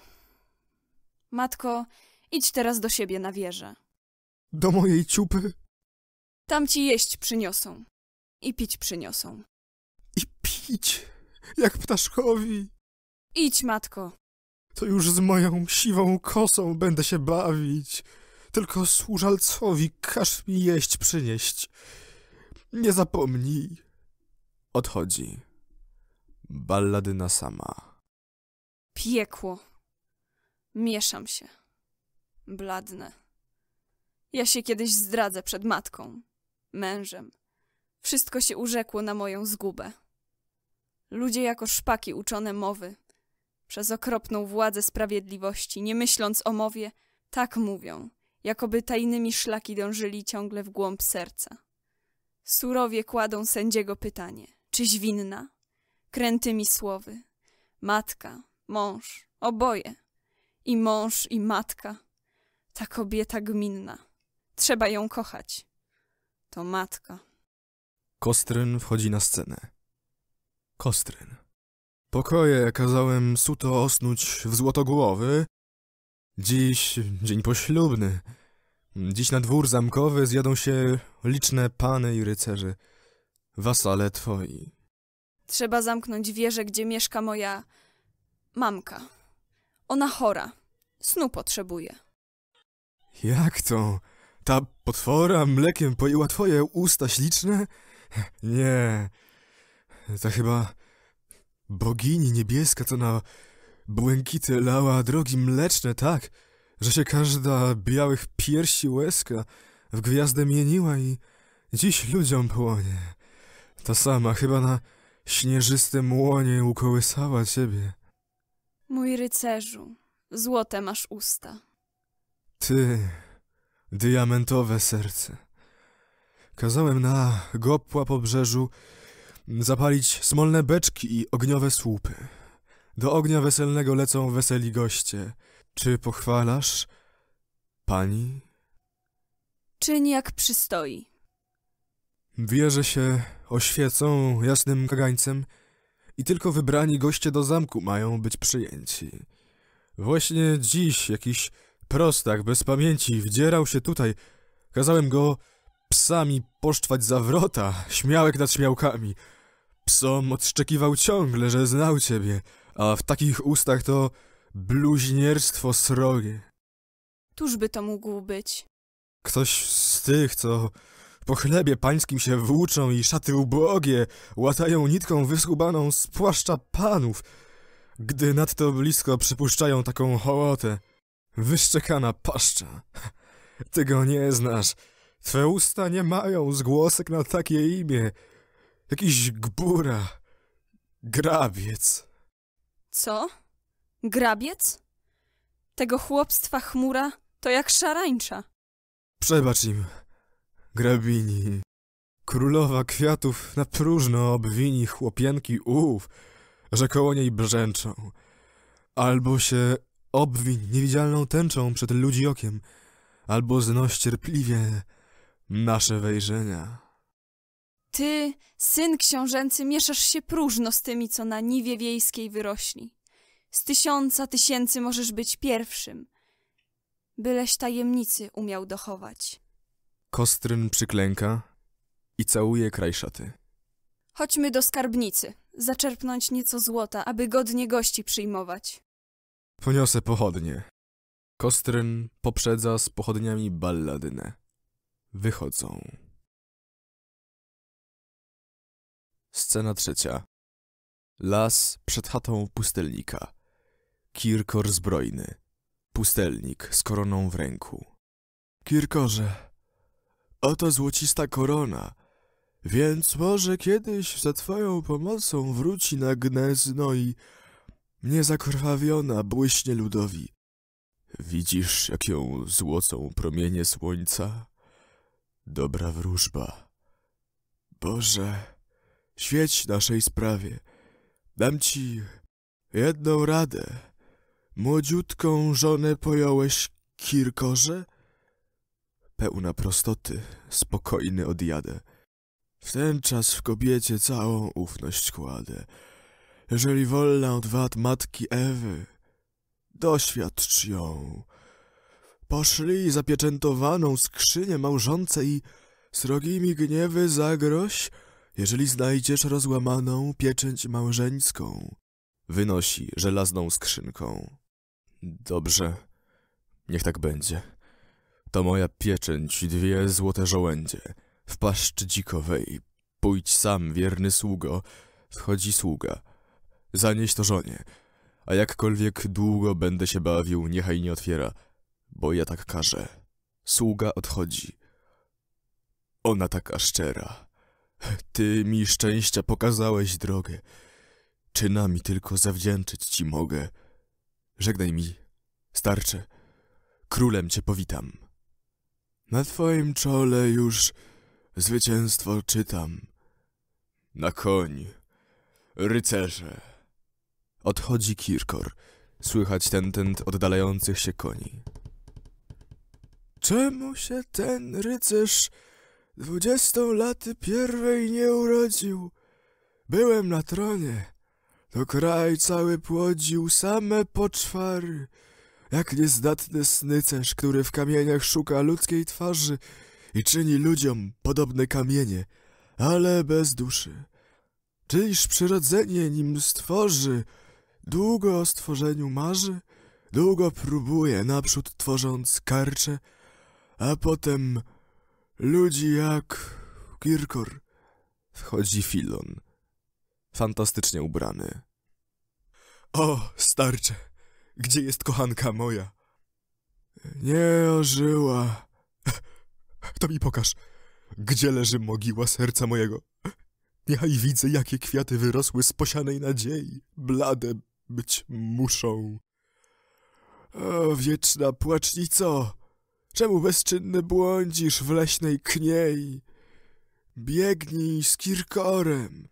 Matko, idź teraz do siebie na wieżę. Do mojej ciupy? Tam ci jeść przyniosą i pić przyniosą. I pić, jak ptaszkowi. Idź, matko. To już z moją siwą kosą będę się bawić. Tylko służalcowi każ mi jeść przynieść. Nie zapomnij. Odchodzi. Balladyna sama. Piekło. Mieszam się. Bladnę. Ja się kiedyś zdradzę przed matką, mężem. Wszystko się urzekło na moją zgubę. Ludzie jako szpaki uczone mowy. Przez okropną władzę sprawiedliwości, nie myśląc o mowie, tak mówią. Jakoby tajnymi szlaki dążyli ciągle w głąb serca. Surowie kładą sędziego pytanie, czyś winna? Krętymi słowy, matka, mąż, oboje. I mąż, i matka, ta kobieta gminna. Trzeba ją kochać. To matka. Kosryn wchodzi na scenę. Kosryn. Pokoje kazałem suto osnuć w złotogłowy. Dziś dzień poślubny. Dziś na dwór zamkowy zjadą się liczne pany i rycerze, wasale twoi. Trzeba zamknąć wieżę, gdzie mieszka moja mamka. Ona chora, snu potrzebuje. Jak to? Ta potwora mlekiem poiła twoje usta śliczne? Nie, to chyba bogini niebieska, co na... błękity lała drogi mleczne tak, że się każda białych piersi łezka w gwiazdę mieniła i dziś ludziom płonie. Ta sama chyba na śnieżystym łonie ukołysała ciebie. Mój rycerzu, złote masz usta. Ty, diamentowe serce. Kazałem na Gopła po brzeżu zapalić smolne beczki i ogniowe słupy. Do ognia weselnego lecą weseli goście. Czy pochwalasz, pani? Czyń jak przystoi. Wieże się oświecą jasnym kagańcem i tylko wybrani goście do zamku mają być przyjęci. Właśnie dziś jakiś prostak bez pamięci wdzierał się tutaj. Kazałem go psami poszczwać za wrota, śmiałek nad śmiałkami. Psom odszczekiwał ciągle, że znał ciebie. A w takich ustach to bluźnierstwo srogie. Tuż by to mógł być? Ktoś z tych, co po chlebie pańskim się włóczą i szaty ubogie łatają nitką wyschubaną z płaszcza panów, gdy nadto blisko przypuszczają taką hołotę. Wyszczekana paszcza. Ty go nie znasz. Twe usta nie mają zgłosek na takie imię. Jakiś gbura. Grabiec. Co? Grabiec? Tego chłopstwa chmura to jak szarańcza. Przebacz im, grabini. Królowa kwiatów na próżno obwini chłopienki ów, że koło niej brzęczą. Albo się obwiń niewidzialną tęczą przed ludzi okiem, albo znoś cierpliwie nasze wejrzenia. Ty, syn książęcy, mieszasz się próżno z tymi, co na niwie wiejskiej wyrośli. Z tysiąca tysięcy możesz być pierwszym, byleś tajemnicy umiał dochować. Kostryn przyklęka i całuje kraj szaty. Chodźmy do skarbnicy, zaczerpnąć nieco złota, aby godnie gości przyjmować. Poniosę pochodnie. Kostryn poprzedza z pochodniami Balladynę. Wychodzą. Scena trzecia. Las przed chatą pustelnika. Kirkor zbrojny. Pustelnik z koroną w ręku. Kirkorze, oto złocista korona, więc może kiedyś za twoją pomocą wróci na Gniezno i niezakrwawiona błyśnie ludowi. Widzisz, jak ją złocą promienie słońca? Dobra wróżba. Boże, świeć naszej sprawie. Dam ci jedną radę. Młodziutką żonę pojąłeś, Kirkorze? Pełna prostoty, spokojny odjadę. W ten czas w kobiecie całą ufność kładę. Jeżeli wolna od wad matki Ewy, doświadcz ją. Poszlij zapieczętowaną skrzynię małżonce i srogimi gniewy zagroź, jeżeli znajdziesz rozłamaną pieczęć małżeńską. Wynosi żelazną skrzynką. Dobrze, niech tak będzie. To moja pieczęć, dwie złote żołędzie. W paszcz dzikowej, pójdź sam, wierny sługo. Wchodzi sługa. Zanieś to żonie. A jakkolwiek długo będę się bawił, niechaj nie otwiera, bo ja tak każę. Sługa odchodzi. Ona taka szczera. Ty mi szczęścia pokazałeś drogę. Czynami tylko zawdzięczyć ci mogę. Żegnaj mi, starcze. Królem cię powitam. Na twoim czole już zwycięstwo czytam. Na koń, rycerze. Odchodzi Kirkor. Słychać tętent oddalających się koni. Czemu się ten rycerz dwudziestą laty pierwej nie urodził? Byłem na tronie, to kraj cały płodził, same poczwary. Jak niezdatny snycerz, który w kamieniach szuka ludzkiej twarzy i czyni ludziom podobne kamienie, ale bez duszy. Czyliż przyrodzenie nim stworzy, długo o stworzeniu marzy, długo próbuje, naprzód tworząc karcze, a potem ludzi jak Kirkor. Wchodzi Filon, fantastycznie ubrany. O, starcze, gdzie jest kochanka moja? Nie ożyła. To mi pokaż, gdzie leży mogiła serca mojego. Niechaj widzę, jakie kwiaty wyrosły z posianej nadziei. Blade być muszą. O, wieczna płacznico, czemu bezczynny błądzisz w leśnej kniei? Biegnij z Kirkorem.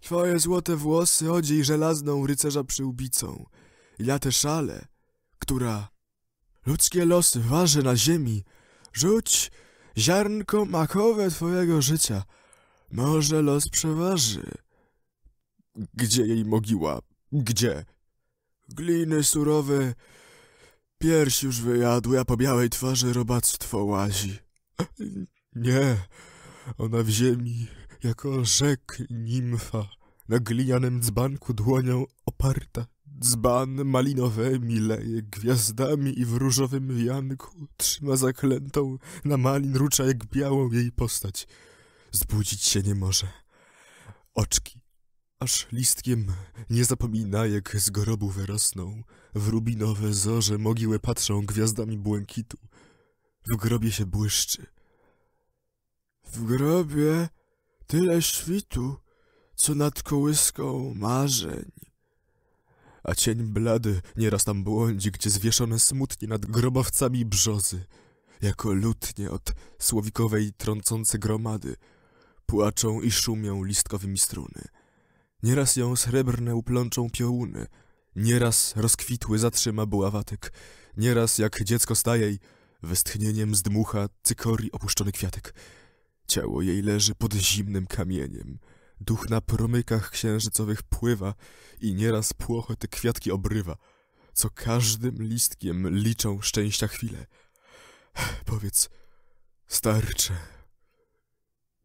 Twoje złote włosy odziej żelazną rycerza przyłbicą. Ja tę szalę, która ludzkie losy waży na ziemi, rzuć ziarnko makowe twojego życia. Może los przeważy. Gdzie jej mogiła? Gdzie? Gliny surowe pierś już wyjadły, a po białej twarzy robactwo łazi. Nie, ona w ziemi, jako rzek nimfa, na glinianym dzbanku dłonią oparta. Dzban malinowe mileje gwiazdami i w różowym wianku trzyma zaklętą na malin rucza jak białą jej postać. Zbudzić się nie może. Oczki, aż listkiem nie zapomina, jak z grobu wyrosną. W rubinowe zorze mogiły patrzą gwiazdami błękitu. W grobie się błyszczy. W grobie tyle świtu, co nad kołyską marzeń. A cień blady nieraz tam błądzi, gdzie zwieszone smutnie nad grobowcami brzozy, jako lutnie od słowikowej trącące gromady, płaczą i szumią listkowymi struny. Nieraz ją srebrne uplączą piołuny, nieraz rozkwitły zatrzyma buławatyk, nieraz jak dziecko stajej, westchnieniem zdmucha cykorii opuszczony kwiatek. Ciało jej leży pod zimnym kamieniem, duch na promykach księżycowych pływa i nieraz płochę te kwiatki obrywa, co każdym listkiem liczą szczęścia chwile. Powiedz, starcze,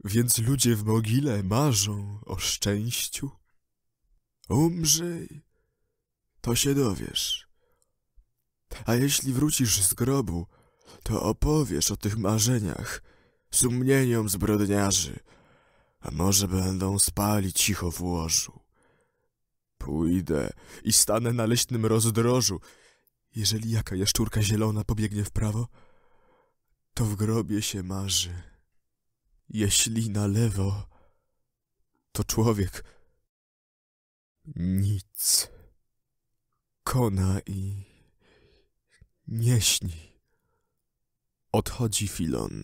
więc ludzie w mogile marzą o szczęściu? Umrzyj, to się dowiesz. A jeśli wrócisz z grobu, to opowiesz o tych marzeniach sumieniom zbrodniarzy, a może będą spali cicho w łożu. Pójdę i stanę na leśnym rozdrożu. Jeżeli jaka jaszczurka zielona pobiegnie w prawo, to w grobie się marzy. Jeśli na lewo, to człowiek. Nic. Kona i nie śni. Odchodzi Filon,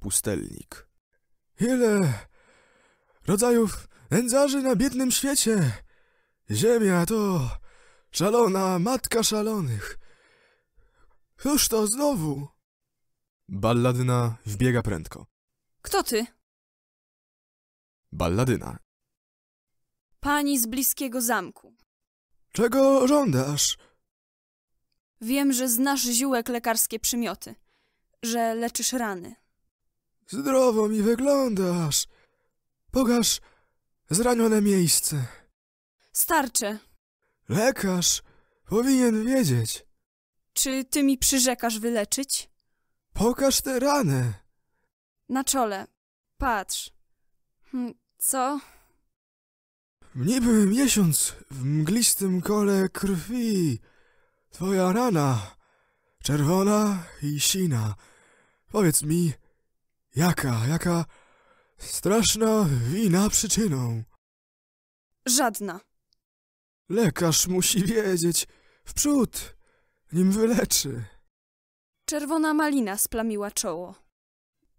pustelnik. Ile rodzajów nędzarzy na biednym świecie! Ziemia to szalona matka szalonych. Cóż to znowu? Balladyna wbiega prędko. Kto ty? Balladyna. Pani z bliskiego zamku. Czego żądasz? Wiem, że znasz ziółek lekarskie przymioty, że leczysz rany. Zdrowo mi wyglądasz. Pokaż zranione miejsce. Starcze. Lekarz powinien wiedzieć. Czy ty mi przyrzekasz wyleczyć? Pokaż tę ranę. Na czole. Patrz. Co? Niby miesiąc w mglistym kole krwi. Twoja rana, czerwona i sina. Powiedz mi, jaka, jaka straszna wina przyczyną? Żadna. Lekarz musi wiedzieć. Wprzód, nim wyleczy. Czerwona malina splamiła czoło.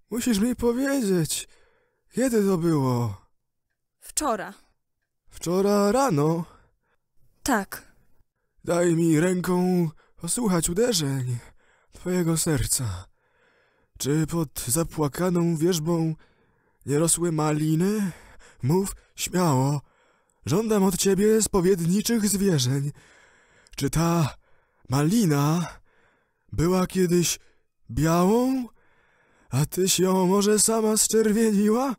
Musisz mi powiedzieć, kiedy to było? Wczora. Wczora rano? Tak. Daj mi ręką posłuchać uderzeń twojego serca. Czy pod zapłakaną wierzbą nie rosły maliny? Mów śmiało. Żądam od ciebie spowiedniczych zwierzeń. Czy ta malina była kiedyś białą, a tyś ją może sama zczerwieniła?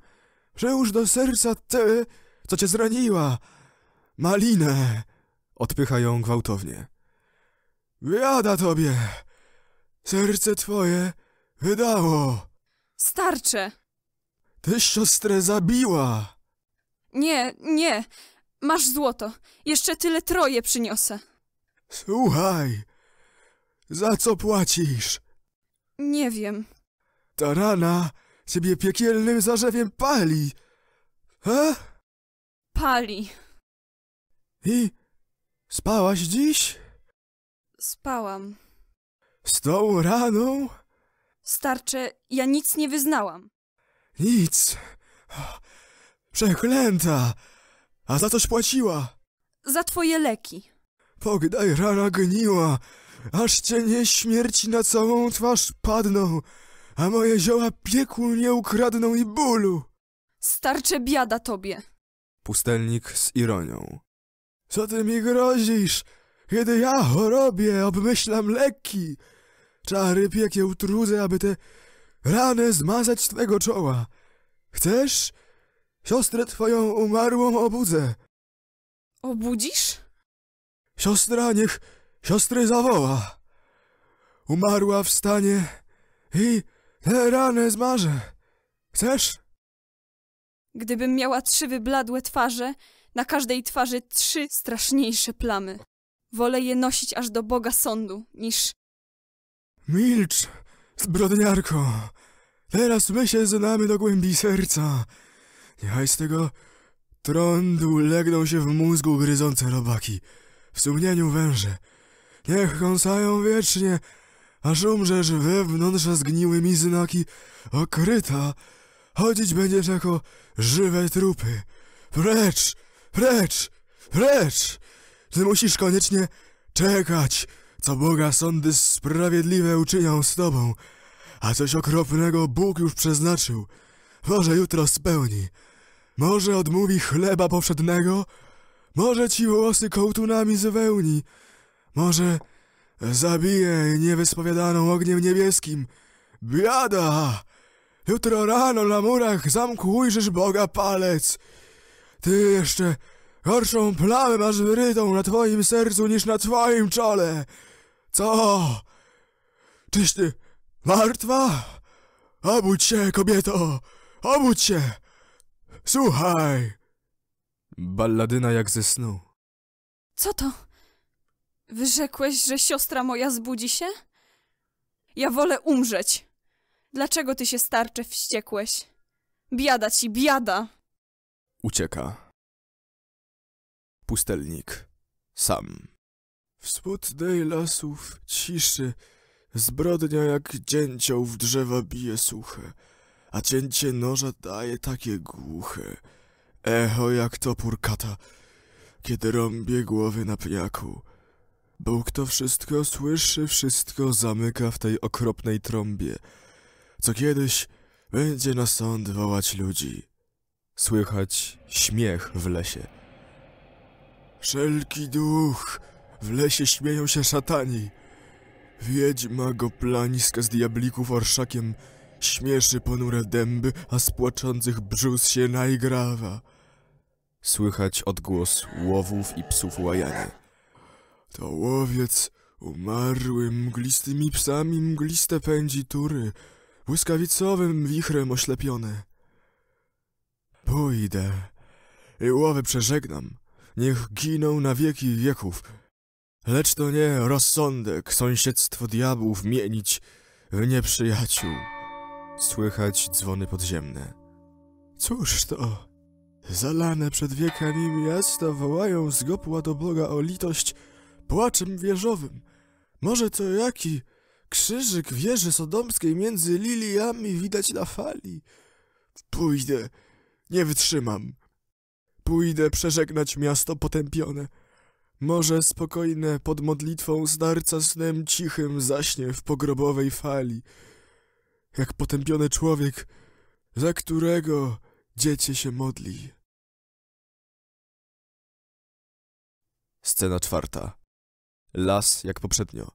Przełóż do serca ty, co cię zraniła, malinę. Odpycha ją gwałtownie. Biada tobie! Serce twoje wydało! Starcze! Tyś siostrę zabiła! Nie, nie! Masz złoto! Jeszcze tyle troje przyniosę! Słuchaj! Za co płacisz? Nie wiem. Ta rana ciebie piekielnym zarzewiem pali! He? Pali. I... spałaś dziś? Spałam. Z tą raną? Starcze, ja nic nie wyznałam. Nic. Przeklęta. A za coś płaciła? Za twoje leki. Pogdaj rana gniła, aż cienie śmierci na całą twarz padną, a moje zioła piekł nie ukradną i bólu. Starcze, biada tobie. Pustelnik z ironią. Co ty mi grozisz, kiedy ja chorobie obmyślam leki? Czary piekieł trudzę, aby te rany zmazać z twego czoła. Chcesz? Siostrę twoją umarłą obudzę. Obudzisz? Siostra niech siostry zawoła. Umarła wstanie i te rany zmarzę. Chcesz? Gdybym miała trzy wybladłe twarze, na każdej twarzy trzy straszniejsze plamy. Wolę je nosić aż do Boga sądu, niż... Milcz, zbrodniarko! Teraz my się znamy do głębi serca. Niechaj z tego trądu legną się w mózgu gryzące robaki, w sumieniu węże. Niech kąsają wiecznie, aż umrzesz wewnątrz zgniłymi znaki okryta. Chodzić będziesz jako żywe trupy. Precz, precz, precz! Ty musisz koniecznie czekać, co Boga sądy sprawiedliwe uczynią z tobą. A coś okropnego Bóg już przeznaczył. Może jutro spełni. Może odmówi chleba powszedniego. Może ci włosy kołtunami zwełni. Może zabije niewyspowiadaną ogniem niebieskim. Biada! Jutro rano na murach zamku ujrzysz Boga palec. Ty jeszcze gorszą plamę masz wyrytą na twoim sercu niż na twoim czole. Co? Czyś ty martwa? Obudź się, kobieto! Obudź się! Słuchaj! Balladyna jak ze snu. Co to? Wyrzekłeś, że siostra moja zbudzi się? Ja wolę umrzeć. Dlaczego ty się, starcze, wściekłeś? Biada ci, biada! Ucieka. Pustelnik. Sam. Wspód dej lasów ciszy. Zbrodnia jak dzięcioł w drzewa bije suche, a cięcie noża daje takie głuche echo jak topór kata, kiedy rąbie głowy na pniaku. Bóg to wszystko słyszy, wszystko zamyka w tej okropnej trąbie, co kiedyś będzie na sąd wołać ludzi. Słychać śmiech w lesie. Wszelki duch, w lesie śmieją się szatani. Wiedźma goplaniska z diablików orszakiem śmieszy ponure dęby, a z płaczących brzus się najgrawa. Słychać odgłos łowów i psów łajania. To łowiec umarły mglistymi psami mgliste pędzi tury, błyskawicowym wichrem oślepione. Pójdę i łowy przeżegnam, niech giną na wieki wieków. Lecz to nie rozsądek sąsiedztwo diabłów mienić w nieprzyjaciół. Słychać dzwony podziemne. Cóż to? Zalane przed wiekami miasta wołają z Gopła do Boga o litość płaczem wieżowym. Może to jaki krzyżyk wieży sodomskiej między liliami widać na fali? Pójdę, nie wytrzymam. Pójdę przeżegnać miasto potępione. Może spokojne pod modlitwą starca snem cichym zaśnie w pogrobowej fali, jak potępiony człowiek, za którego dziecię się modli. Scena czwarta. Las jak poprzednio.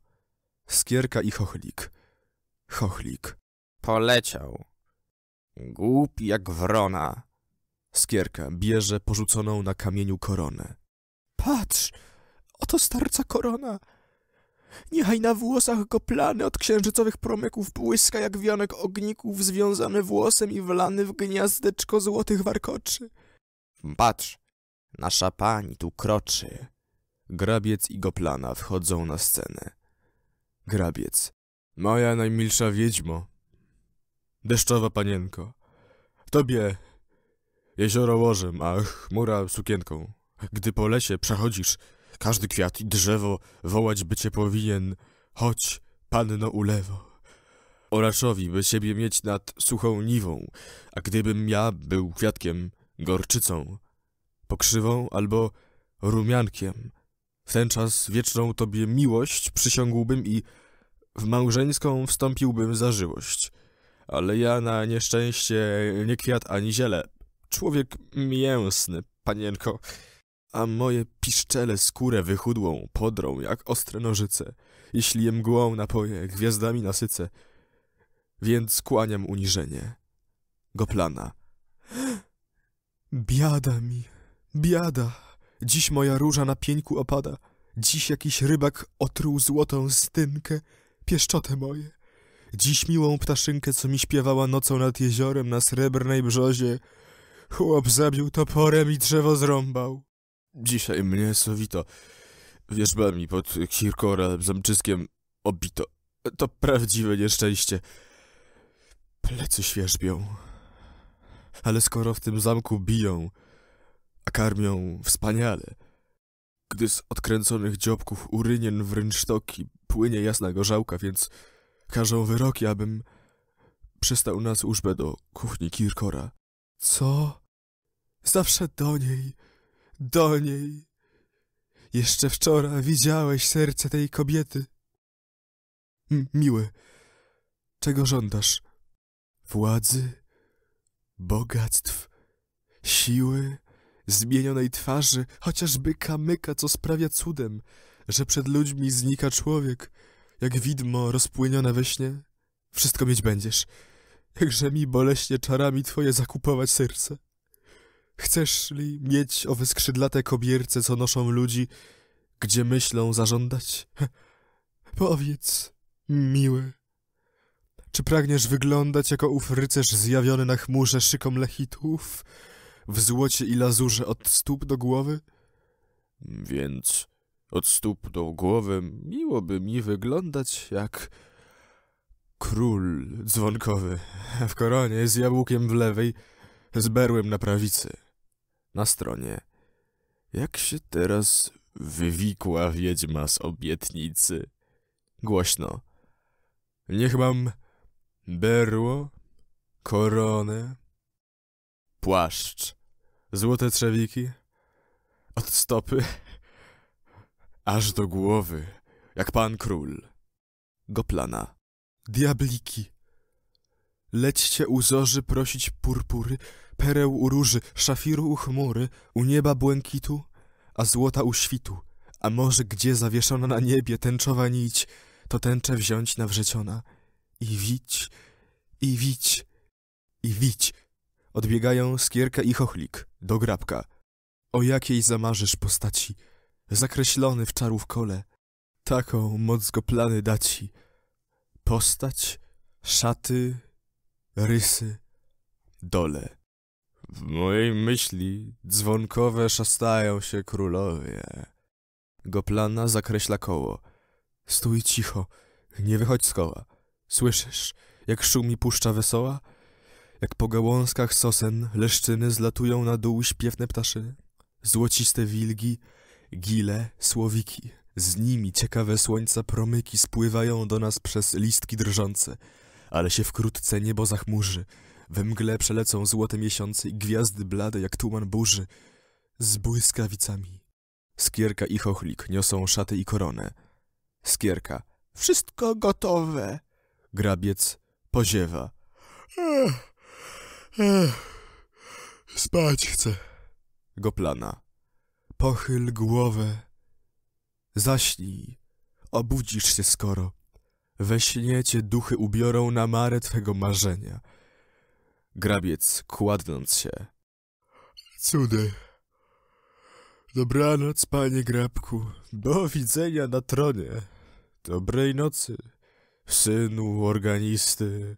Skierka i chochlik. Chochlik. Poleciał. Głupi jak wrona. Skierka bierze porzuconą na kamieniu koronę. Patrz! Oto starca korona. Niechaj na włosach goplany od księżycowych promyków błyska jak wianek ogników związany włosem i wlany w gniazdeczko złotych warkoczy. Patrz, nasza pani tu kroczy. Grabiec i Goplana wchodzą na scenę. Grabiec. Moja najmilsza wiedźmo, deszczowa panienko, tobie jezioro łożem, a chmura sukienką. Gdy po lesie przechodzisz, każdy kwiat i drzewo wołać by cię powinien, chodź, panno ulewo. Oraczowi by siebie mieć nad suchą niwą, a gdybym ja był kwiatkiem, gorczycą, pokrzywą albo rumiankiem, w ten czas wieczną tobie miłość przysiągłbym i w małżeńską wstąpiłbym za żyłość. Ale ja na nieszczęście nie kwiat ani ziele, człowiek mięsny, panienko, a moje piszczele skórę wychudłą podrą jak ostre nożyce, jeśli je mgłą napoję, gwiazdami nasycę, więc kłaniam uniżenie. Goplana. Biada mi, biada, dziś moja róża na pieńku opada, dziś jakiś rybak otruł złotą stynkę, pieszczotę moje, dziś miłą ptaszynkę, co mi śpiewała nocą nad jeziorem na srebrnej brzozie, chłop zabił toporem i drzewo zrąbał. Dzisiaj mnie sowito wierzbami pod Kirkora zamczyskiem obito. To prawdziwe nieszczęście. Plecy świerzbią. Ale skoro w tym zamku biją, a karmią wspaniale, gdy z odkręconych dzióbków urynien w rynsztoki płynie jasna gorzałka, więc każą wyroki, abym przystał na służbę do kuchni Kirkora. Co? Zawsze do niej, do niej. Jeszcze wczoraj widziałeś serce tej kobiety. M- miły, czego żądasz? Władzy, bogactw, siły, zmienionej twarzy, chociażby kamyka, co sprawia cudem, że przed ludźmi znika człowiek, jak widmo rozpłynione we śnie. Wszystko mieć będziesz, jakże mi boleśnie czarami twoje zakupować serce. Chcesz li mieć owe skrzydlate kobierce, co noszą ludzi, gdzie myślą zażądać? Powiedz, miły, czy pragniesz wyglądać jako ów rycerz zjawiony na chmurze szyką lechitów, w złocie i lazurze od stóp do głowy? Więc od stóp do głowy miłoby mi wyglądać jak król dzwonkowy, w koronie z jabłkiem w lewej, z berłem na prawicy. Na stronie, jak się teraz wywikła wiedźma z obietnicy. Głośno. Niech mam berło, koronę, płaszcz, złote trzewiki, od stopy aż do głowy, jak pan król. Goplana. Diabliki. Lećcie u zorzy prosić purpury, pereł u róży, szafiru u chmury, u nieba błękitu, a złota u świtu. A może gdzie zawieszona na niebie tęczowa nić, to tęczę wziąć nawrzeciona. I wić, i wić, i wić. Odbiegają Skierka i Chochlik do Grabka. O jakiej zamarzysz postaci, zakreślony w czarów kole, taką moc Goplany da ci. Postać, szaty, rysy, dole. W mojej myśli dzwonkowe szastają się królowie. Goplana zakreśla koło. Stój cicho, nie wychodź z koła. Słyszysz, jak szumi puszcza wesoła? Jak po gałązkach sosen leszczyny zlatują na dół śpiewne ptaszyny? Złociste wilgi, gile, słowiki. Z nimi ciekawe słońca promyki spływają do nas przez listki drżące. Ale się wkrótce niebo zachmurzy. We mgle przelecą złote miesiące i gwiazdy blade jak tuman burzy. Z błyskawicami. Skierka i Chochlik niosą szaty i koronę. Skierka. Wszystko gotowe. Grabiec poziewa. Ech, ech, spać chcę. Goplana. Pochyl głowę. Zaśnij. Obudzisz się skoro. We śnie cię duchy ubiorą na marę twego marzenia. Grabiec, kładnąc się. Cudy. Dobranoc, panie Grabku. Do widzenia na tronie. Dobrej nocy, synu organisty.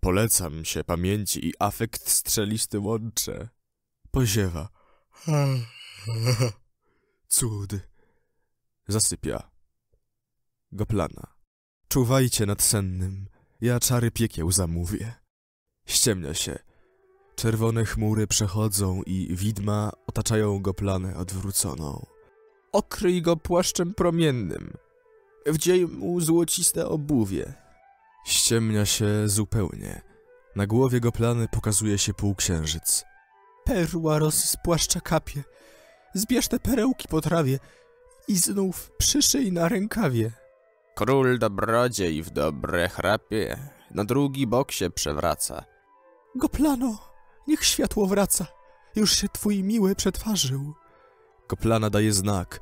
Polecam się pamięci i afekt strzelisty łącze. Poziewa. Cud. Zasypia. Goplana. Czuwajcie nad sennym, ja czary piekieł zamówię. Ściemnia się. Czerwone chmury przechodzą i widma otaczają Goplanę odwróconą. Okryj go płaszczem promiennym. Wdziej mu złociste obuwie. Ściemnia się zupełnie. Na głowie Goplany pokazuje się półksiężyc. Perła roz z płaszcza kapie. Zbierz te perełki po trawie i znów przyszyj na rękawie. Król dobrodziej w dobre chrapie, na drugi bok się przewraca. Goplano, niech światło wraca, już się twój miły przetwarzył. Goplana daje znak,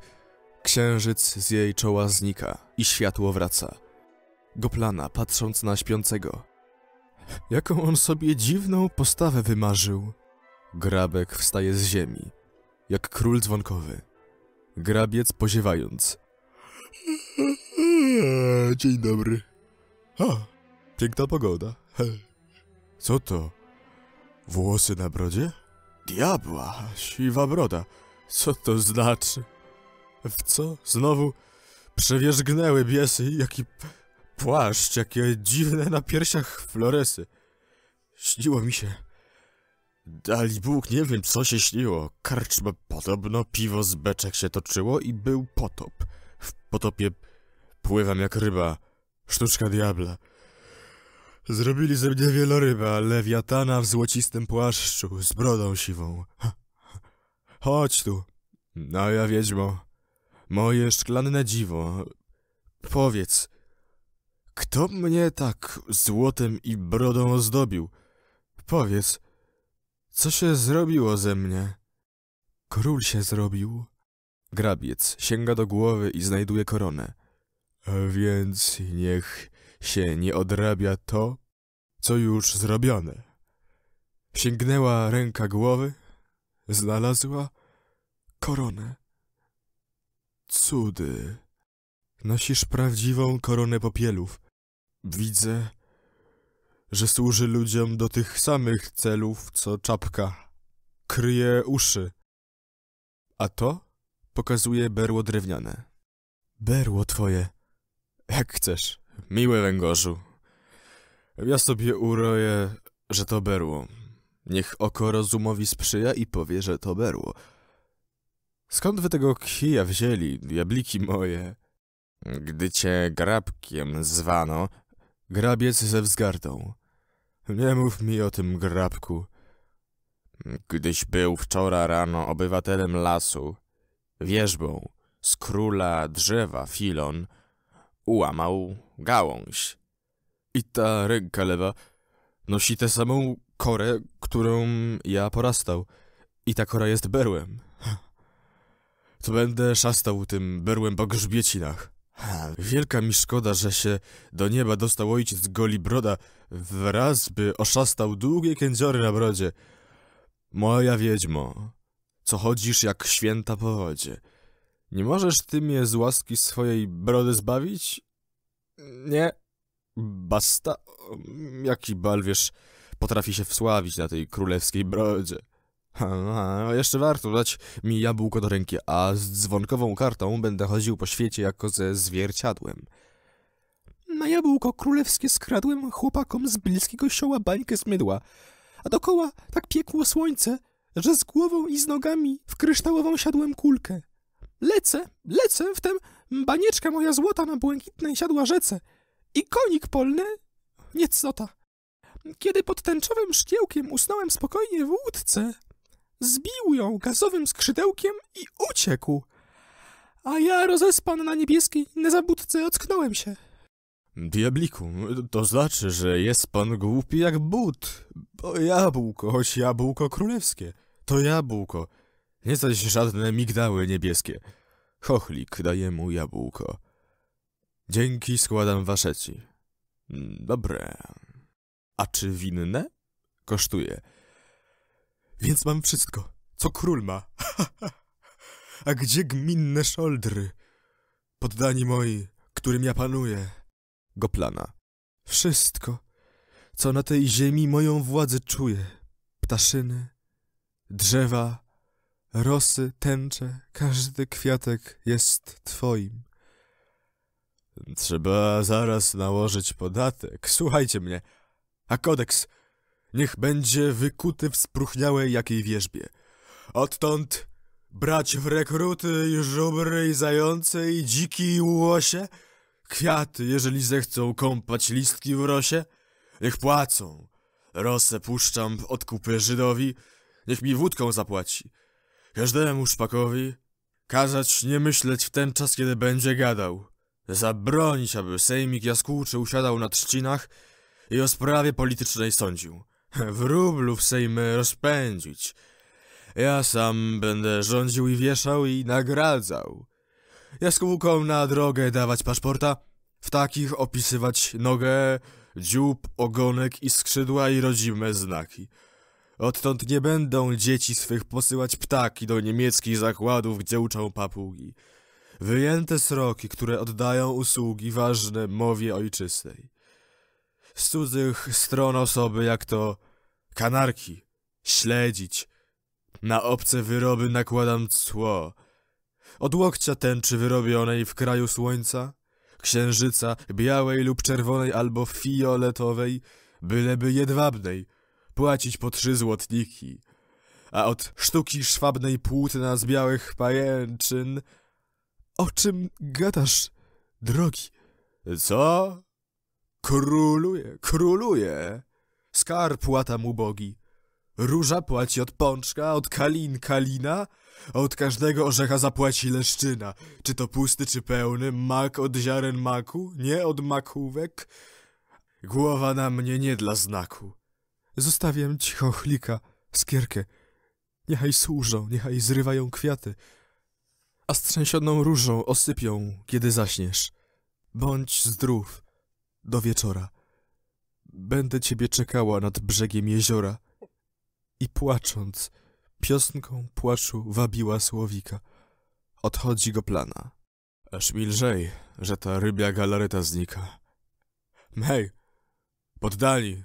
księżyc z jej czoła znika i światło wraca. Goplana, patrząc na śpiącego. Jaką on sobie dziwną postawę wymarzył. Grabek wstaje z ziemi, jak król dzwonkowy. Grabiec poziewając. Dzień dobry. Ha, piękna pogoda. Co to? Włosy na brodzie? Diabła, siwa broda. Co to znaczy? W co? Znowu przewierzgnęły biesy. Jaki płaszcz, jakie dziwne na piersiach floresy. Śniło mi się... Dali Bóg, nie wiem co się śniło. Karczma podobno, piwo z beczek się toczyło i był potop. W potopie pływam jak ryba. Sztuczka diabla. Zrobili ze mnie wieloryba, lewiatana w złocistym płaszczu, z brodą siwą. Chodź tu. No ja wiedźmo. Moje szklanne dziwo. Powiedz, kto mnie tak złotem i brodą ozdobił? Powiedz, co się zrobiło ze mnie? Król się zrobił. Grabiec sięga do głowy i znajduje koronę. A więc niech się nie odrabia to, co już zrobione. Sięgnęła ręka głowy, znalazła koronę. Cudy. Nosisz prawdziwą koronę popielów. Widzę, że służy ludziom do tych samych celów, co czapka. Kryje uszy. A to pokazuje berło drewniane. Berło twoje. Jak chcesz, miły węgorzu. Ja sobie uroję, że to berło. Niech oko rozumowi sprzyja i powie, że to berło. Skąd wy tego kija wzięli, diabliki moje? Gdy cię grabkiem zwano, grabiec ze wzgardą. Nie mów mi o tym grabku. Gdyś był wczoraj rano obywatelem lasu, wierzbą z króla drzewa Filon ułamał gałąź. I ta ręka lewa nosi tę samą korę, którą ja porastał. I ta kora jest berłem. To będę szastał tym berłem po grzbiecinach. Wielka mi szkoda, że się do nieba dostał ojciec Golibroda, wraz by oszastał długie kędziory na brodzie. Moja wiedźmo, co chodzisz jak święta po wodzie. Nie możesz ty mnie z łaski swojej brody zbawić? Nie. Basta. Jaki balwierz potrafi się wsławić na tej królewskiej brodzie. A jeszcze warto dać mi jabłko do ręki, a z dzwonkową kartą będę chodził po świecie jako ze zwierciadłem. Na jabłko królewskie skradłem chłopakom z bliskiego sioła bańkę z mydła, a dokoła tak piekło słońce, że z głową i z nogami w kryształową siadłem kulkę. Lecę, lecę, wtem banieczka moja złota na błękitnej siadła rzece i konik polny, niecnota. Kiedy pod tęczowym szkiełkiem usnąłem spokojnie w łódce, zbił ją gazowym skrzydełkiem i uciekł. A ja rozespan na niebieskiej nezabudce ocknąłem się. Diabliku, to znaczy, że jest pan głupi jak but. Bo jabłko, choć jabłko królewskie, to jabłko. Nie zaś żadne migdały niebieskie. Chochlik daje mu jabłko. Dzięki składam waszeci. Dobre. A czy winne? Kosztuje. Więc mam wszystko, co król ma. A gdzie gminne szoldry? Poddani moi, którym ja panuję. Goplana. Wszystko, co na tej ziemi moją władzę czuje. Ptaszyny, drzewa, rosy, tęcze, każdy kwiatek jest twoim. Trzeba zaraz nałożyć podatek. Słuchajcie mnie. A kodeks niech będzie wykuty w spróchniałej jakiej wierzbie. Odtąd brać w rekruty i żubry i zające i dziki i łosie. Kwiaty, jeżeli zechcą kąpać listki w rosie, niech płacą. Rosę puszczam w odkupy Żydowi, niech mi wódką zapłaci. Każdemu szpakowi kazać nie myśleć w ten czas, kiedy będzie gadał. Zabronić, aby sejmik jaskółczy usiadał na trzcinach i o sprawie politycznej sądził. Wróblów sejmy rozpędzić. Ja sam będę rządził i wieszał i nagradzał. Jaskółkom na drogę dawać paszporta, w takich opisywać nogę, dziób, ogonek i skrzydła i rodzime znaki. Odtąd nie będą dzieci swych posyłać ptaki do niemieckich zakładów, gdzie uczą papugi. Wyjęte sroki, które oddają usługi ważne mowie ojczystej. Z cudzych stron osoby, jak to kanarki, śledzić. Na obce wyroby nakładam cło. Od łokcia tęczy wyrobionej w kraju słońca, księżyca, białej lub czerwonej albo fioletowej, byleby jedwabnej, płacić po trzy złotniki, a od sztuki szwabnej płótna z białych pajęczyn... O czym gadasz, drogi? Co? Króluje, króluje. Skarb łata mu bogi. Róża płaci od pączka, od kalin kalina, a od każdego orzecha zapłaci leszczyna. Czy to pusty, czy pełny, mak od ziaren maku, nie od makówek. Głowa na mnie nie dla znaku. Zostawiam ci chochlika, skierkę. Niechaj służą, niechaj zrywają kwiaty, a strzęsioną różą osypią, kiedy zaśniesz. Bądź zdrów. Do wieczora. Będę ciebie czekała nad brzegiem jeziora. I płacząc, piosnką płaczu wabiła słowika. Odchodzi Goplana. Aż mi lżej, że ta rybia galareta znika. Hej, poddani!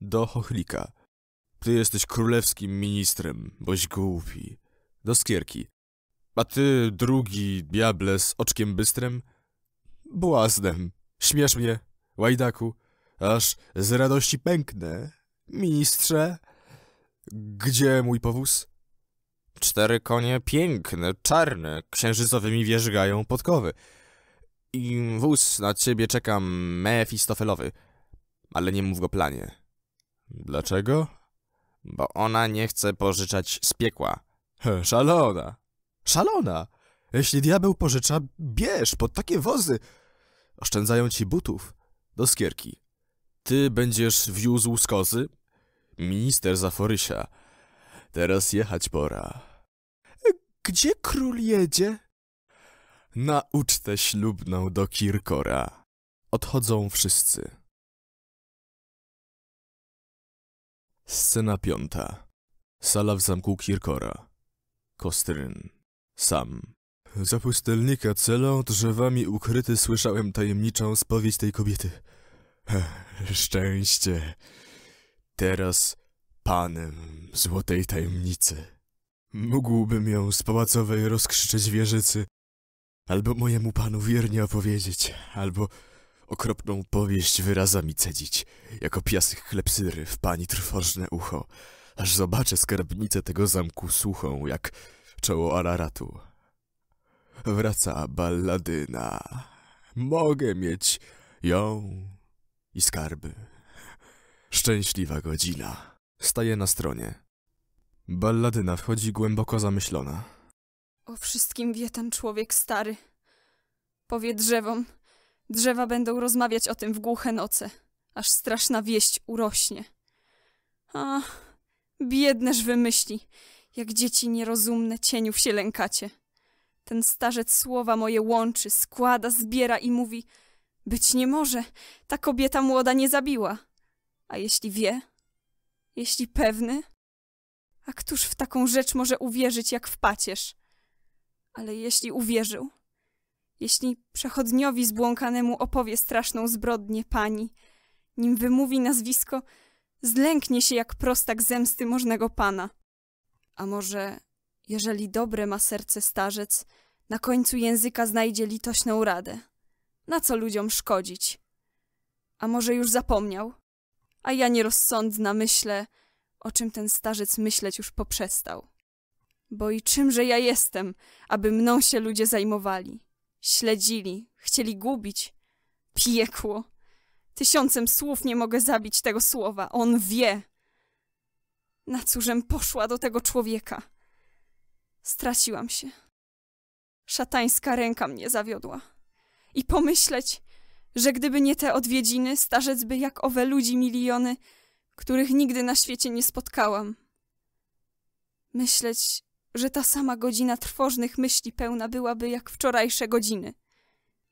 Do chochlika. Ty jesteś królewskim ministrem, boś głupi. Do skierki. A ty, drugi diable z oczkiem bystrem? Błaznem. Śmiesz mnie, łajdaku, aż z radości pęknę. Ministrze, gdzie mój powóz? Cztery konie piękne, czarne, księżycowymi wierzgają podkowy. I wóz na ciebie czeka mefistofelowy. Ale nie mów go planie. Dlaczego? Bo ona nie chce pożyczać z piekła. He, szalona. Szalona! Jeśli diabeł pożycza, bierz pod takie wozy. Oszczędzają ci butów. Do skierki. Ty będziesz wiózł z kozy? Minister Zaforysia. Teraz jechać pora. Gdzie król jedzie? Na ucztę ślubną do Kirkora. Odchodzą wszyscy. Scena piąta. Sala w zamku Kirkora. Kosryn. Sam. Za pustelnika celą drzewami ukryty słyszałem tajemniczą spowiedź tej kobiety. Szczęście. Teraz panem złotej tajemnicy. Mógłbym ją z pałacowej rozkrzyczeć wieżycy. Albo mojemu panu wiernie opowiedzieć. Albo okropną powieść wyrazami cedzić. Jako piasych chlepsyry w pani trwożne ucho. Aż zobaczę skarbnicę tego zamku suchą, jak... czoło Araratu. Wraca Balladyna. Mogę mieć ją i skarby. Szczęśliwa godzina. Staje na stronie. Balladyna wchodzi głęboko zamyślona. O wszystkim wie ten człowiek stary. Powie drzewom. Drzewa będą rozmawiać o tym w głuche noce. Aż straszna wieść urośnie. A, biedneż wymyśli. Jak dzieci nierozumne cieniów się lękacie. Ten starzec słowa moje łączy, składa, zbiera i mówi: być nie może, ta kobieta młoda nie zabiła. A jeśli wie? Jeśli pewny? A któż w taką rzecz może uwierzyć jak w pacierz? Ale jeśli uwierzył? Jeśli przechodniowi zbłąkanemu opowie straszną zbrodnię pani, nim wymówi nazwisko, zlęknie się jak prostak zemsty możnego pana. A może, jeżeli dobre ma serce starzec, na końcu języka znajdzie litośną radę. Na co ludziom szkodzić? A może już zapomniał? A ja nierozsądna myślę, o czym ten starzec myśleć już poprzestał. Bo i czymże ja jestem, aby mną się ludzie zajmowali? Śledzili, chcieli gubić. Piekło. Tysiącem słów nie mogę zabić tego słowa. On wie. Na cóżem poszła do tego człowieka? Straciłam się. Szatańska ręka mnie zawiodła. I pomyśleć, że gdyby nie te odwiedziny, starzec by jak owe ludzi miliony, których nigdy na świecie nie spotkałam. Myśleć, że ta sama godzina trwożnych myśli pełna byłaby jak wczorajsze godziny.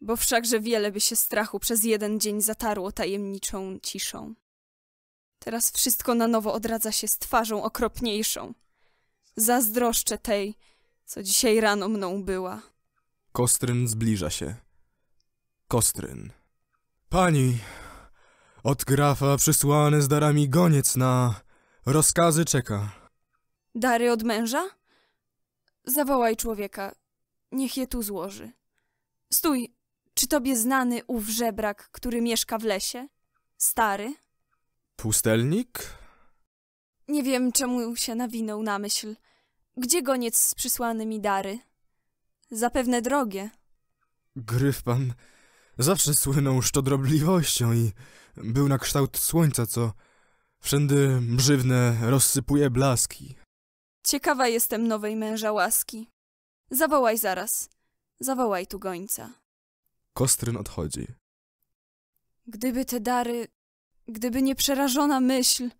Bo wszakże wiele by się strachu przez jeden dzień zatarło tajemniczą ciszą. Teraz wszystko na nowo odradza się z twarzą okropniejszą. Zazdroszczę tej, co dzisiaj rano mną była. Kosryn zbliża się. Kosryn. Pani, od grafa przysłany z darami goniec na rozkazy czeka. Dary od męża? Zawołaj człowieka, niech je tu złoży. Stój, czy tobie znany ów żebrak, który mieszka w lesie? Stary? Pustelnik? Nie wiem, czemu się nawinął na myśl. Gdzie goniec z przysłane mi dary? Zapewne drogie. Gryfpan zawsze słynął szczodrobliwością i był na kształt słońca, co wszędy brzywne rozsypuje blaski. Ciekawa jestem nowej męża łaski. Zawołaj zaraz. Zawołaj tu gońca. Kosryn odchodzi. Gdyby te dary... Gdyby nie przerażona myśl...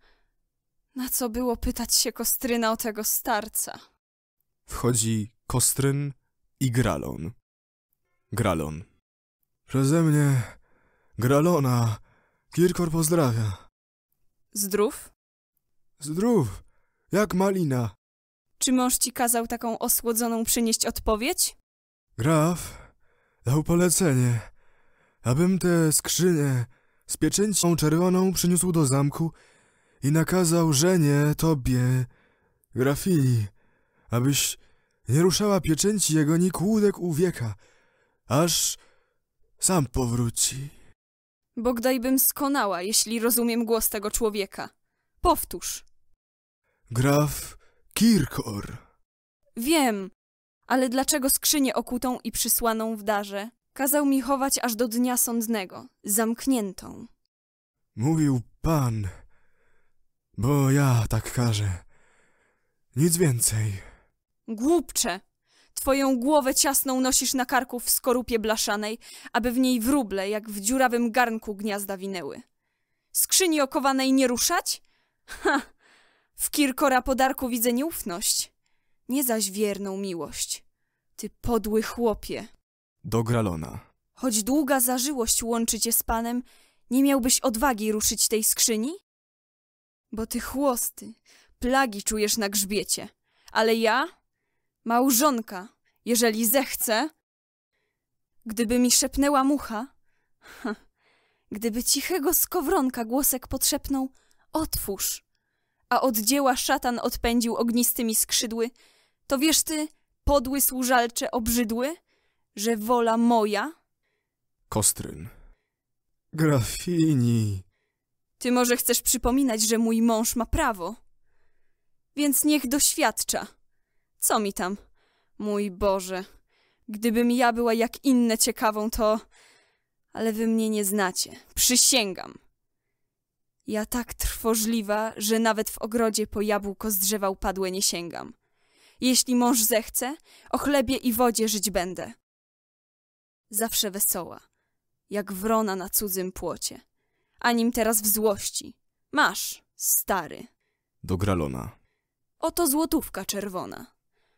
Na co było pytać się Kosryna o tego starca? Wchodzi Kosryn i Gralon. Gralon. Przeze mnie... Gralona... Kirkor pozdrawia. Zdrów? Zdrów. Jak malina. Czy mąż ci kazał taką osłodzoną przynieść odpowiedź? Graf dał polecenie, abym tę skrzynię z pieczęcią czerwoną przyniósł do zamku i nakazał żenie tobie, grafini, abyś nie ruszała pieczęci jego ni kłódek u wieka, aż sam powróci. Bogdajbym skonała, jeśli rozumiem głos tego człowieka. Powtórz. Graf Kirkor. Wiem, ale dlaczego skrzynię okutą i przysłaną w darze kazał mi chować aż do dnia sądnego, zamkniętą? Mówił pan, bo ja tak każę. Nic więcej. Głupcze, twoją głowę ciasną nosisz na karku w skorupie blaszanej, aby w niej wróble, jak w dziurawym garnku, gniazda winęły. Skrzyni okowanej nie ruszać? Ha! W Kirkora podarku widzę nieufność, nie zaś wierną miłość. Ty podły chłopie. Do Gralona. Choć długa zażyłość łączy cię z panem, nie miałbyś odwagi ruszyć tej skrzyni? Bo ty chłosty, plagi czujesz na grzbiecie. Ale ja, małżonka, jeżeli zechcę... Gdyby mi szepnęła mucha, ha, gdyby cichego skowronka głosek podszepnął, otwórz. A od dzieła szatan odpędził ognistymi skrzydły, to wiesz ty, podły służalcze obrzydły, że wola moja... Kosryn. Grafini. Ty może chcesz przypominać, że mój mąż ma prawo. Więc niech doświadcza. Co mi tam? Mój Boże, gdybym ja była jak inne ciekawą, to... Ale wy mnie nie znacie. Przysięgam. Ja tak trwożliwa, że nawet w ogrodzie po jabłko z drzewa upadłe nie sięgam. Jeśli mąż zechce, o chlebie i wodzie żyć będę. Zawsze wesoła, jak wrona na cudzym płocie. A nim teraz w złości. Masz, stary. Do Gralona. Oto złotówka czerwona.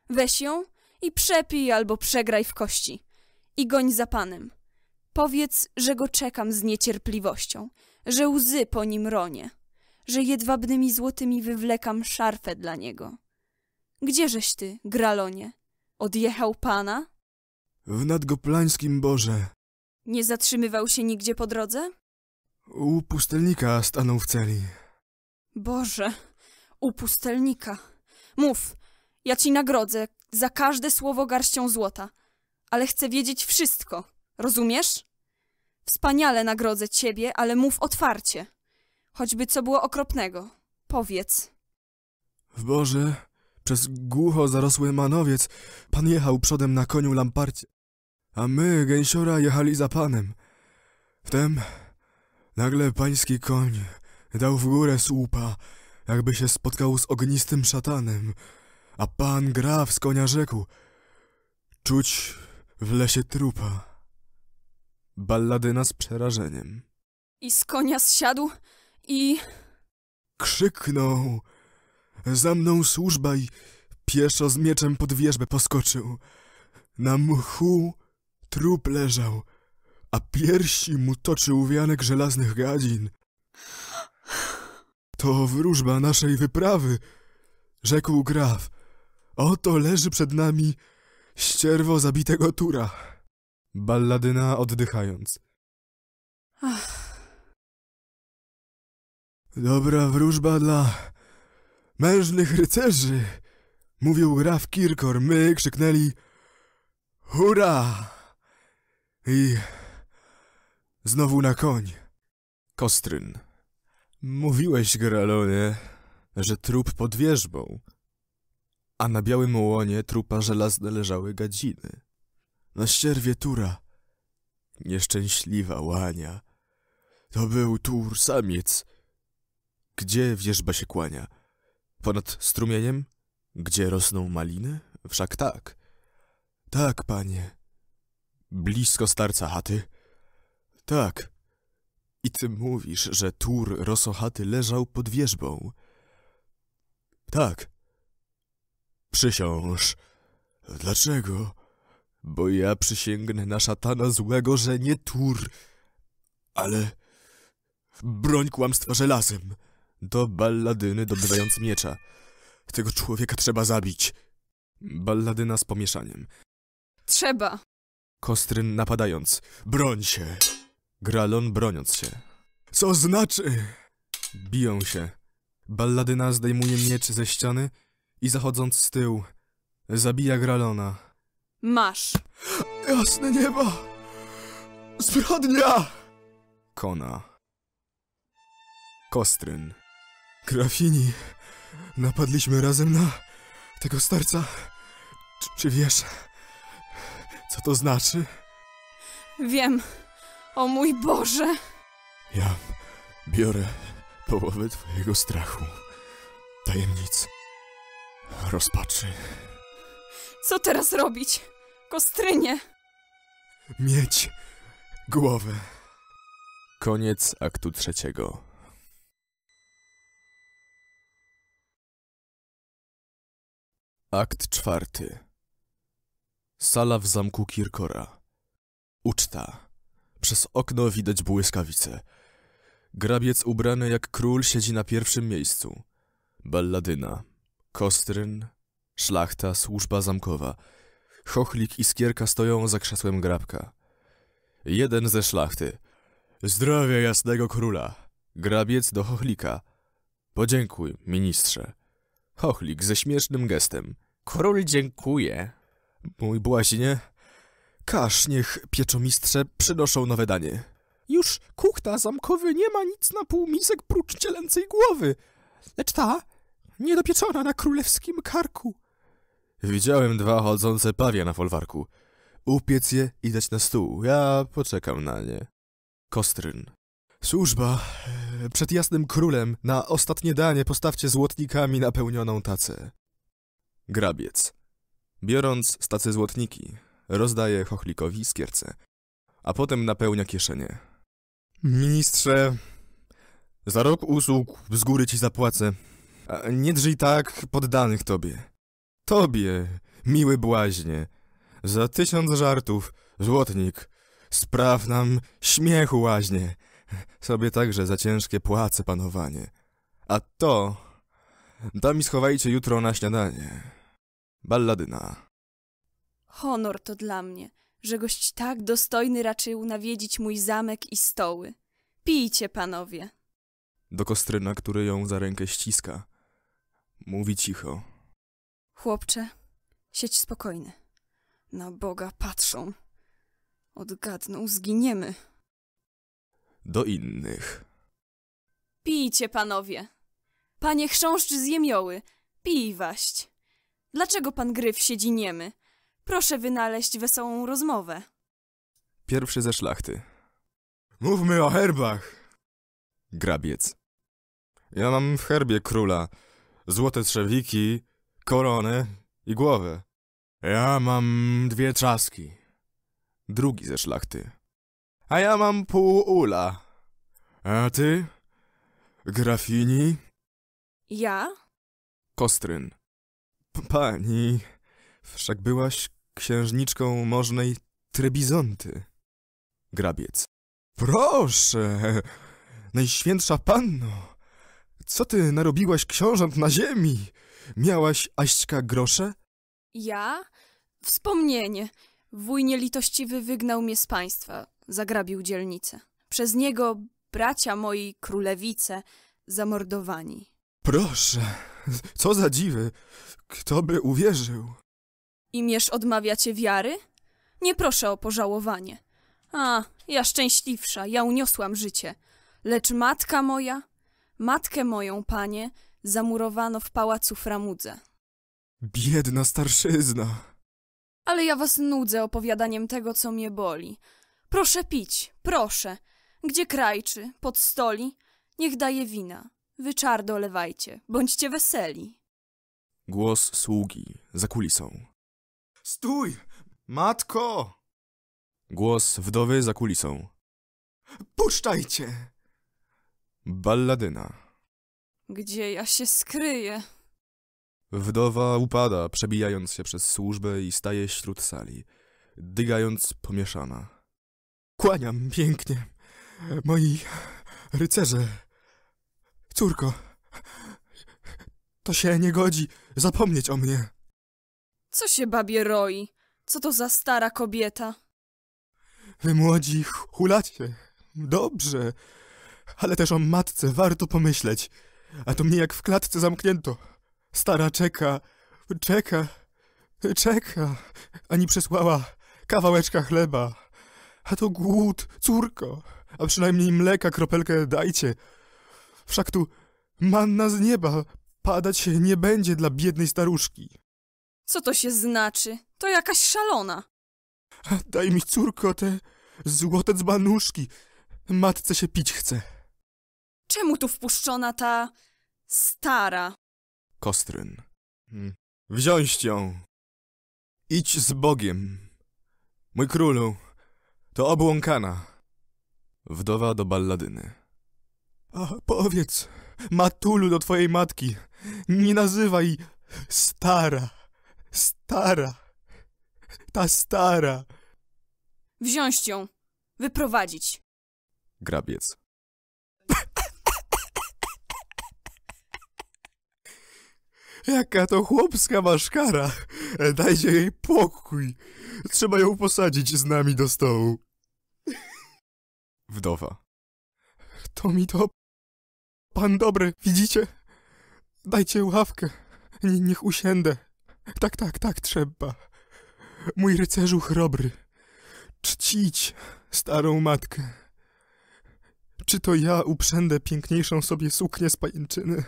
Weź ją i przepij albo przegraj w kości. I goń za panem. Powiedz, że go czekam z niecierpliwością, że łzy po nim ronię, że jedwabnymi złotymi wywlekam szarfę dla niego. Gdzieżeś ty, Gralonie? Odjechał pana? W nadgoplańskim Boże. Nie zatrzymywał się nigdzie po drodze? U pustelnika stanął w celi. Boże, u pustelnika. Mów, ja ci nagrodzę za każde słowo garścią złota, ale chcę wiedzieć wszystko, rozumiesz? Wspaniale nagrodzę ciebie, ale mów otwarcie. Choćby co było okropnego. Powiedz. W Boże, przez głucho zarosły manowiec, pan jechał przodem na koniu lamparcie, a my, gęsiora, jechali za panem. Wtem nagle pański koń dał w górę słupa, jakby się spotkał z ognistym szatanem, a pan graf z konia rzekł: czuć w lesie trupa. Balladyna z przerażeniem. I z konia zsiadł i... Krzyknął. Za mną służba i pieszo z mieczem pod wierzbę poskoczył. Na mchu trup leżał, a piersi mu toczył wianek żelaznych gadzin. To wróżba naszej wyprawy, rzekł graf. Oto leży przed nami ścierwo zabitego Tura. Balladyna oddychając. Ach. Dobra wróżba dla mężnych rycerzy, mówił graf Kirkor. My krzyknęli hurra! I znowu na koń. Kosryn. Mówiłeś, Gralonie, że trup pod wierzbą, a na białym łonie trupa żelazne leżały gadziny. Na ścierwie Tura, nieszczęśliwa łania, to był Tur samiec. Gdzie wierzba się kłania? Ponad strumieniem? Gdzie rosną maliny? Wszak tak. Tak, panie. Blisko starca chaty? Tak. I ty mówisz, że Tur rosochaty leżał pod wierzbą? Tak. Przysiąż. Dlaczego? Bo ja przysięgnę na szatana złego, że nie Tur, ale broń kłamstwa żelazem. Do Balladyny dobywając miecza. Tego człowieka trzeba zabić. Balladyna z pomieszaniem. Trzeba. Kosryn napadając. Broń się. Gralon broniąc się. Co znaczy? Biją się. Balladyna zdejmuje miecz ze ściany i zachodząc z tyłu zabija Gralona. Masz. Jasne nieba. Zbrodnia. Kona. Kosryn. Grafini. Napadliśmy razem na tego starca. Czy, czy wiesz, co to znaczy? Wiem. O mój Boże! Ja biorę połowę twojego strachu, tajemnic, rozpaczy. Co teraz robić, Kostrynie? Mieć głowę. Koniec aktu trzeciego. Akt czwarty. Sala w zamku Kirkora. Uczta. Przez okno widać błyskawice. Grabiec ubrany jak król siedzi na pierwszym miejscu. Balladyna, Kosryn, szlachta, służba zamkowa. Chochlik i Skierka stoją za krzesłem grabka. Jeden ze szlachty. Zdrowia jasnego króla. Grabiec do Chochlika. Podziękuj, ministrze. Chochlik ze śmiesznym gestem. Król dziękuję. Mój błaźnie... Każ, niech pieczomistrze przynoszą nowe danie. Już kuchta zamkowy nie ma nic na półmisek prócz cielęcej głowy, lecz ta niedopieczona na królewskim karku. Widziałem dwa chodzące pawia na folwarku. Upiec je i dać na stół. Ja poczekam na nie. Kosryn. Służba, przed jasnym królem na ostatnie danie postawcie złotnikami napełnioną tacę. Grabiec. Biorąc z tacy złotniki... Rozdaje Chochlikowi Skierce, a potem napełnia kieszenie. Ministrze, za rok usług z góry ci zapłacę. A nie drżyj tak poddanych tobie. Tobie, miły błaźnie, za tysiąc żartów, złotnik, spraw nam śmiechu łaźnie. Sobie także za ciężkie płacę, panowanie. A to, da mi schowajcie jutro na śniadanie. Balladyna. Honor to dla mnie, że gość tak dostojny raczył nawiedzić mój zamek i stoły. Pijcie, panowie. Do Kostryna, który ją za rękę ściska. Mówi cicho. Chłopcze, siedź spokojny. Na Boga patrzą. Odgadną, zginiemy. Do innych. Pijcie, panowie. Panie chrząszcz z Jemioły, pij waść. Dlaczego pan Gryf siedzi niemy? Proszę wynaleźć wesołą rozmowę. Pierwszy ze szlachty. Mówmy o herbach. Grabiec. Ja mam w herbie króla. Złote trzewiki, koronę i głowę. Ja mam dwie trzaski. Drugi ze szlachty. A ja mam pół ula. A ty? Grafini? Ja? Kosryn. Pani, wszak byłaś... księżniczką możnej Trybizonty. Grabiec. Proszę, najświętsza panno, co ty narobiłaś książąt na ziemi? Miałaś aśćka grosze? Ja? Wspomnienie. Wuj nielitościwy wygnał mnie z państwa, zagrabił dzielnicę. Przez niego bracia moi, królewice, zamordowani. Proszę, co za dziwy, kto by uwierzył? Imierz odmawiacie wiary? Nie proszę o pożałowanie. A, ja szczęśliwsza, ja uniosłam życie. Lecz matka moja, matkę moją, panie, zamurowano w pałacu Framudze. Biedna starszyzna. Ale ja was nudzę opowiadaniem tego, co mnie boli. Proszę pić, proszę. Gdzie krajczy, pod stoli, niech daje wina. Wy czardo olewajcie, bądźcie weseli. Głos sługi za kulisą. Stój, matko! Głos wdowy za kulisą. Puszczajcie! Balladyna. Gdzie ja się skryję? Wdowa upada, przebijając się przez służbę i staje śród sali, dygając pomieszana. Kłaniam pięknie, moi rycerze. Córko, to się nie godzi zapomnieć o mnie. Co się babie roi? Co to za stara kobieta? Wy młodzi hulacie. Dobrze, ale też o matce warto pomyśleć. A to mnie jak w klatce zamknięto. Stara czeka, czeka, czeka, ani przysłała kawałeczka chleba. A to głód, córko, a przynajmniej mleka kropelkę dajcie. Wszak tu manna z nieba padać się nie będzie dla biednej staruszki. Co to się znaczy? To jakaś szalona. A daj mi, córko, te złote dzbanuszki. Matce się pić chce. Czemu tu wpuszczona ta stara? Kosryn. Wziąć ją. Idź z Bogiem. Mój królu, to obłąkana. Wdowa do Balladyny. A powiedz, matulu, do twojej matki, nie nazywaj stara, stara, ta stara. Wziąć ją, wyprowadzić. Grabiec. Jaka to chłopska maszkara. Dajcie jej pokój. Trzeba ją posadzić z nami do stołu. Wdowa. To mi to... Pan dobry, widzicie? Dajcie ławkę. Niech usiędę. Tak, tak, tak trzeba. Mój rycerzu chrobry. Czcić starą matkę. Czy to ja uprzędę piękniejszą sobie suknię z pajęczyny?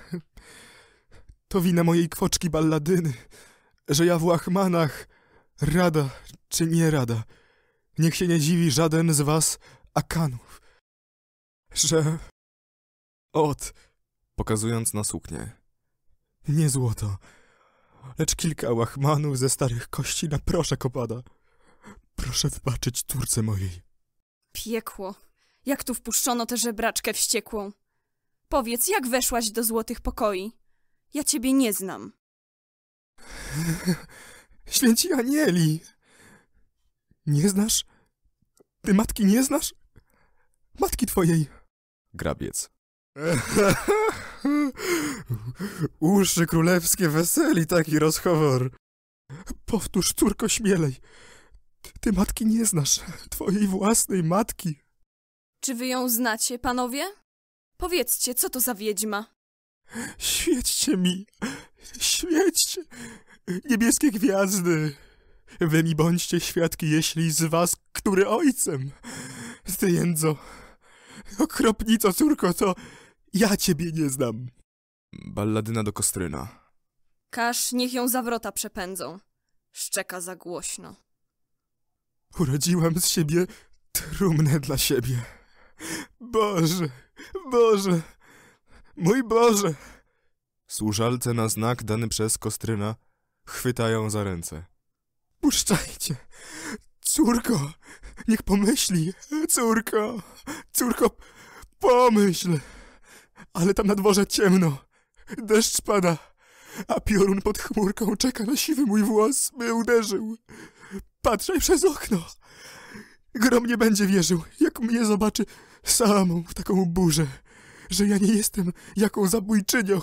To wina mojej kwoczki Balladyny, że ja w łachmanach, rada czy nie rada, niech się nie dziwi żaden z was akanów, że... Ot, pokazując na suknię, nie złoto, lecz kilka łachmanów ze starych kości na proszek opada. Proszę wybaczyć córce mojej. Piekło, jak tu wpuszczono tę żebraczkę wściekłą. Powiedz, jak weszłaś do złotych pokoi? Ja ciebie nie znam. Święci anieli! Nie znasz? Ty matki nie znasz? Matki twojej! Grabiec. Uszy królewskie weseli taki rozchowor. Powtórz, córko, śmielej. Ty matki nie znasz. Twojej własnej matki. Czy wy ją znacie, panowie? Powiedzcie, co to za wiedźma? Świećcie mi, świećcie, niebieskie gwiazdy. Wy mi bądźcie świadki, jeśli z was, który ojcem. Ty, Jędzo, okropnico, córko, to ja ciebie nie znam. Balladyna do Kosryna. Każ, niech ją zawrota przepędzą. Szczeka za głośno. Urodziłam z siebie trumnę dla siebie. Boże, Boże. Mój Boże! Służalce na znak dany przez Kostryna chwytają za ręce. Puszczajcie! Córko! Niech pomyśli! Córko! Córko, pomyśl! Ale tam na dworze ciemno. Deszcz pada, a piorun pod chmurką czeka na siwy mój włos, by uderzył. Patrzaj przez okno! Grom nie będzie wierzył, jak mnie zobaczy samą w taką burzę. Że ja nie jestem jaką zabójczynią,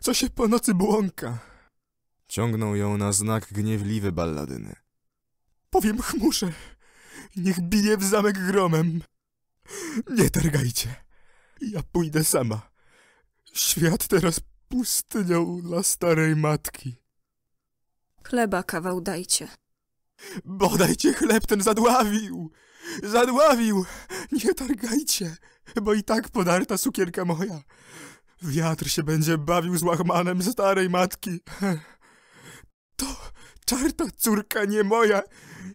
co się po nocy błąka. Ciągnął ją na znak gniewliwy Balladyny. Powiem chmurze, niech bije w zamek gromem. Nie targajcie, ja pójdę sama. Świat teraz pustynią dla starej matki. Chleba kawał dajcie. Bodajcie chleb ten zadławił! Zadławił! Nie targajcie, bo i tak podarta sukierka moja. Wiatr się będzie bawił z łachmanem starej matki. To czarta córka nie moja,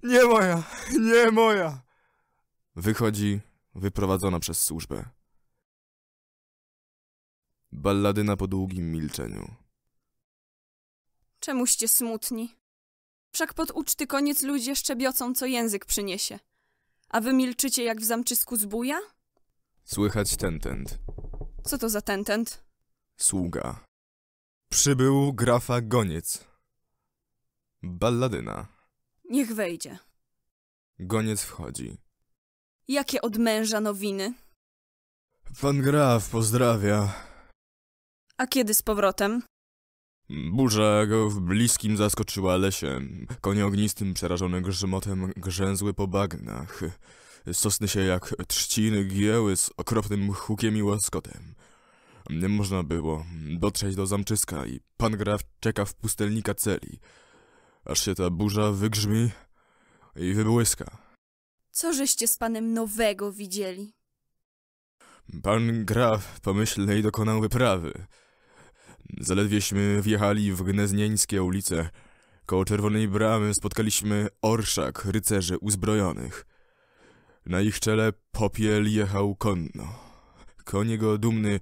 nie moja, nie moja. Wychodzi, wyprowadzona przez służbę. Balladyna po długim milczeniu. Czemuście smutni? Wszak pod uczty koniec ludzie szczebiocą, co język przyniesie. A wy milczycie jak w zamczysku zbója? Słychać tentent. Co to za tentent? Sługa. Przybył grafa Goniec. Balladyna. Niech wejdzie. Goniec wchodzi. Jakie od męża nowiny? Pan graf pozdrawia. A kiedy z powrotem? Burza go w bliskim zaskoczyła lesie. Konie ognistym przerażone grzmotem grzęzły po bagnach. Sosny się jak trzciny gięły z okropnym hukiem i łaskotem. Nie można było dotrzeć do zamczyska i pan graf czeka w pustelnika celi, aż się ta burza wygrzmi i wybłyska. Co żeście z panem nowego widzieli? Pan graf pomyślnej dokonał wyprawy. Zaledwieśmy wjechali w gnieznieńskie ulice. Koło czerwonej bramy spotkaliśmy orszak rycerzy uzbrojonych. Na ich czele Popiel jechał konno. Koń go dumny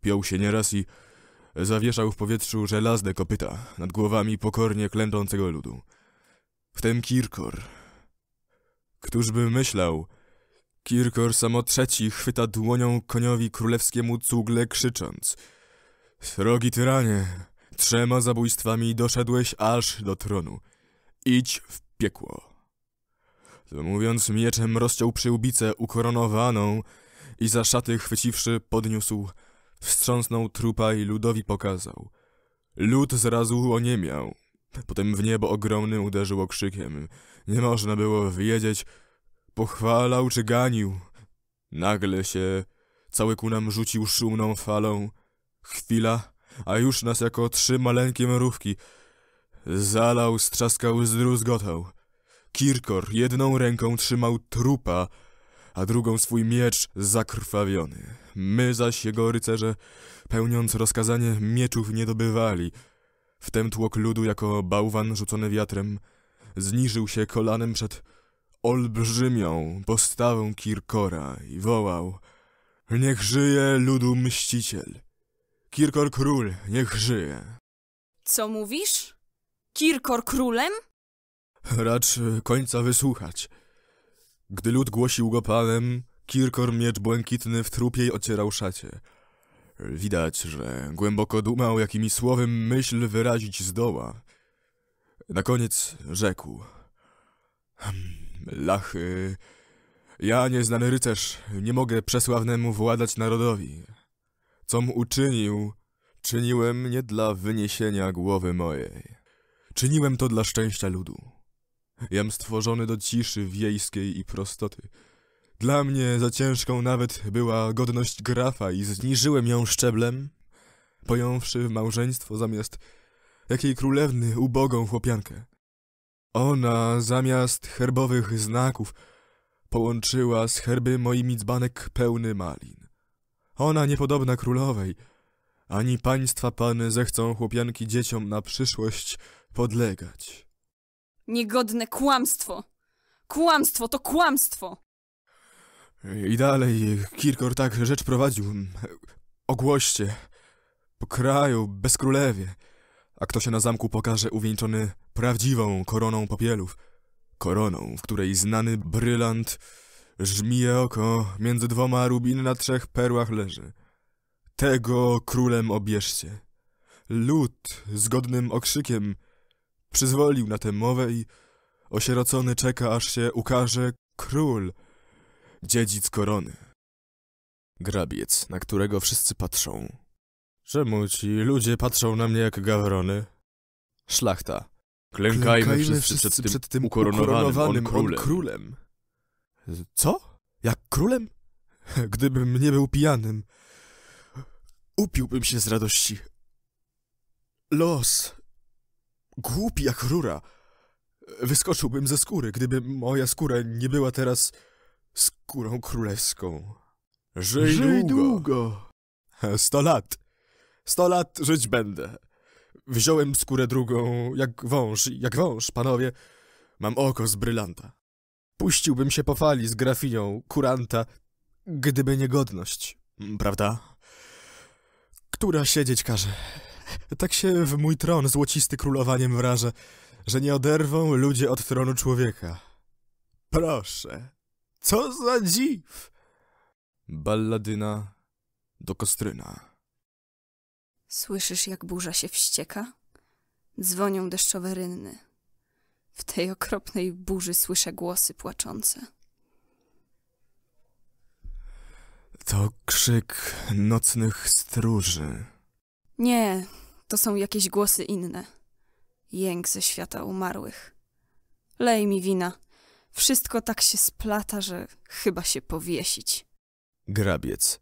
piął się nieraz i zawieszał w powietrzu żelazne kopyta nad głowami pokornie klęczącego ludu. Wtem Kirkor. Któż by myślał? Kirkor samo trzeci chwyta dłonią koniowi królewskiemu cugle krzycząc: srogi tyranie, trzema zabójstwami doszedłeś aż do tronu. Idź w piekło. To mówiąc mieczem rozciął przyłbicę ukoronowaną i za szaty chwyciwszy podniósł, wstrząsnął trupa i ludowi pokazał. Lud zrazu oniemiał. Potem w niebo ogromny uderzyło krzykiem. Nie można było wiedzieć, pochwalał czy ganił. Nagle się cały ku nam rzucił szumną falą. Chwila, a już nas jako trzy maleńkie mrówki zalał, strzaskał, zdruzgotał. Kirkor jedną ręką trzymał trupa, a drugą swój miecz zakrwawiony. My zaś, jego rycerze, pełniąc rozkazanie, mieczów nie dobywali. Wtem tłok ludu, jako bałwan rzucony wiatrem, zniżył się kolanem przed olbrzymią postawą Kirkora i wołał: niech żyje ludu mściciel! Kirkor król, niech żyje. Co mówisz? Kirkor królem? Racz końca wysłuchać. Gdy lud głosił go panem, Kirkor miecz błękitny w trupiej ocierał szacie. Widać, że głęboko dumał, jakimi słowy myśl wyrazić zdoła. Na koniec rzekł: lachy, ja, nieznany rycerz, nie mogę przesławnemu władać narodowi. Com uczynił, czyniłem nie dla wyniesienia głowy mojej. Czyniłem to dla szczęścia ludu. Jam stworzony do ciszy wiejskiej i prostoty. Dla mnie za ciężką nawet była godność grafa i zniżyłem ją szczeblem, pojąwszy w małżeństwo zamiast jakiej królewny ubogą chłopiankę. Ona zamiast herbowych znaków połączyła z herby moimi dzbanek pełny malin. Ona niepodobna królowej, ani państwa pany zechcą chłopianki dzieciom na przyszłość podlegać. Niegodne kłamstwo! Kłamstwo to kłamstwo! I dalej Kirkor tak rzecz prowadził. Ogłoście, po kraju, bez królewie. A kto się na zamku pokaże uwieńczony prawdziwą koroną popielów, koroną, w której znany brylant żmije oko między dwoma rubin na trzech perłach leży. Tego królem obierzcie. Lud zgodnym okrzykiem przyzwolił na tę mowę i osierocony czeka, aż się ukaże król, dziedzic korony. Grabiec, na którego wszyscy patrzą. Czemu ci ludzie patrzą na mnie jak gawrony? Szlachta. Klękajmy, Klękajmy wszyscy, wszyscy przed, tym przed tym ukoronowanym, ukoronowanym on królem. On królem. Co? Jak królem? Gdybym nie był pijanym, upiłbym się z radości. Los, głupi jak rura, wyskoczyłbym ze skóry, gdyby moja skóra nie była teraz skórą królewską. Żyj, Żyj długo. długo! Sto lat! Sto lat żyć będę. Wziąłem skórę drugą, jak wąż, jak wąż, panowie. Mam oko z brylanta. Puściłbym się po fali z grafinią kuranta, gdyby nie godność, prawda? Która siedzieć każe. Tak się w mój tron złocisty królowaniem wrażę, że nie oderwą ludzie od tronu człowieka. Proszę, co za dziw! Balladyna do Kostryna. Słyszysz, jak burza się wścieka? Dzwonią deszczowe rynny. W tej okropnej burzy słyszę głosy płaczące. To krzyk nocnych stróży. Nie, to są jakieś głosy inne. Jęk ze świata umarłych. Lej mi wina. Wszystko tak się splata, że chyba się powiesić. Grabiec.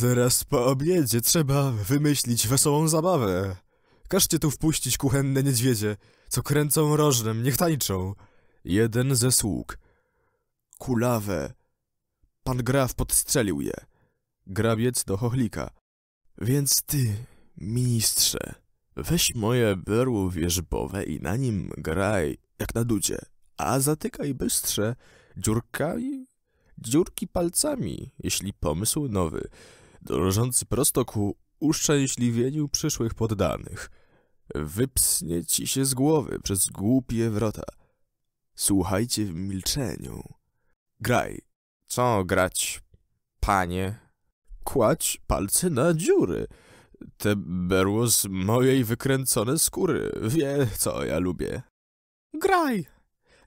Teraz po obiedzie trzeba wymyślić wesołą zabawę. Każcie tu wpuścić kuchenne niedźwiedzie, co kręcą rożnem, niech tańczą. Jeden ze sług. Kulawę. Pan graf podstrzelił je. Grabiec do chochlika. Więc ty, ministrze, weź moje berło wierzbowe i na nim graj, jak na dudzie, a zatykaj bystrze dziurkami, dziurki palcami, jeśli pomysł nowy, dążący prosto ku uszczęśliwieniu przyszłych poddanych. Wypsnie ci się z głowy przez głupie wrota. Słuchajcie w milczeniu. Graj. Co grać, panie? Kładź palce na dziury. Te berło z mojej wykręcone skóry. Wie, co ja lubię. Graj!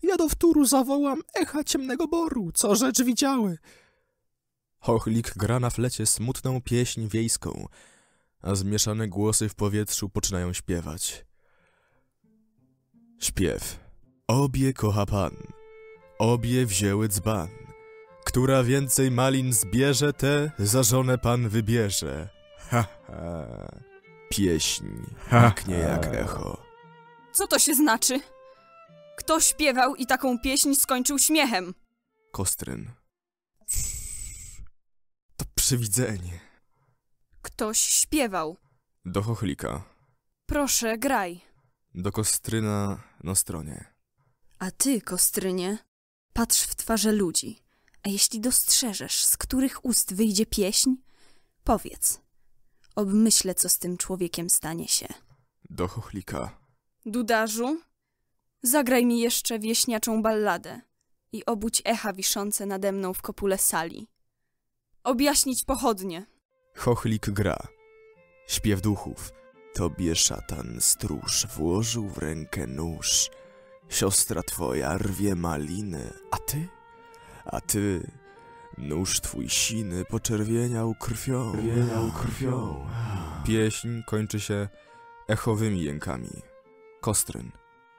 Ja do wtóru zawołam echa ciemnego boru, co rzecz widziały. Chochlik gra na flecie smutną pieśń wiejską, a zmieszane głosy w powietrzu poczynają śpiewać. Śpiew. Obie kocha pan, obie wzięły dzban. Która więcej malin zbierze, te za żonę pan wybierze. Ha, ha. Pieśń pięknie jak echo. Co to się znaczy? Kto śpiewał i taką pieśń skończył śmiechem? Kosryn. To przywidzenie. Ktoś śpiewał. Do chochlika. Proszę, graj. Do Kostryna na stronie. A ty, Kostrynie, patrz w twarze ludzi. A jeśli dostrzeżesz, z których ust wyjdzie pieśń, powiedz. Obmyślę, co z tym człowiekiem stanie się. Do chochlika. Dudarzu, zagraj mi jeszcze wieśniaczą balladę i obudź echa wiszące nade mną w kopule sali. Objaśnić pochodnie. Chochlik gra. Śpiew duchów. Tobie szatan stróż włożył w rękę nóż. Siostra twoja rwie maliny, a ty? A ty, nóż twój siny poczerwieniał krwią. Krwieniał krwią. Pieśń kończy się echowymi jękami. Kosryn.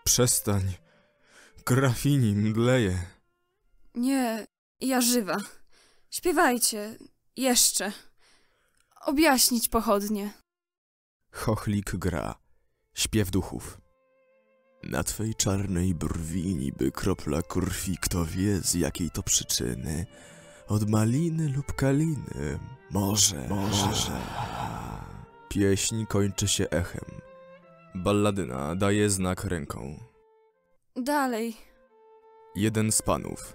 Przestań. Grafini mdleje. Nie, ja żywa. Śpiewajcie. Jeszcze. Objaśnić pochodnie. Chochlik gra. Śpiew duchów. Na twej czarnej brwi niby kropla krwi, kto wie z jakiej to przyczyny. Od maliny lub kaliny. Może, może. może. Pieśń kończy się echem. Balladyna daje znak ręką. Dalej. Jeden z panów.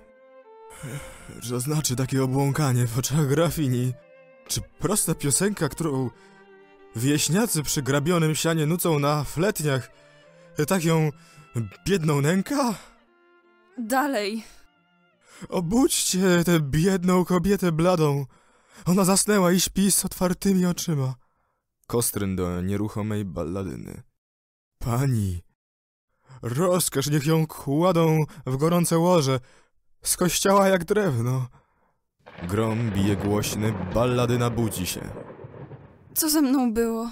Co znaczy takie obłąkanie w oczach grafini? Czy prosta piosenka, którą wieśniacy przy grabionym sianie nucą na fletniach, tak ją biedną nęka? Dalej. Obudźcie tę biedną kobietę bladą. Ona zasnęła i śpi z otwartymi oczyma. Kosryn do nieruchomej balladyny. Pani, rozkaż niech ją kładą w gorące łoże, z kościoła jak drewno. Grom bije głośny, balladyna budzi się. Co ze mną było?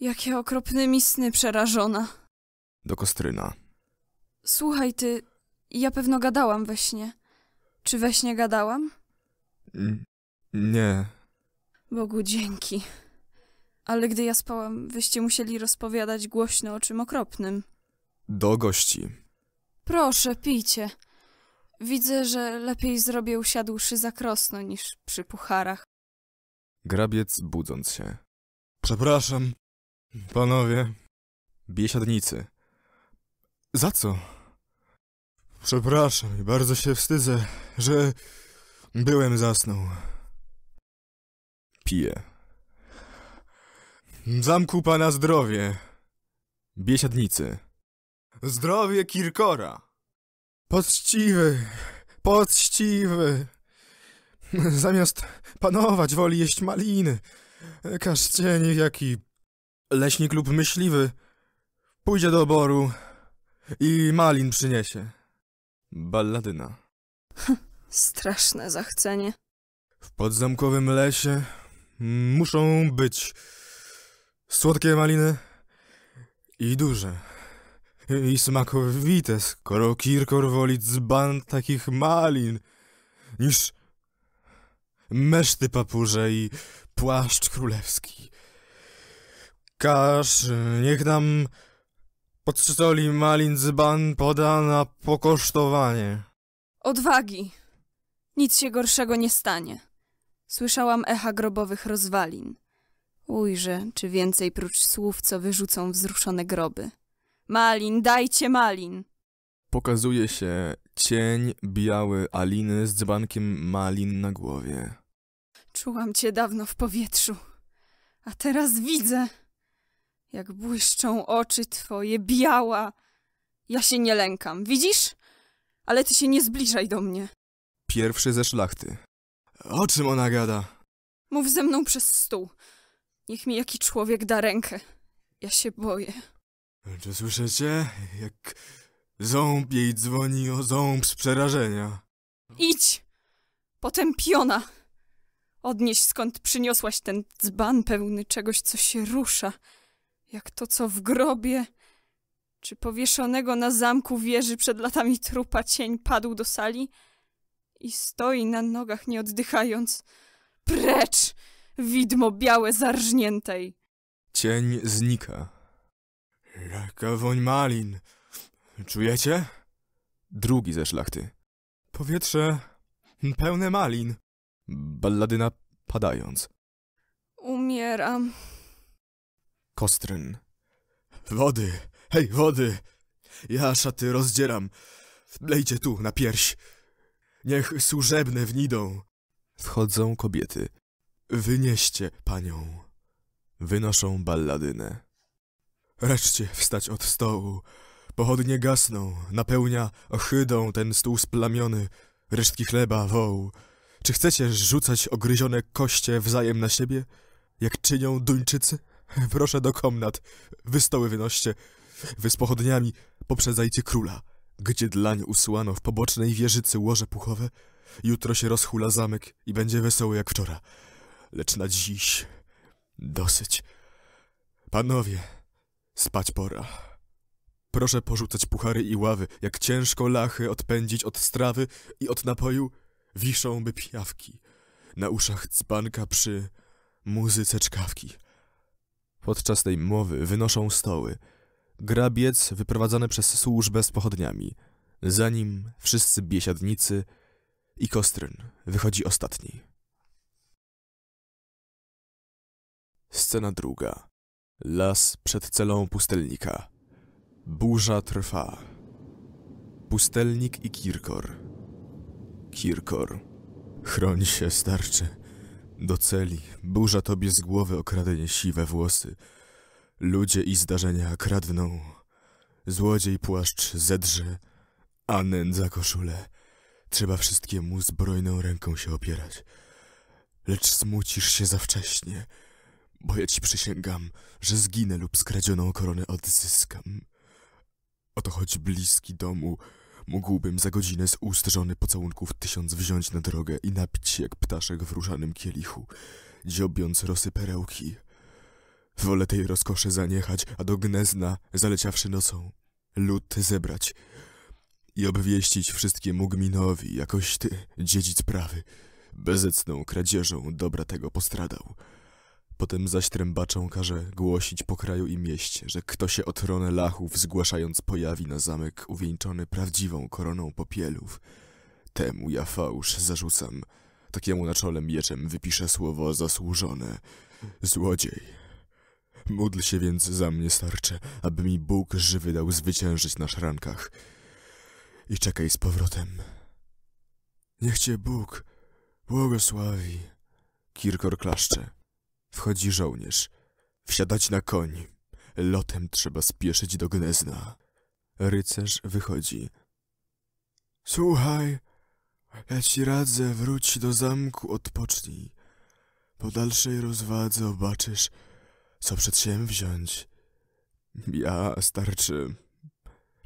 Jakie okropnymi sny przerażona. Do Kostryna. Słuchaj ty, ja pewno gadałam we śnie. Czy we śnie gadałam? N- nie. Bogu dzięki. Ale gdy ja spałam, wyście musieli rozpowiadać głośno o czym okropnym. Do gości. Proszę, pijcie. Widzę, że lepiej zrobię usiadłszy za krosno niż przy pucharach. Grabiec budząc się. Przepraszam, panowie. Biesiadnicy. Za co? Przepraszam i bardzo się wstydzę, że byłem zasnął. Piję. Zamku pana zdrowie. Biesiadnicy. Zdrowie Kirkora. Poczciwy, poczciwy. Zamiast panować woli jeść maliny. Kaszcień jaki leśnik lub myśliwy pójdzie do oboru i malin przyniesie. Balladyna. Straszne zachcenie. W podzamkowym lesie muszą być słodkie maliny i duże i smakowite, skoro Kirkor woli dzban takich malin niż meszty papurze i płaszcz królewski. Każ, niech nam pod soli malin dzban poda na pokosztowanie. Odwagi! Nic się gorszego nie stanie. Słyszałam echa grobowych rozwalin. Ujrzę, czy więcej prócz słów, co wyrzucą wzruszone groby. Malin, dajcie malin! Pokazuje się cień biały Aliny z dzbankiem malin na głowie. Czułam cię dawno w powietrzu, a teraz widzę, jak błyszczą oczy twoje biała. Ja się nie lękam, widzisz? Ale ty się nie zbliżaj do mnie. Pierwszy ze szlachty. O czym ona gada? Mów ze mną przez stół. Niech mi jaki człowiek da rękę. Ja się boję. Czy słyszycie, jak ząb jej dzwoni o ząb z przerażenia? Idź, potępiona! Odnieś skąd przyniosłaś ten dzban pełny czegoś, co się rusza, jak to, co w grobie, czy powieszonego na zamku wieży przed latami trupa cień padł do sali i stoi na nogach, nie oddychając. Precz, widmo białe zarżniętej! Cień znika. Jaka woń malin! Czujecie? Drugi ze szlachty. Powietrze pełne malin. Balladyna padając. Umieram. Kosryn. Wody, hej, wody! Ja szaty rozdzieram. Wlejcie tu, na pierś. Niech służebne wnidą. Wchodzą kobiety. Wynieście panią. Wynoszą Balladynę. Reszcie wstać od stołu. Pochodnie gasną. Napełnia ohydą ten stół splamiony. Resztki chleba, woł. Czy chcecie rzucać ogryzione koście wzajem na siebie, jak czynią Duńczycy? Proszę do komnat, wy stoły wynoście, wy z pochodniami poprzedzajcie króla, gdzie dlań usłano w pobocznej wieżycy łoże puchowe. Jutro się rozhula zamek i będzie wesoło jak wczoraj, lecz na dziś dosyć. Panowie, spać pora. Proszę porzucać puchary i ławy, jak ciężko lachy odpędzić od strawy i od napoju. Wiszą by pijawki, na uszach dzbanka przy muzyce czkawki. Podczas tej mowy wynoszą stoły. Grabiec wyprowadzany przez służbę z pochodniami. Za nim wszyscy biesiadnicy i Kosryn wychodzi ostatni. Scena druga. Las przed celą pustelnika. Burza trwa. Pustelnik i Kirkor. Kirkor, chroń się, starcze, do celi, burza tobie z głowy okradnie siwe włosy. Ludzie i zdarzenia kradną, złodziej płaszcz zedrze, a nędza koszulę. Trzeba wszystkiemu zbrojną ręką się opierać. Lecz smucisz się za wcześnie, bo ja ci przysięgam, że zginę lub skradzioną koronę odzyskam. Oto choć bliski domu, mógłbym za godzinę z ust żony pocałunków tysiąc wziąć na drogę i napić się jak ptaszek w różanym kielichu, dziobiąc rosy perełki. Wolę tej rozkoszy zaniechać, a do Gniezna, zaleciawszy nocą, lud zebrać i obwieścić wszystkiemu gminowi, jakoś ty, dziedzic prawy, bezecną kradzieżą dobra tego postradał. Potem zaś trębaczą każe głosić po kraju i mieście, że kto się o tronę Lachów zgłaszając pojawi na zamek uwieńczony prawdziwą koroną Popielów. Temu ja fałsz zarzucam, takiemu na czole mieczem wypiszę słowo zasłużone. Złodziej. Módl się więc za mnie, starcze, aby mi Bóg żywy dał zwyciężyć na szrankach. I czekaj z powrotem. Niech cię Bóg błogosławi. Kirkor klaszcze. Wchodzi żołnierz. Wsiadać na koń. Lotem trzeba spieszyć do Gniezna. Rycerz wychodzi. Słuchaj, ja ci radzę, wróć do zamku, odpocznij. Po dalszej rozwadze obaczysz, co przedsięwziąć. Ja, starczy,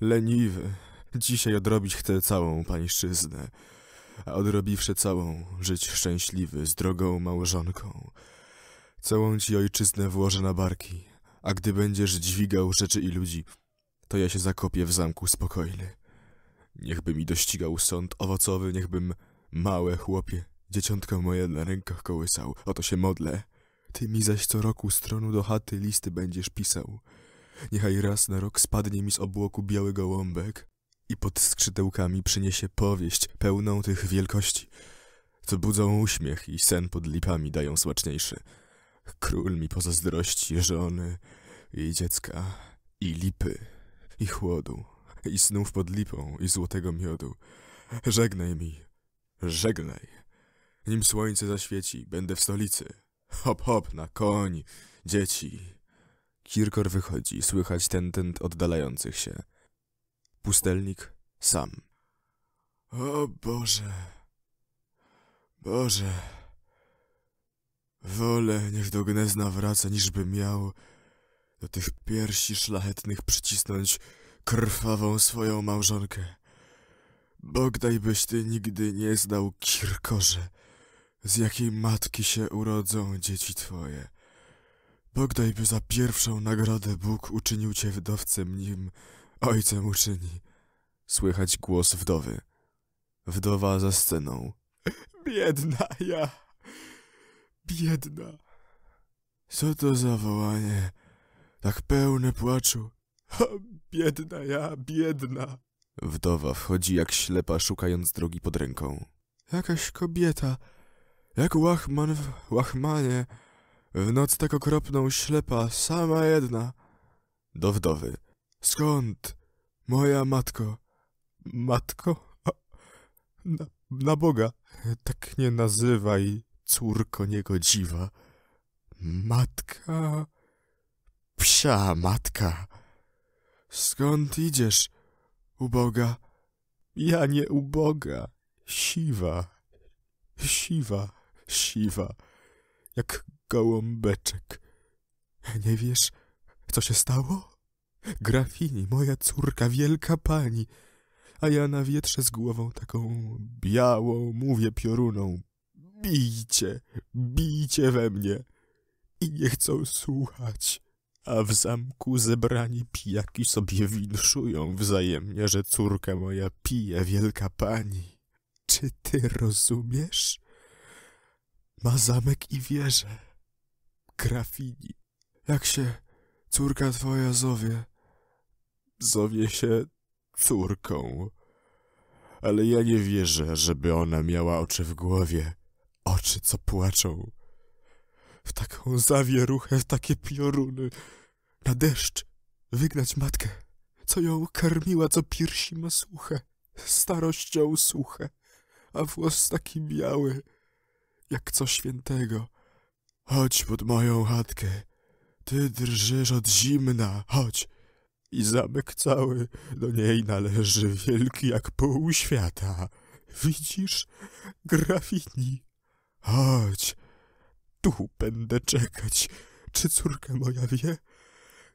leniwy, dzisiaj odrobić chcę całą pańszczyznę, a odrobiwszy całą, żyć szczęśliwy z drogą małżonką. Całą ci ojczyznę włożę na barki, a gdy będziesz dźwigał rzeczy i ludzi, to ja się zakopię w zamku spokojny. Niechby mi dościgał sąd owocowy, niechbym, małe chłopie, dzieciątko moje na rękach kołysał. Oto się modlę. Ty mi zaś co roku stronu do chaty listy będziesz pisał. Niechaj raz na rok spadnie mi z obłoku biały gołąbek i pod skrzydełkami przyniesie powieść pełną tych wielkości, co budzą uśmiech i sen pod lipami dają smaczniejszy. Król mi pozazdrości żony i dziecka i lipy i chłodu i snów pod lipą i złotego miodu. Żegnaj mi, żegnaj. Nim słońce zaświeci, będę w stolicy. Hop, hop, na koń, dzieci. Kirkor wychodzi, słychać tętent oddalających się. Pustelnik sam. O Boże, Boże, wolę niech do Gniezna wraca, niżby miał do tych piersi szlachetnych przycisnąć krwawą swoją małżonkę. Bogdaj byś ty nigdy nie zdał, Kirkorze, z jakiej matki się urodzą dzieci twoje. Bogdaj by za pierwszą nagrodę Bóg uczynił cię wdowcem, nim ojcem uczyni. Słychać głos wdowy. Wdowa za sceną. Biedna ja, biedna. Co to za wołanie, tak pełne płaczu. O, biedna ja, biedna. Wdowa wchodzi jak ślepa, szukając drogi pod ręką. Jakaś kobieta, jak łachman w łachmanie, w noc tak okropną ślepa, sama jedna. Do wdowy. Skąd, moja matko? Matko? Na, na Boga, tak nie nazywaj, córko niegodziwa. Matka? Psia matka. Skąd idziesz? Uboga. Ja nie uboga. Siwa. Siwa. Siwa. Jak gołąbeczek. Nie wiesz, co się stało? Grafini, moja córka, wielka pani. A ja na wietrze z głową taką białą mówię pioruną. Bijcie, bijcie we mnie. I nie chcą słuchać. A w zamku zebrani pijaki sobie winszują wzajemnie, że córka moja pije, wielka pani. Czy ty rozumiesz? Ma zamek i wieżę. Grafini. Jak się córka twoja zowie? Zowie się córką. Ale ja nie wierzę, żeby ona miała oczy w głowie. Oczy, co płaczą. W taką zawieruchę, w takie pioruny. Na deszcz wygnać matkę, co ją karmiła, co piersi ma suche, starością suche, a włos taki biały, jak co świętego. Chodź pod moją chatkę, ty drżysz od zimna, chodź. I zamek cały do niej należy, wielki jak pół świata. Widzisz, grafini, chodź. Tu będę czekać. Czy córka moja wie,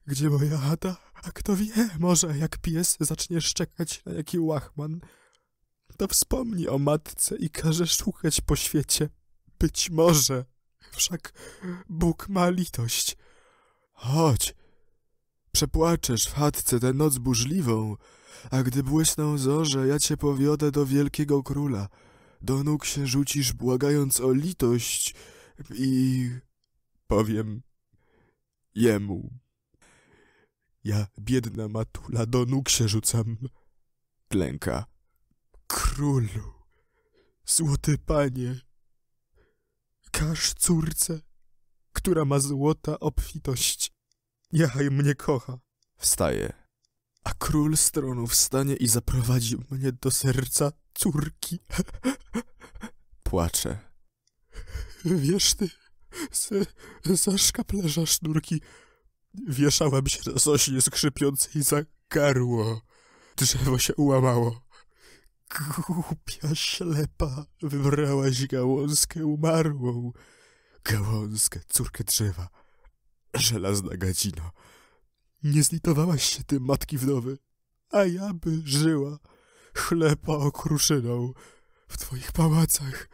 gdzie moja chata? A kto wie, może jak pies zacznie szczekać na jaki łachman, to wspomni o matce i każe szukać po świecie. Być może, wszak Bóg ma litość. Chodź, przepłaczesz w chatce tę noc burzliwą, a gdy błysną zorze, ja cię powiodę do wielkiego króla. Do nóg się rzucisz, błagając o litość, i powiem jemu. Ja, biedna matula, do nóg się rzucam. Klęka. Królu, złoty panie, każ córce, która ma złota obfitość, Niechaj mnie kocha. Wstaje. A król stronu wstanie i zaprowadzi mnie do serca córki. Płacze. Wiesz ty, za szkaplerza sznurki wieszałem się na sośnie skrzypiącej za garło. Drzewo się ułamało. Głupia ślepa wybrałaś gałązkę umarłą. Gałązkę, córkę drzewa. Żelazna gadzino. Nie zlitowałaś się ty, matki wdowy, a ja by żyła chleba okruszyną w twoich pałacach.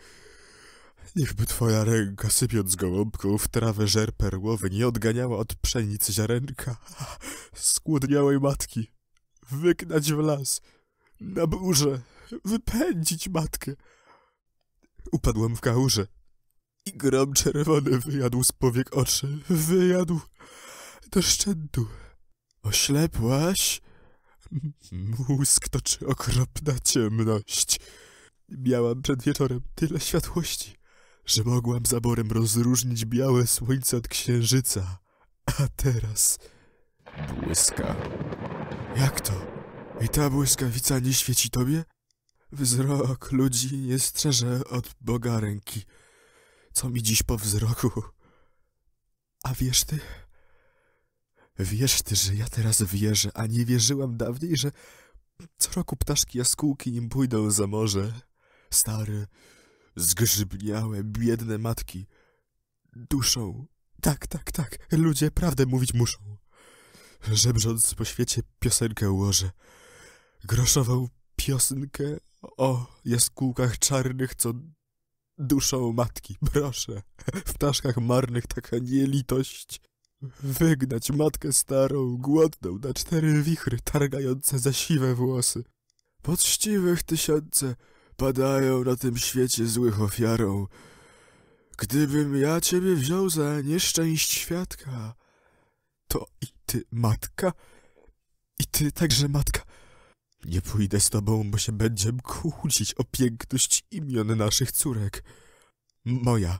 Niechby twoja ręka, sypiąc gołąbką w trawę żer perłowy, nie odganiała od pszenicy ziarenka skłodniałej matki. Wygnać w las, na burze, wypędzić matkę. Upadłam w kałużę i grom czerwony wyjadł z powiek oczy, wyjadł do szczętu. Oślepłaś? Mózg toczy okropna ciemność. Miałam przed wieczorem tyle światłości, że mogłam zaborem rozróżnić białe słońce od księżyca. A teraz... Błyska. Jak to? I ta błyskawica nie świeci tobie? Wzrok ludzi nie strzeże od Boga ręki. Co mi dziś po wzroku? A wiesz ty... Wiesz ty, że ja teraz wierzę, a nie wierzyłam dawniej, że co roku ptaszki jaskółki nim pójdą za morze. Stare, zgrzybniałe, biedne matki. Duszą. Tak, tak, tak. Ludzie prawdę mówić muszą. Żebrząc po świecie piosenkę ułożę. Groszową piosenkę o jaskółkach czarnych, co duszą matki. Proszę. W ptaszkach marnych taka nielitość. Wygnać matkę starą, głodną, na cztery wichry targające za siwe włosy. Poczciwych tysiące padają na tym świecie złych ofiarą. Gdybym ja ciebie wziął za nieszczęść świadka, to i ty matka, i ty także matka. Nie pójdę z tobą, bo się będziemy kłócić o piękność imion naszych córek. Moja...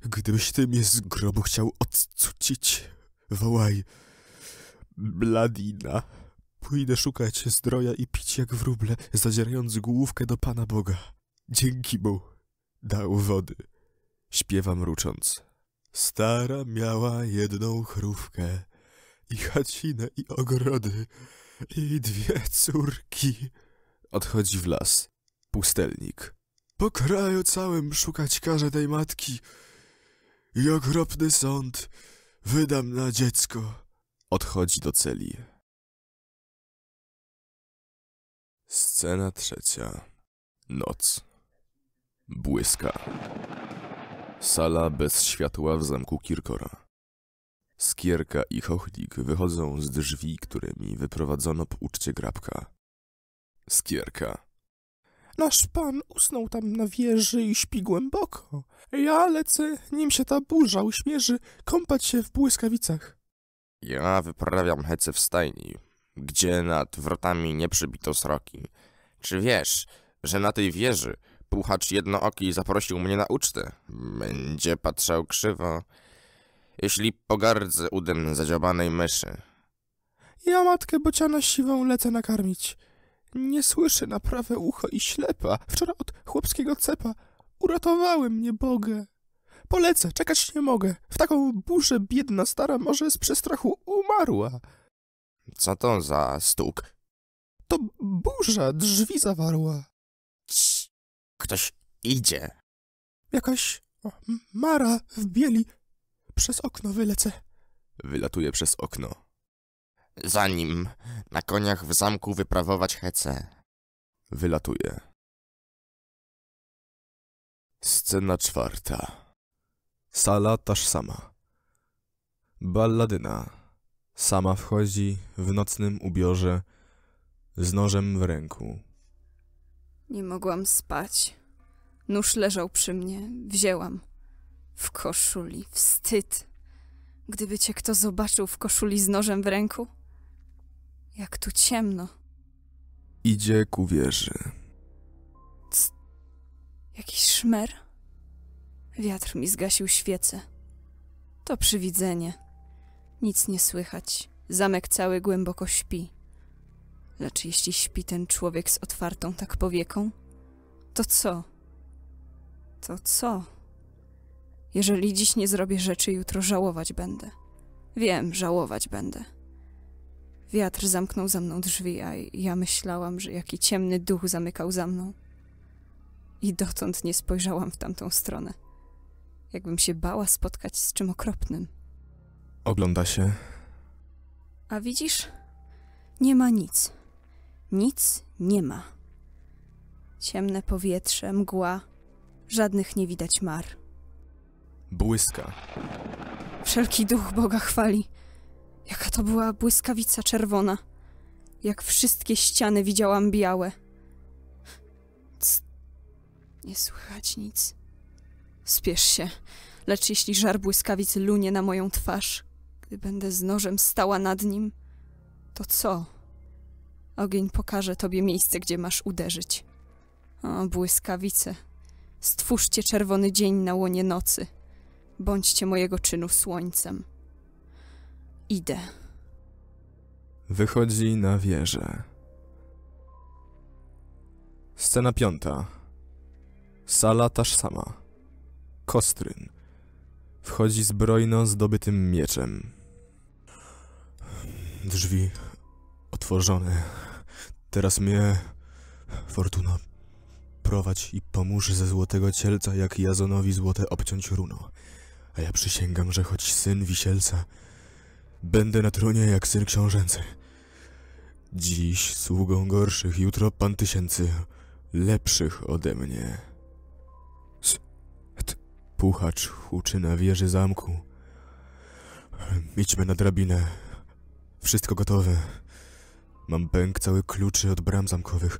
Gdybyś ty mnie z grobu chciał odcucić, wołaj Balladyna. Pójdę szukać zdroja i pić jak wróble, zadzierając główkę do Pana Boga. Dzięki mu dał wody. Śpiewam mrucząc. Stara miała jedną chrówkę i chacinę i ogrody i dwie córki. Odchodzi w las. Pustelnik. Po kraju całym szukać każe tej matki. I okropny sąd wydam na dziecko. Odchodzi do celi. Scena trzecia. Noc. Błyska. Sala bez światła w zamku Kirkora. Skierka i Chochlik wychodzą z drzwi, którymi wyprowadzono po uczcie Grabka. Skierka. Nasz pan usnął tam na wieży i śpi głęboko. Ja lecę, nim się ta burza uśmierzy, kąpać się w błyskawicach. Ja wyprawiam hece w stajni, gdzie nad wrotami nie przybito sroki. Czy wiesz, że na tej wieży puchacz jednooki zaprosił mnie na ucztę? Będzie patrzał krzywo, jeśli pogardzę udem zadziobanej myszy. Ja matkę bociana siwą lecę nakarmić. Nie słyszy na prawe ucho i ślepa. Wczoraj od chłopskiego cepa uratowały mnie Bogę. Polecę, czekać nie mogę. W taką burzę biedna stara może z przestrachu umarła. Co to za stuk? To burza drzwi zawarła. Cii, ktoś idzie. Jakaś mara w bieli. Przez okno wylecę. Wylatuje przez okno. Zanim na koniach w zamku wyprawować hece. Wylatuje. Scena czwarta. Sala taż sama. Balladyna sama wchodzi w nocnym ubiorze z nożem w ręku. Nie mogłam spać. Nóż leżał przy mnie. Wzięłam. W koszuli. Wstyd. Gdyby cię kto zobaczył w koszuli z nożem w ręku. Jak tu ciemno. Idzie ku wieży. C Jakiś szmer? Wiatr mi zgasił świecę. To przywidzenie. Nic nie słychać. Zamek cały głęboko śpi. Lecz jeśli śpi ten człowiek z otwartą tak powieką, to co? To co? Jeżeli dziś nie zrobię rzeczy, jutro żałować będę. Wiem, żałować będę. Wiatr zamknął za mną drzwi, a ja myślałam, że jaki ciemny duch zamykał za mną. I dotąd nie spojrzałam w tamtą stronę. Jakbym się bała spotkać z czym okropnym. Ogląda się. A widzisz? Nie ma nic. Nic nie ma. Ciemne powietrze, mgła. Żadnych nie widać mar. Błyska. Wszelki duch Boga chwali. Jaka to była błyskawica czerwona. Jak wszystkie ściany widziałam białe. C. Nie słychać nic. Spiesz się, lecz jeśli żar błyskawic lunie na moją twarz, gdy będę z nożem stała nad nim, to co? Ogień pokaże tobie miejsce, gdzie masz uderzyć. O, błyskawice, stwórzcie czerwony dzień na łonie nocy. Bądźcie mojego czynu słońcem. Idę. Wychodzi na wieżę. Scena piąta. Sala taż sama. Kosryn. Wchodzi zbrojno zdobytym mieczem. Drzwi otworzone. Teraz mnie, Fortuno, prowadź i pomóż ze złotego cielca, jak Jazonowi złote obciąć runo. A ja przysięgam, że choć syn wisielca, będę na tronie jak syn książęcy. Dziś sługą gorszych, jutro pan tysięcy lepszych ode mnie. Puchacz huczy na wieży zamku. Idźmy na drabinę. Wszystko gotowe. Mam pęk cały kluczy od bram zamkowych.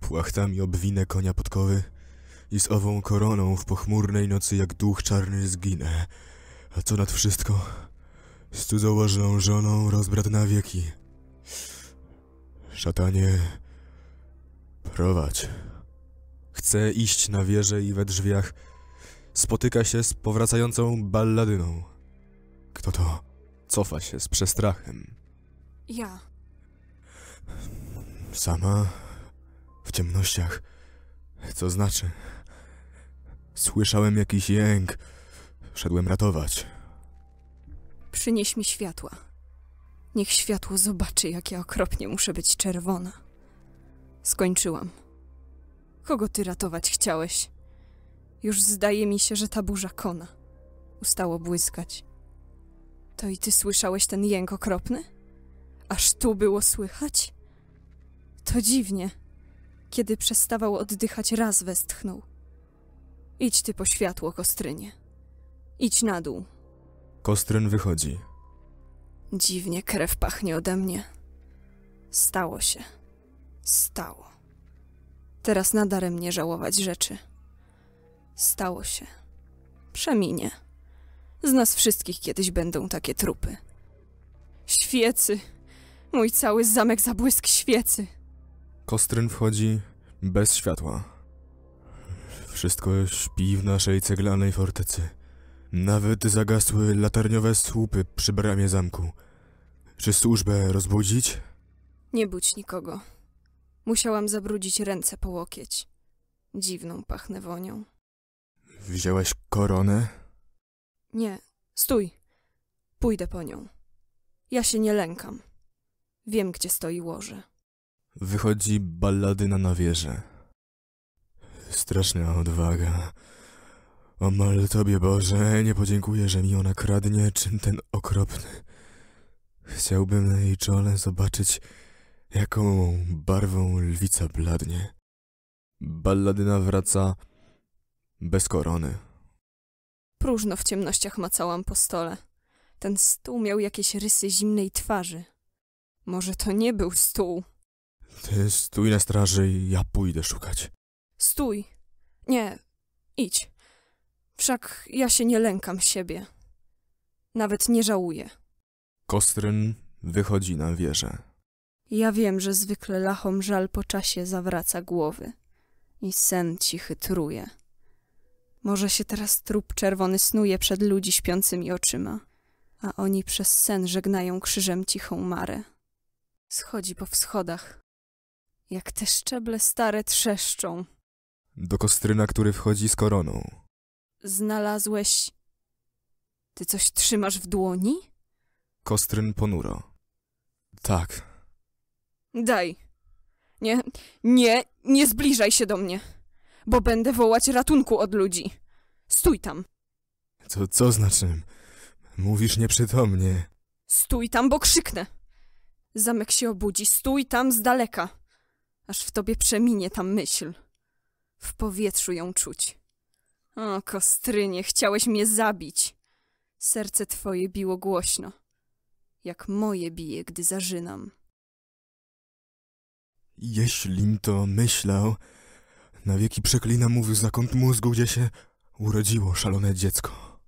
Płachtami obwinę konia podkowy i z ową koroną w pochmurnej nocy jak duch czarny zginę. A co nad wszystko? Z cudzołożną żoną rozbrat na wieki. Szatanie, prowadź. Chcę iść na wieżę i we drzwiach spotyka się z powracającą Balladyną. Kto to? Cofa się z przestrachem. Ja. Sama? W ciemnościach? Co znaczy? Słyszałem jakiś jęk. Szedłem ratować. Przynieś mi światła. Niech światło zobaczy, jak ja okropnie muszę być czerwona. Skończyłam. Kogo ty ratować chciałeś? Już zdaje mi się, że ta burza kona. Ustało błyskać. To i ty słyszałeś ten jęk okropny? Aż tu było słychać? To dziwnie. Kiedy przestawał oddychać, raz westchnął. Idź ty po światło, Kostrynie. Idź na dół. Kosryn wychodzi. Dziwnie krew pachnie ode mnie. Stało się. Stało. Teraz nadaremnie żałować rzeczy. Stało się. Przeminie. Z nas wszystkich kiedyś będą takie trupy. Świecy! Mój cały zamek zabłysk świecy! Kosryn wchodzi bez światła. Wszystko śpi w naszej ceglanej fortecy. Nawet zagasły latarniowe słupy przy bramie zamku. Czy służbę rozbudzić? Nie budź nikogo. Musiałam zabrudzić ręce po łokieć. Dziwną pachnę wonią. Wzięłaś koronę? Nie, stój. Pójdę po nią. Ja się nie lękam. Wiem, gdzie stoi łoże. Wychodzi Balladyna na wieżę. Straszna odwaga. Omal tobie, Boże, nie podziękuję, że mi ona kradnie czyn ten okropny. Chciałbym na jej czole zobaczyć, jaką barwą lwica bladnie. Balladyna wraca bez korony. Próżno w ciemnościach macałam po stole. Ten stół miał jakieś rysy zimnej twarzy. Może to nie był stół. Ty stój na straży i ja pójdę szukać. Stój. Nie, idź. Wszak ja się nie lękam siebie. Nawet nie żałuję. Kosryn wychodzi na wieżę. Ja wiem, że zwykle lachom żal po czasie zawraca głowy i sen cichy truje. Może się teraz trup czerwony snuje przed ludzi śpiącymi oczyma, a oni przez sen żegnają krzyżem cichą marę. Schodzi po wschodach, jak te szczeble stare trzeszczą. Do Kostryna, który wchodzi z koroną. Znalazłeś... Ty coś trzymasz w dłoni? Kostryn ponuro. Tak. Daj. Nie, nie, nie zbliżaj się do mnie, bo będę wołać ratunku od ludzi. Stój tam. Co, co znaczy? Mówisz nieprzytomnie. Stój tam, bo krzyknę. Zamek się obudzi. Stój tam z daleka, aż w tobie przeminie ta myśl. W powietrzu ją czuć. O, Kostrynie, chciałeś mnie zabić. Serce twoje biło głośno, jak moje bije, gdy zażynam. Jeślim to myślał, na wieki przeklinam ów zakąt mózgu, gdzie się urodziło szalone dziecko.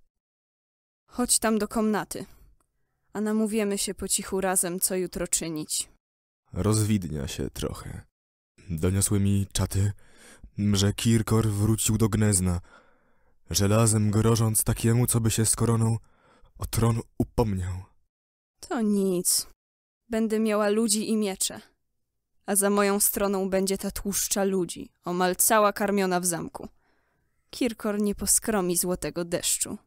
Chodź tam do komnaty, a namówiemy się po cichu razem, co jutro czynić. Rozwidnia się trochę. Doniosły mi czaty, że Kirkor wrócił do Gniezna, żelazem grożąc takiemu, co by się z koroną o tron upomniał. To nic. Będę miała ludzi i miecze. A za moją stroną będzie ta tłuszcza ludzi, omal cała karmiona w zamku. Kirkor nie poskromi złotego deszczu.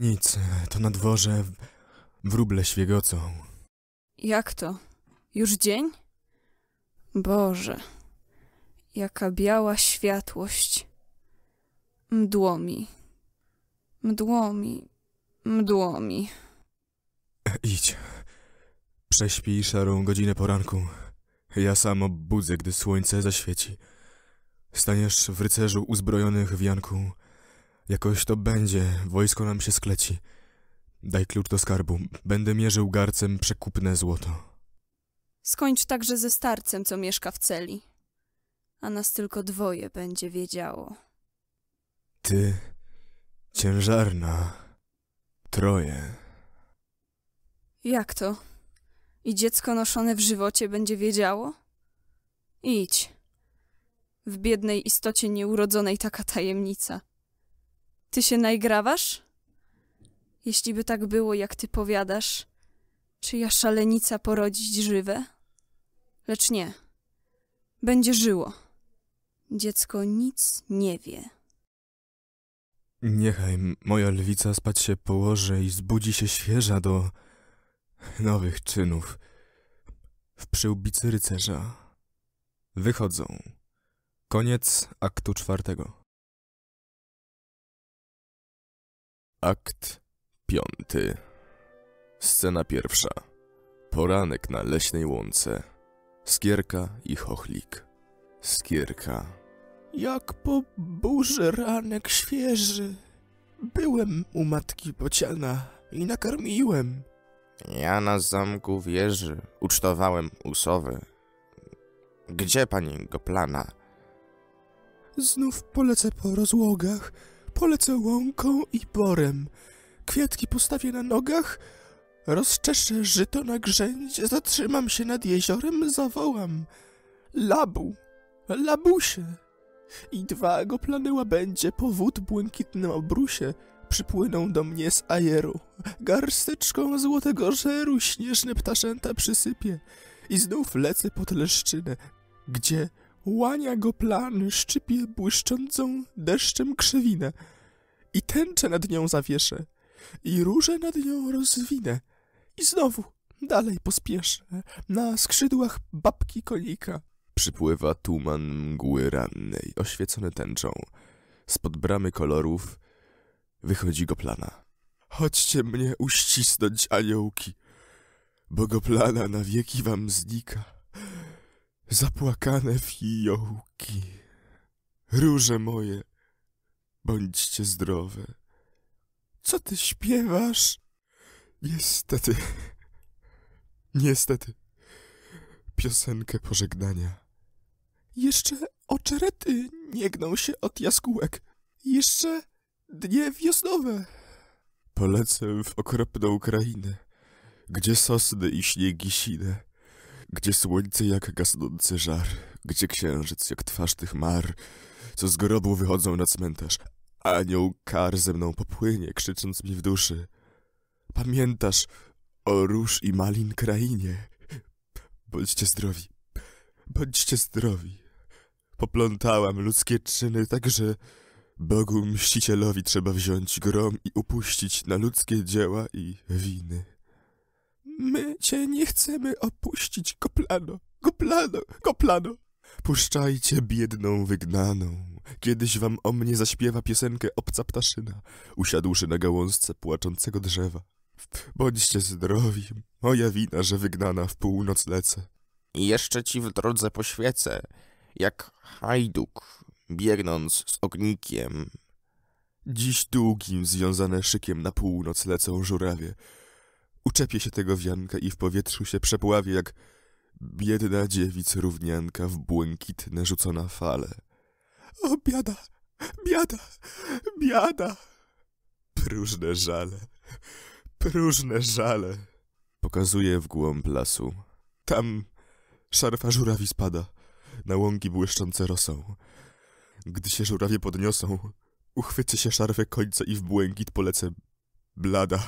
Nic, to na dworze wróble świegocą. Jak to? Już dzień? Boże, jaka biała światłość. Mdło mi. Mdło mi. Mdło mi. Idź. Prześpij szarą godzinę poranku. Ja sam obudzę, gdy słońce zaświeci. Staniesz w rycerzu uzbrojonych w janku. Jakoś to będzie, wojsko nam się skleci. Daj klucz do skarbu. Będę mierzył garcem przekupne złoto. Skończ także ze starcem, co mieszka w celi. A nas tylko dwoje będzie wiedziało. Ty, ciężarna, troje. Jak to? I dziecko noszone w żywocie będzie wiedziało? Idź. W biednej istocie nieurodzonej taka tajemnica. Ty się naigrawasz? Jeśli by tak było, jak ty powiadasz, czyja szalenica porodzić żywe? Lecz nie. Będzie żyło. Dziecko nic nie wie. Niechaj moja lwica spać się położy i zbudzi się świeża do nowych czynów. W przyłbicy rycerza. Wychodzą. Koniec aktu czwartego. Akt piąty. Scena pierwsza. Poranek na leśnej łące. Skierka i Chochlik. Skierka. Jak po burzy ranek świeży. Byłem u matki Bociana i nakarmiłem. Ja na zamku wieży ucztowałem u sowy. Gdzie pani Goplana? Znów polecę po rozłogach. Polecę łąką i borem. Kwiatki postawię na nogach. Rozczeszę żyto na grzędzie. Zatrzymam się nad jeziorem. Zawołam. Labu! Labusie! I dwa goplany łabędzie po wód błękitnym obrusie przypłyną do mnie z ajeru. Garsteczką złotego żeru śnieżne ptaszęta przysypie. I znów lecę pod leszczynę, gdzie łania goplany szczypie błyszczącą deszczem krzewinę. I tęczę nad nią zawieszę, i róże nad nią rozwinę. I znowu dalej pospieszę, na skrzydłach babki konika. Przypływa tuman mgły rannej, oświecony tęczą. Spod bramy kolorów wychodzi Goplana. Chodźcie mnie uścisnąć, aniołki, bo Goplana na wieki wam znika. Zapłakane fijołki, róże moje, bądźcie zdrowe. Co ty śpiewasz? Niestety, niestety, piosenkę pożegnania. Jeszcze oczerety nie gną się od jaskółek. Jeszcze dnie wiosnowe. Polecę w okropną krainę, gdzie sosny i śniegi sine, gdzie słońce jak gasnący żar, gdzie księżyc jak twarz tych mar, co z grobu wychodzą na cmentarz. Anioł kar ze mną popłynie, krzycząc mi w duszy. Pamiętasz o róż i malin krainie. Bądźcie zdrowi, bądźcie zdrowi. Poplątałam ludzkie czyny, także Bogu mścicielowi trzeba wziąć grom i upuścić na ludzkie dzieła i winy. My cię nie chcemy opuścić, Goplano, Goplano, Goplano. Puszczajcie biedną wygnaną. Kiedyś wam o mnie zaśpiewa piosenkę obca ptaszyna, usiadłszy na gałązce płaczącego drzewa. Bądźcie zdrowi, moja wina, że wygnana w północ lecę. Jeszcze ci w drodze poświecę, jak hajduk, biegnąc z ognikiem. Dziś długim, związane szykiem na północ lecą żurawie. Uczepię się tego wianka i w powietrzu się przepławię, jak biedna dziewic równianka w błękitne rzucona fale. O biada, biada, biada! Próżne żale, próżne żale! Pokazuje w głąb lasu. Tam szarfa żurawi spada, na łąki błyszczące rosą. Gdy się żurawie podniosą, uchwycę się szarfę końca i w błękit polecę blada.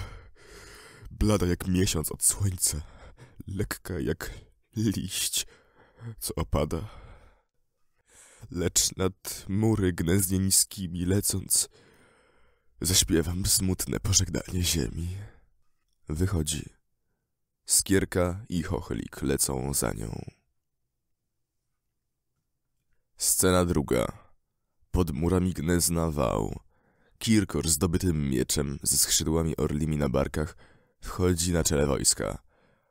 Blada jak miesiąc od słońca, lekka jak liść, co opada. Lecz nad mury Gnieznie niskimi lecąc, zaśpiewam smutne pożegnanie ziemi. Wychodzi. Skierka i Chochlik lecą za nią. Scena druga. Pod murami Gniezna wał. Kirkor z dobytym mieczem, ze skrzydłami orlimi na barkach, wchodzi na czele wojska.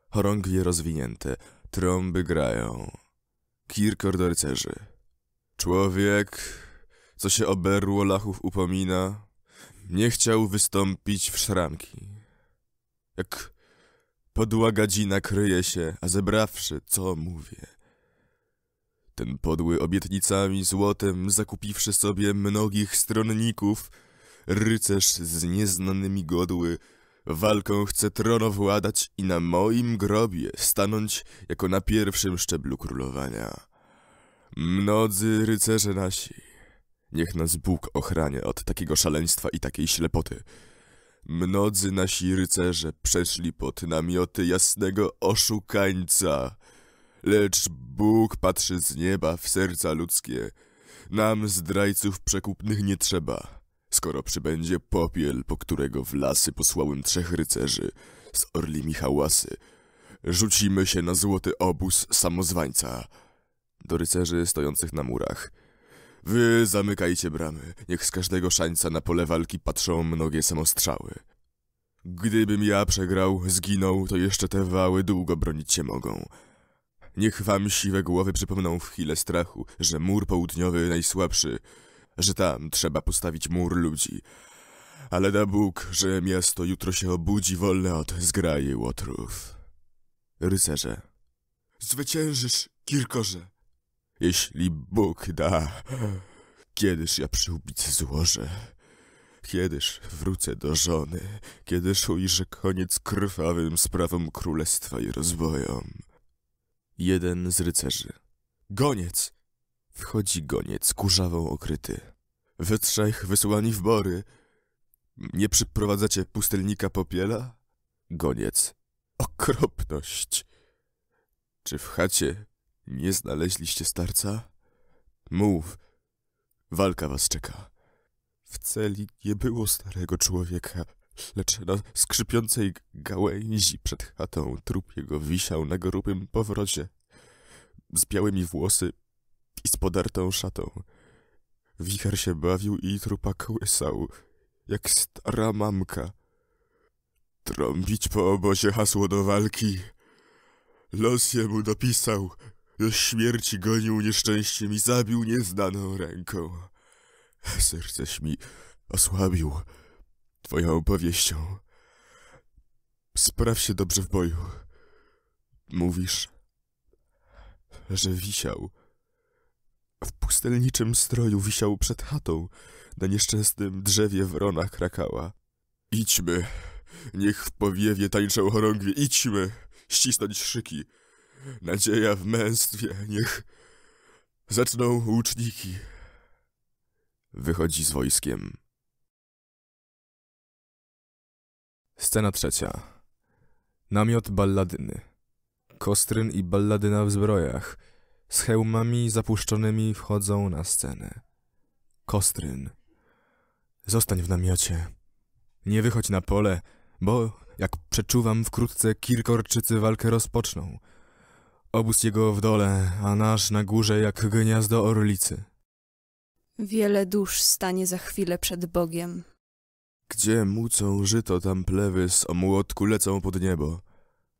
Chorągwie rozwinięte, trąby grają. Kirkor do rycerzy. Człowiek, co się oberło lachów upomina, nie chciał wystąpić w szramki. Jak podła gadzina kryje się, a zebrawszy, co mówię. Ten podły obietnicami złotem, zakupiwszy sobie mnogich stronników, rycerz z nieznanymi godły, walką chce tronowładać i na moim grobie stanąć jako na pierwszym szczeblu królowania. Mnodzy rycerze nasi, niech nas Bóg ochrania od takiego szaleństwa i takiej ślepoty. Mnodzy nasi rycerze przeszli pod namioty jasnego oszukańca, lecz Bóg patrzy z nieba w serca ludzkie. Nam zdrajców przekupnych nie trzeba, skoro przybędzie Popiel, po którego w lasy posłałem trzech rycerzy z orlimi hałasy. Rzucimy się na złoty obóz samozwańca. Do rycerzy stojących na murach. Wy zamykajcie bramy, niech z każdego szańca na pole walki patrzą mnogie samostrzały. Gdybym ja przegrał, zginął, to jeszcze te wały długo bronić się mogą. Niech wam siwe głowy przypomną w chwilę strachu, że mur południowy najsłabszy, że tam trzeba postawić mur ludzi. Ale da Bóg, że miasto jutro się obudzi wolne od zgrai łotrów. Rycerze. Zwyciężysz, Kirkorze. Jeśli Bóg da, kiedyż ja przyłbic złożę, kiedyż wrócę do żony, kiedyż ujrzę koniec krwawym sprawom królestwa i rozbojom. Jeden z rycerzy. Goniec! Wchodzi goniec, kurzawą okryty. We trzech wysłani w bory. Nie przyprowadzacie pustelnika Popiela? Goniec. Okropność! Czy w chacie nie znaleźliście starca? Mów, walka was czeka. W celi nie było starego człowieka, lecz na skrzypiącej gałęzi przed chatą trup jego wisiał na grubym powrocie, z białymi włosy i z podartą szatą. Wicher się bawił i trupa kołysał, jak stara mamka. Trąbić po obozie hasło do walki. Los jemu dopisał. Do śmierci gonił nieszczęściem i zabił nieznaną ręką. Serceś mi osłabił twoją opowieścią. Spraw się dobrze w boju. Mówisz, że wisiał. W pustelniczym stroju wisiał przed chatą. Na nieszczęsnym drzewie wrona krakała. Idźmy, niech w powiewie tańczą chorągwie. Idźmy, ścisnąć szyki. Nadzieja w męstwie, niech zaczną łuczniki. Wychodzi z wojskiem. Scena trzecia. Namiot Balladyny. Kosryn i Balladyna w zbrojach, z hełmami zapuszczonymi wchodzą na scenę. Kosryn. Zostań w namiocie. Nie wychodź na pole, bo, jak przeczuwam, wkrótce Kirkorczycy walkę rozpoczną. Obóz jego w dole, a nasz na górze jak gniazdo orlicy. Wiele dusz stanie za chwilę przed Bogiem. Gdzie mucą żyto, tam plewy z omłotku lecą pod niebo.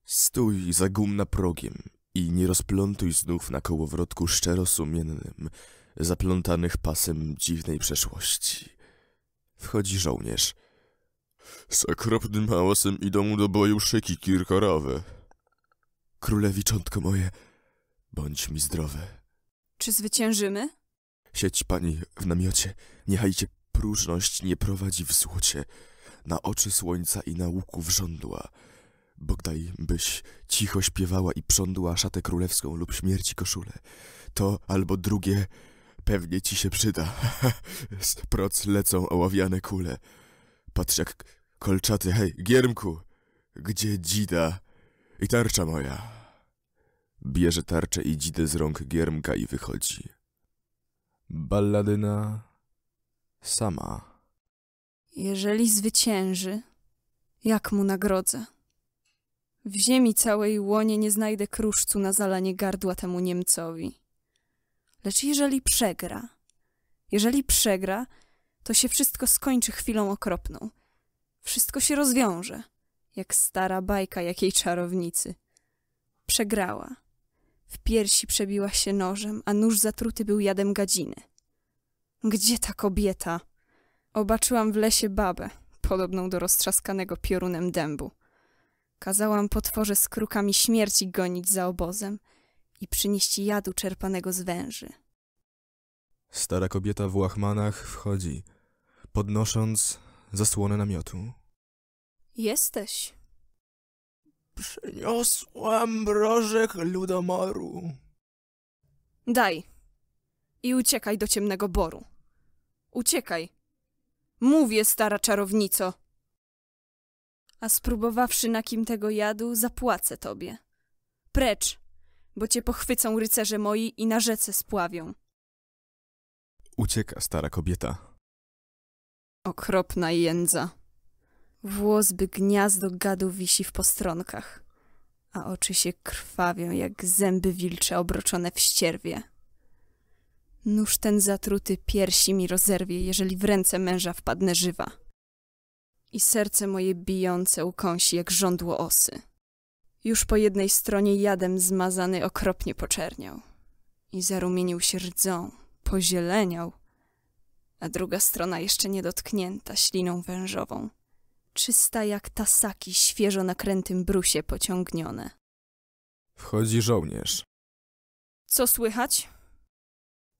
Stój za gumna progiem i nie rozplątuj znów na kołowrotku szczerosumiennym, zaplątanych pasem dziwnej przeszłości. Wchodzi żołnierz. Z okropnym hałasem idą do boju szyki kirkorowe. Królewiczątko moje, bądź mi zdrowy. Czy zwyciężymy? Siedź pani w namiocie, niechaj cię próżność nie prowadzi w złocie, na oczy słońca i na łuków żądła. Bogdaj, byś cicho śpiewała i prządła szatę królewską lub śmierci koszulę. To albo drugie pewnie ci się przyda. Z proc lecą oławiane kule. Patrz jak kolczaty, hej, Giermku, gdzie dzida i tarcza moja? Bierze tarczę i dzidę z rąk Giermka i wychodzi. Balladyna sama. Jeżeli zwycięży, jak mu nagrodzę? W ziemi całej łonie nie znajdę kruszcu na zalanie gardła temu Niemcowi. Lecz jeżeli przegra, jeżeli przegra, to się wszystko skończy chwilą okropną. Wszystko się rozwiąże, jak stara bajka jakiej czarownicy. Przegrała. W piersi przebiła się nożem, a nóż zatruty był jadem gadziny. Gdzie ta kobieta? Obaczyłam w lesie babę, podobną do roztrzaskanego piorunem dębu. Kazałam potworze z krukami śmierci gonić za obozem i przynieść jadu czerpanego z węży. Stara kobieta w łachmanach wchodzi, podnosząc zasłonę namiotu. Jesteś. Przyniosłam mrożek ludomoru. Daj. I uciekaj do ciemnego boru. Uciekaj. Mówię, stara czarownico. A spróbowawszy na kim tego jadu, zapłacę tobie. Precz, bo cię pochwycą rycerze moi i na rzece spławią. Ucieka stara kobieta. Okropna jędza. Włos by gniazdo gadu wisi w postronkach, a oczy się krwawią jak zęby wilcze obroczone w ścierwie. Nóż ten zatruty piersi mi rozerwie, jeżeli w ręce męża wpadnę żywa. I serce moje bijące ukąsi jak żądło osy. Już po jednej stronie jadem zmazany okropnie poczerniał i zarumienił się rdzą, pozieleniał, a druga strona jeszcze nie dotknięta śliną wężową, czysta jak tasaki świeżo na krętym brusie pociągnione. Wchodzi żołnierz. Co słychać?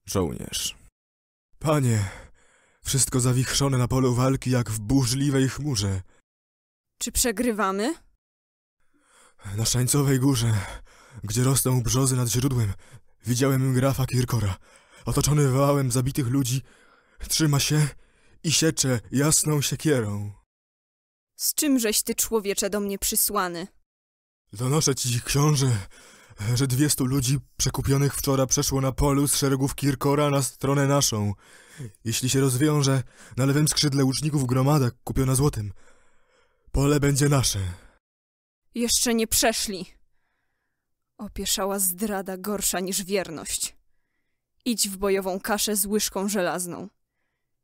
Żołnierz. Panie, wszystko zawichrzone na polu walki jak w burzliwej chmurze. Czy przegrywamy? Na Szańcowej Górze, gdzie rosną brzozy nad źródłem, widziałem grafa Kirkora. Otoczony wałem zabitych ludzi, trzyma się i siecze jasną siekierą. Z czymżeś ty, człowiecze, do mnie przysłany? Donoszę ci, książę, że dwiestu ludzi przekupionych wczoraj przeszło na polu z szeregów Kirkora na stronę naszą. Jeśli się rozwiąże, na lewym skrzydle łuczników gromada kupiona złotem. Pole będzie nasze. Jeszcze nie przeszli. Opieszała zdrada gorsza niż wierność. Idź w bojową kaszę z łyżką żelazną.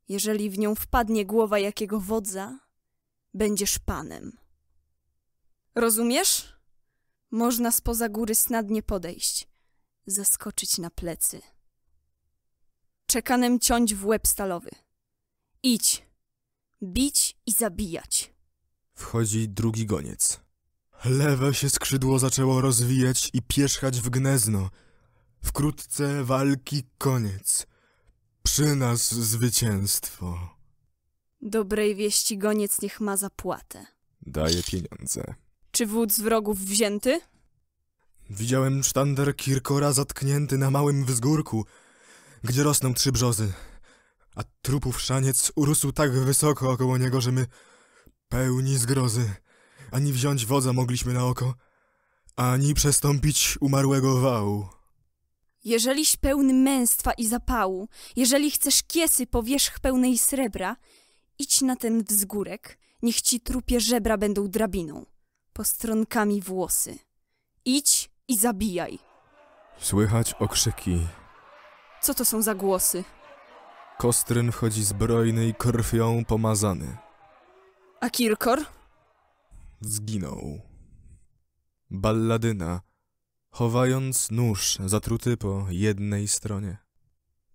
Jeżeli w nią wpadnie głowa jakiego wodza, będziesz panem. Rozumiesz? Można spoza góry snadnie podejść, zaskoczyć na plecy. Czekanem ciąć w łeb stalowy. Idź, bić i zabijać. Wchodzi drugi goniec. Lewe się skrzydło zaczęło rozwijać i pierzchać w Gniezno. Wkrótce walki koniec. Przy nas zwycięstwo. Dobrej wieści goniec niech ma zapłatę. Daje pieniądze. Czy wódz wrogów wzięty? Widziałem sztandar Kirkora zatknięty na małym wzgórku, gdzie rosną trzy brzozy, a trupów szaniec urósł tak wysoko około niego, że my, pełni zgrozy, ani wziąć wodza mogliśmy na oko, ani przestąpić umarłego wału. Jeżeliś pełny męstwa i zapału, jeżeli chcesz kiesy po wierzch pełnej srebra, idź na ten wzgórek, niech ci trupie żebra będą drabiną, postronkami włosy. Idź i zabijaj. Słychać okrzyki. Co to są za głosy? Kosryn wchodzi zbrojny i krwią pomazany. A Kirkor? Zginął. Balladyna, chowając nóż zatruty po jednej stronie.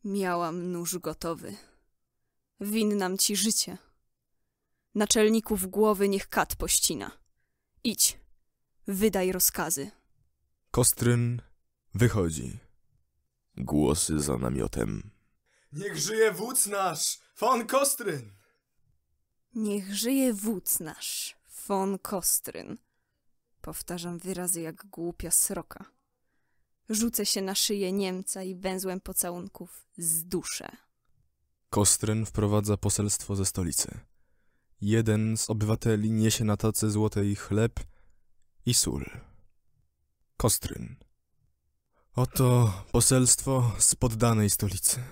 Miałam nóż gotowy. Winnam ci życie. Naczelników głowy niech kat pościna. Idź, wydaj rozkazy. Kosryn wychodzi. Głosy za namiotem. Niech żyje wódz nasz, Von Kosryn! Niech żyje wódz nasz, Von Kosryn. Powtarzam wyrazy jak głupia sroka. Rzucę się na szyję Niemca i węzłem pocałunków zduszę. Kosryn wprowadza poselstwo ze stolicy. Jeden z obywateli niesie na tacy złotej chleb i sól. Kosryn. Oto poselstwo z poddanej stolicy.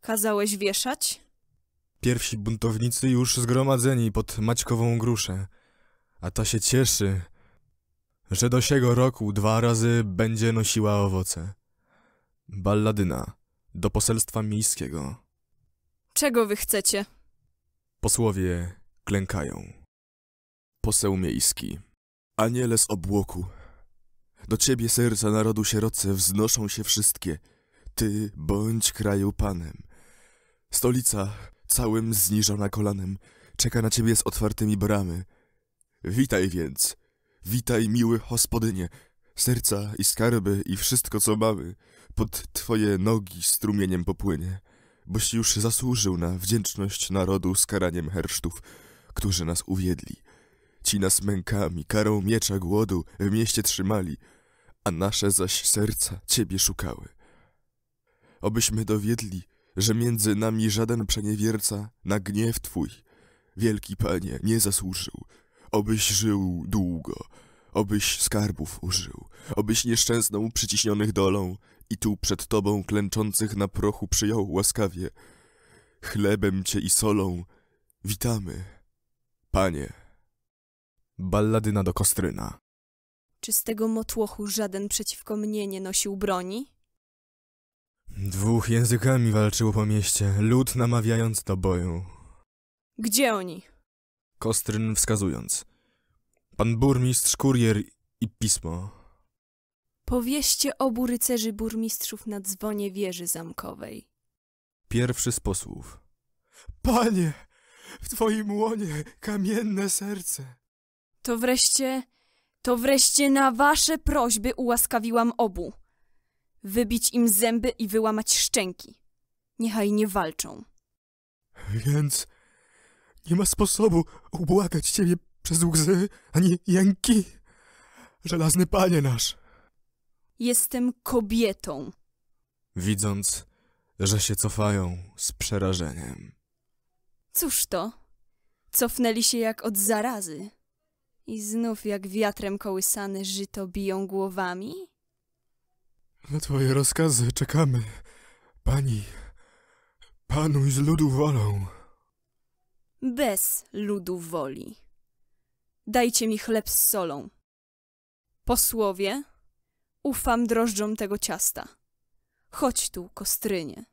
Kazałeś wieszać? Pierwsi buntownicy już zgromadzeni pod Maćkową Gruszę, a ta się cieszy, że do siego roku dwa razy będzie nosiła owoce. Balladyna, do poselstwa miejskiego. Czego wy chcecie? Posłowie klękają. Poseł miejski. Aniele z obłoku, do ciebie serca narodu sieroce wznoszą się wszystkie. Ty bądź kraju panem. Stolica, całym zniżona kolanem, czeka na ciebie z otwartymi bramy. Witaj więc, witaj miły hospodynie, serca i skarby i wszystko co mamy pod twoje nogi strumieniem popłynie, boś już zasłużył na wdzięczność narodu z karaniem hersztów, którzy nas uwiedli. Ci nas mękami, karą miecza głodu w mieście trzymali, a nasze zaś serca ciebie szukały. Obyśmy dowiedli, że między nami żaden przeniewierca na gniew twój, wielki panie, nie zasłużył. Obyś żył długo, obyś skarbów użył, obyś nieszczęsną przyciśnionych dolą i tu przed tobą klęczących na prochu przyjął łaskawie. Chlebem cię i solą witamy, panie. Balladyna do Kosryna. Czy z tego motłochu żaden przeciwko mnie nie nosił broni? Dwóch językami walczyło po mieście, lud namawiając do boju. Gdzie oni? Kosryn wskazując. Pan burmistrz, kurier i pismo. Powieście obu rycerzy burmistrzów na dzwonie wieży zamkowej. Pierwszy z posłów. Panie, w twoim łonie kamienne serce. To wreszcie, to wreszcie na wasze prośby ułaskawiłam obu. Wybić im zęby i wyłamać szczęki. Niechaj nie walczą. Więc nie ma sposobu ubłagać ciebie przez łzy ani jęki, żelazny panie nasz. Jestem kobietą. Widząc, że się cofają z przerażeniem. Cóż to? Cofnęli się jak od zarazy. I znów jak wiatrem kołysane żyto biją głowami? Na twoje rozkazy czekamy, pani. Panuj z ludu wolą. Bez ludu woli. Dajcie mi chleb z solą. Posłowie, ufam drożdżom tego ciasta. Chodź tu, Kostrynie.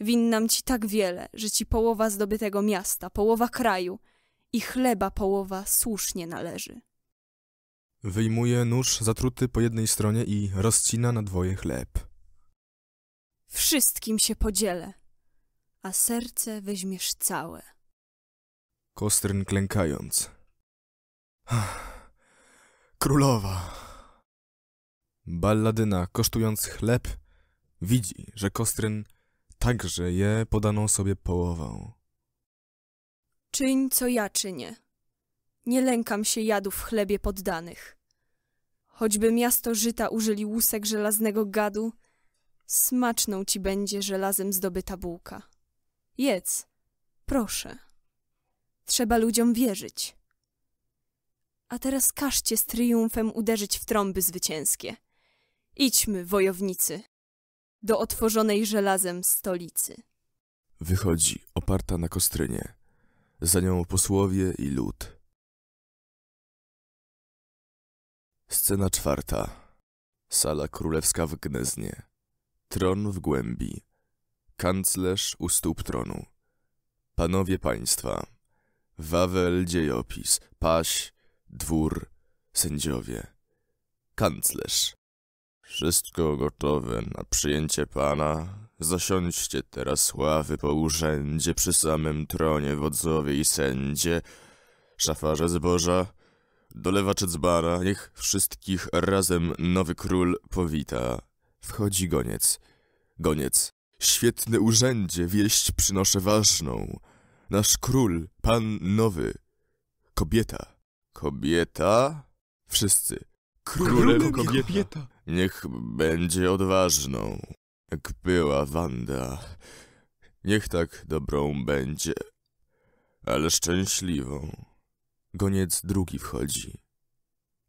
Winnam ci tak wiele, że ci połowa zdobytego miasta, połowa kraju i chleba połowa słusznie należy. Wyjmuje nóż zatruty po jednej stronie i rozcina na dwoje chleb. Wszystkim się podzielę, a serce weźmiesz całe. Kosryn klękając. Królowa. Balladyna, kosztując chleb, widzi, że Kosryn także je podaną sobie połową. Czyń, co ja czynię. Nie lękam się jadu w chlebie poddanych. Choćby miasto żyta użyli łusek żelaznego gadu, smaczną ci będzie żelazem zdobyta bułka. Jedz, proszę. Trzeba ludziom wierzyć. A teraz każcie z triumfem uderzyć w trąby zwycięskie. Idźmy, wojownicy, do otworzonej żelazem stolicy. Wychodzi, oparta na kostrynie. Za nią posłowie i lud. Scena czwarta. Sala królewska w Gnieznie. Tron w głębi. Kanclerz u stóp tronu. Panowie państwa. Wawel dziejopis. Paś. Dwór. Sędziowie. Kanclerz. Wszystko gotowe na przyjęcie pana. Zasiądźcie teraz ławy po urzędzie, przy samym tronie wodzowie i sędzie. Szafarze zboża, dolewacze dzbana, niech wszystkich razem nowy król powita. Wchodzi goniec. Goniec. Świetny urzędzie, wieść przynoszę ważną. Nasz król, pan nowy. Kobieta. Kobieta? Wszyscy. Królem kobieta. Niech będzie odważną, jak była Wanda. Niech tak dobrą będzie, ale szczęśliwą. Goniec drugi wchodzi.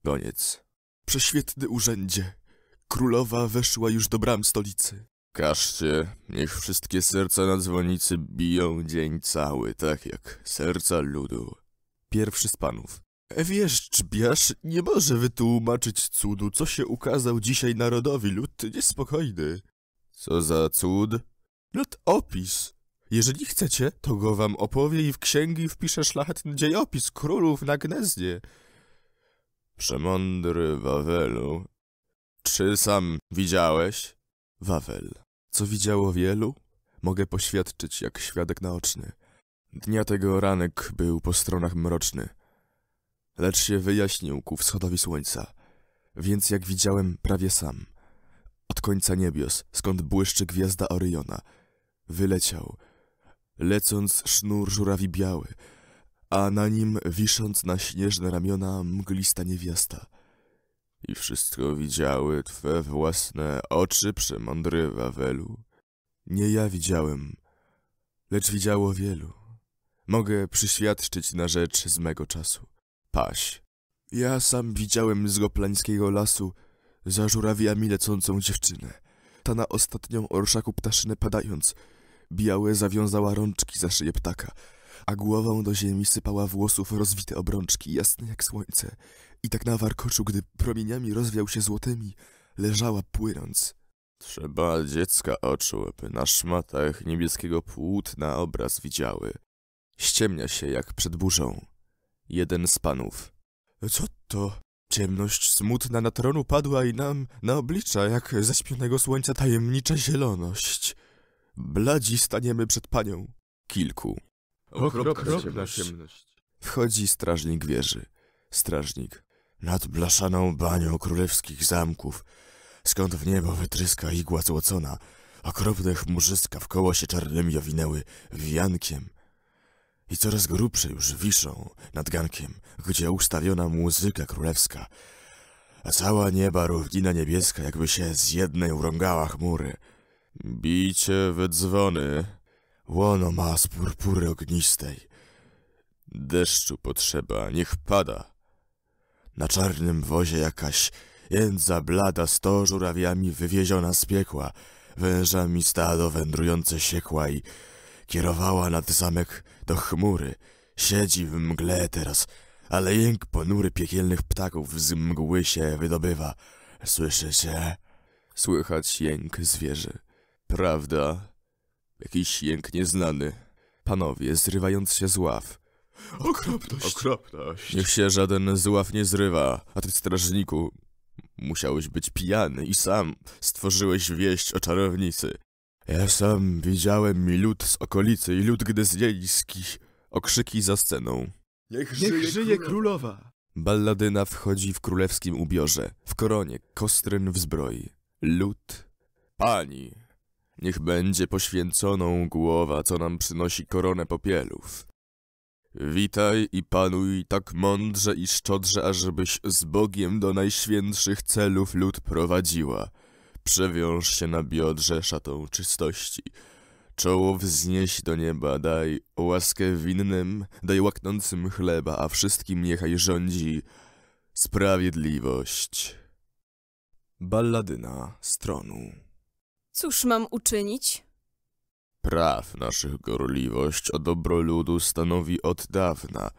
Goniec. Prześwietny urzędzie. Królowa weszła już do bram stolicy. Każcie, niech wszystkie serca na dzwonicy biją dzień cały, tak jak serca ludu. Pierwszy z panów. Wiesz, Czbiasz nie może wytłumaczyć cudu, co się ukazał dzisiaj narodowi, lud niespokojny. Co za cud? Lud opis. Jeżeli chcecie, to go wam opowie i w księgi wpisze szlachetny dziejopis królów na Gnieznie. Przemądry Wawelu, czy sam widziałeś? Wawel. Co widziało wielu? Mogę poświadczyć jak świadek naoczny. Dnia tego ranek był po stronach mroczny, lecz się wyjaśnił ku wschodowi słońca, więc jak widziałem prawie sam. Od końca niebios, skąd błyszczy gwiazda Oryjona, wyleciał, lecąc sznur żurawi biały, a na nim wisząc na śnieżne ramiona mglista niewiasta. I wszystko widziały twe własne oczy, przemądry Wawelu. Nie ja widziałem, lecz widziało wielu. Mogę przyświadczyć na rzecz z mego czasu. Paś. Ja sam widziałem z goplańskiego lasu za żurawiami lecącą dziewczynę. Ta na ostatnią orszaku ptaszynę padając, białe zawiązała rączki za szyję ptaka, a głową do ziemi sypała włosów rozwite obrączki, jasne jak słońce. I tak na warkoczu, gdy promieniami rozwiał się złotymi, leżała płynąc. Trzeba dziecka oczu, aby na szmatach niebieskiego płótna obraz widziały. Ściemnia się jak przed burzą. Jeden z panów. Co to? Ciemność smutna na tron padła i nam na oblicza, jak zaśpionego słońca, tajemnicza zieloność. Bladzi staniemy przed panią. Kilku. Okropna ciemność. Wchodzi strażnik wieży. Strażnik. Nad blaszaną banią królewskich zamków, skąd w niebo wytryska igła złocona, okropne chmurzyska wkoło się czarnymi owinęły wiankiem. I coraz grubsze już wiszą nad gankiem, gdzie ustawiona muzyka królewska, a cała nieba równina niebieska, jakby się z jednej urągała chmury. Bijcie we dzwony. Łono ma z purpury ognistej. Deszczu potrzeba, niech pada. Na czarnym wozie jakaś jędza blada, sto żurawiami wywieziona z piekła, wężami stado wędrujące siekła i kierowała nad zamek do chmury. Siedzi w mgle teraz, ale jęk ponury piekielnych ptaków z mgły się wydobywa. Słyszycie? Słychać jęk zwierzy. Prawda? Jakiś jęk nieznany. Panowie, zrywając się z ław. Okropność! Okropność! Niech się żaden z ław nie zrywa, a ty, strażniku, musiałeś być pijany i sam stworzyłeś wieść o czarownicy. Ja sam widziałem i lud z okolicy, i lud gdyzjeński. Okrzyki za sceną. Niech żyje, Niech żyje królowa. królowa! Balladyna wchodzi w królewskim ubiorze, w koronie, kostryn w zbroi. Lud. Pani! Niech będzie poświęconą głowa, co nam przynosi koronę popielów. Witaj i panuj tak mądrze i szczodrze, ażebyś z Bogiem do najświętszych celów lud prowadziła. Przewiąż się na biodrze szatą czystości. Czoło wznieś do nieba, daj łaskę winnym, daj łaknącym chleba, a wszystkim niechaj rządzi Sprawiedliwość. Balladyna z tronu. Cóż mam uczynić? Praw naszych gorliwość o dobro ludu stanowi od dawna,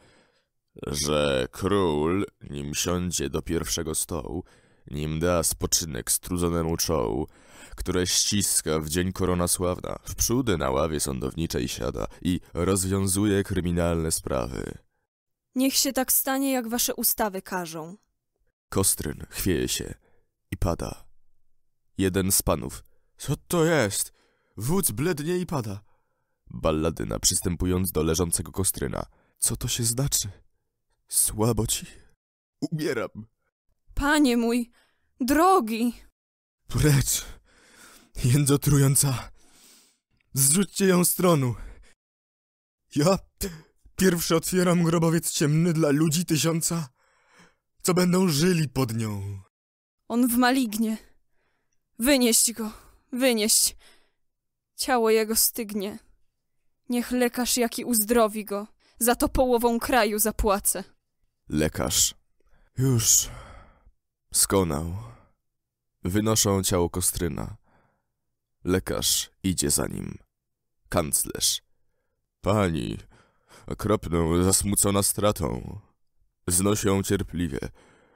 że król, nim siądzie do pierwszego stołu, nim da spoczynek strudzonemu czołu, które ściska w dzień korona sławna, wprzódy na ławie sądowniczej siada i rozwiązuje kryminalne sprawy. Niech się tak stanie, jak wasze ustawy każą. Kosryn chwieje się i pada. Jeden z panów. Co to jest? Wódz blednie i pada. Balladyna, przystępując do leżącego Kosryna. Co to się znaczy? Słabo ci. Umieram. Panie mój, drogi. Precz, jędzo trująca. Zrzućcie ją z tronu. Ja pierwszy otwieram grobowiec ciemny dla ludzi tysiąca, co będą żyli pod nią. On w malignie. Wynieść go, wynieść. Ciało jego stygnie. Niech lekarz, jaki uzdrowi go, za to połową kraju zapłacę. Lekarz. Już skonał. Wynoszą ciało Kosryna. Lekarz idzie za nim. Kanclerz. Pani, okropną, zasmucona stratą. Znosi ją cierpliwie.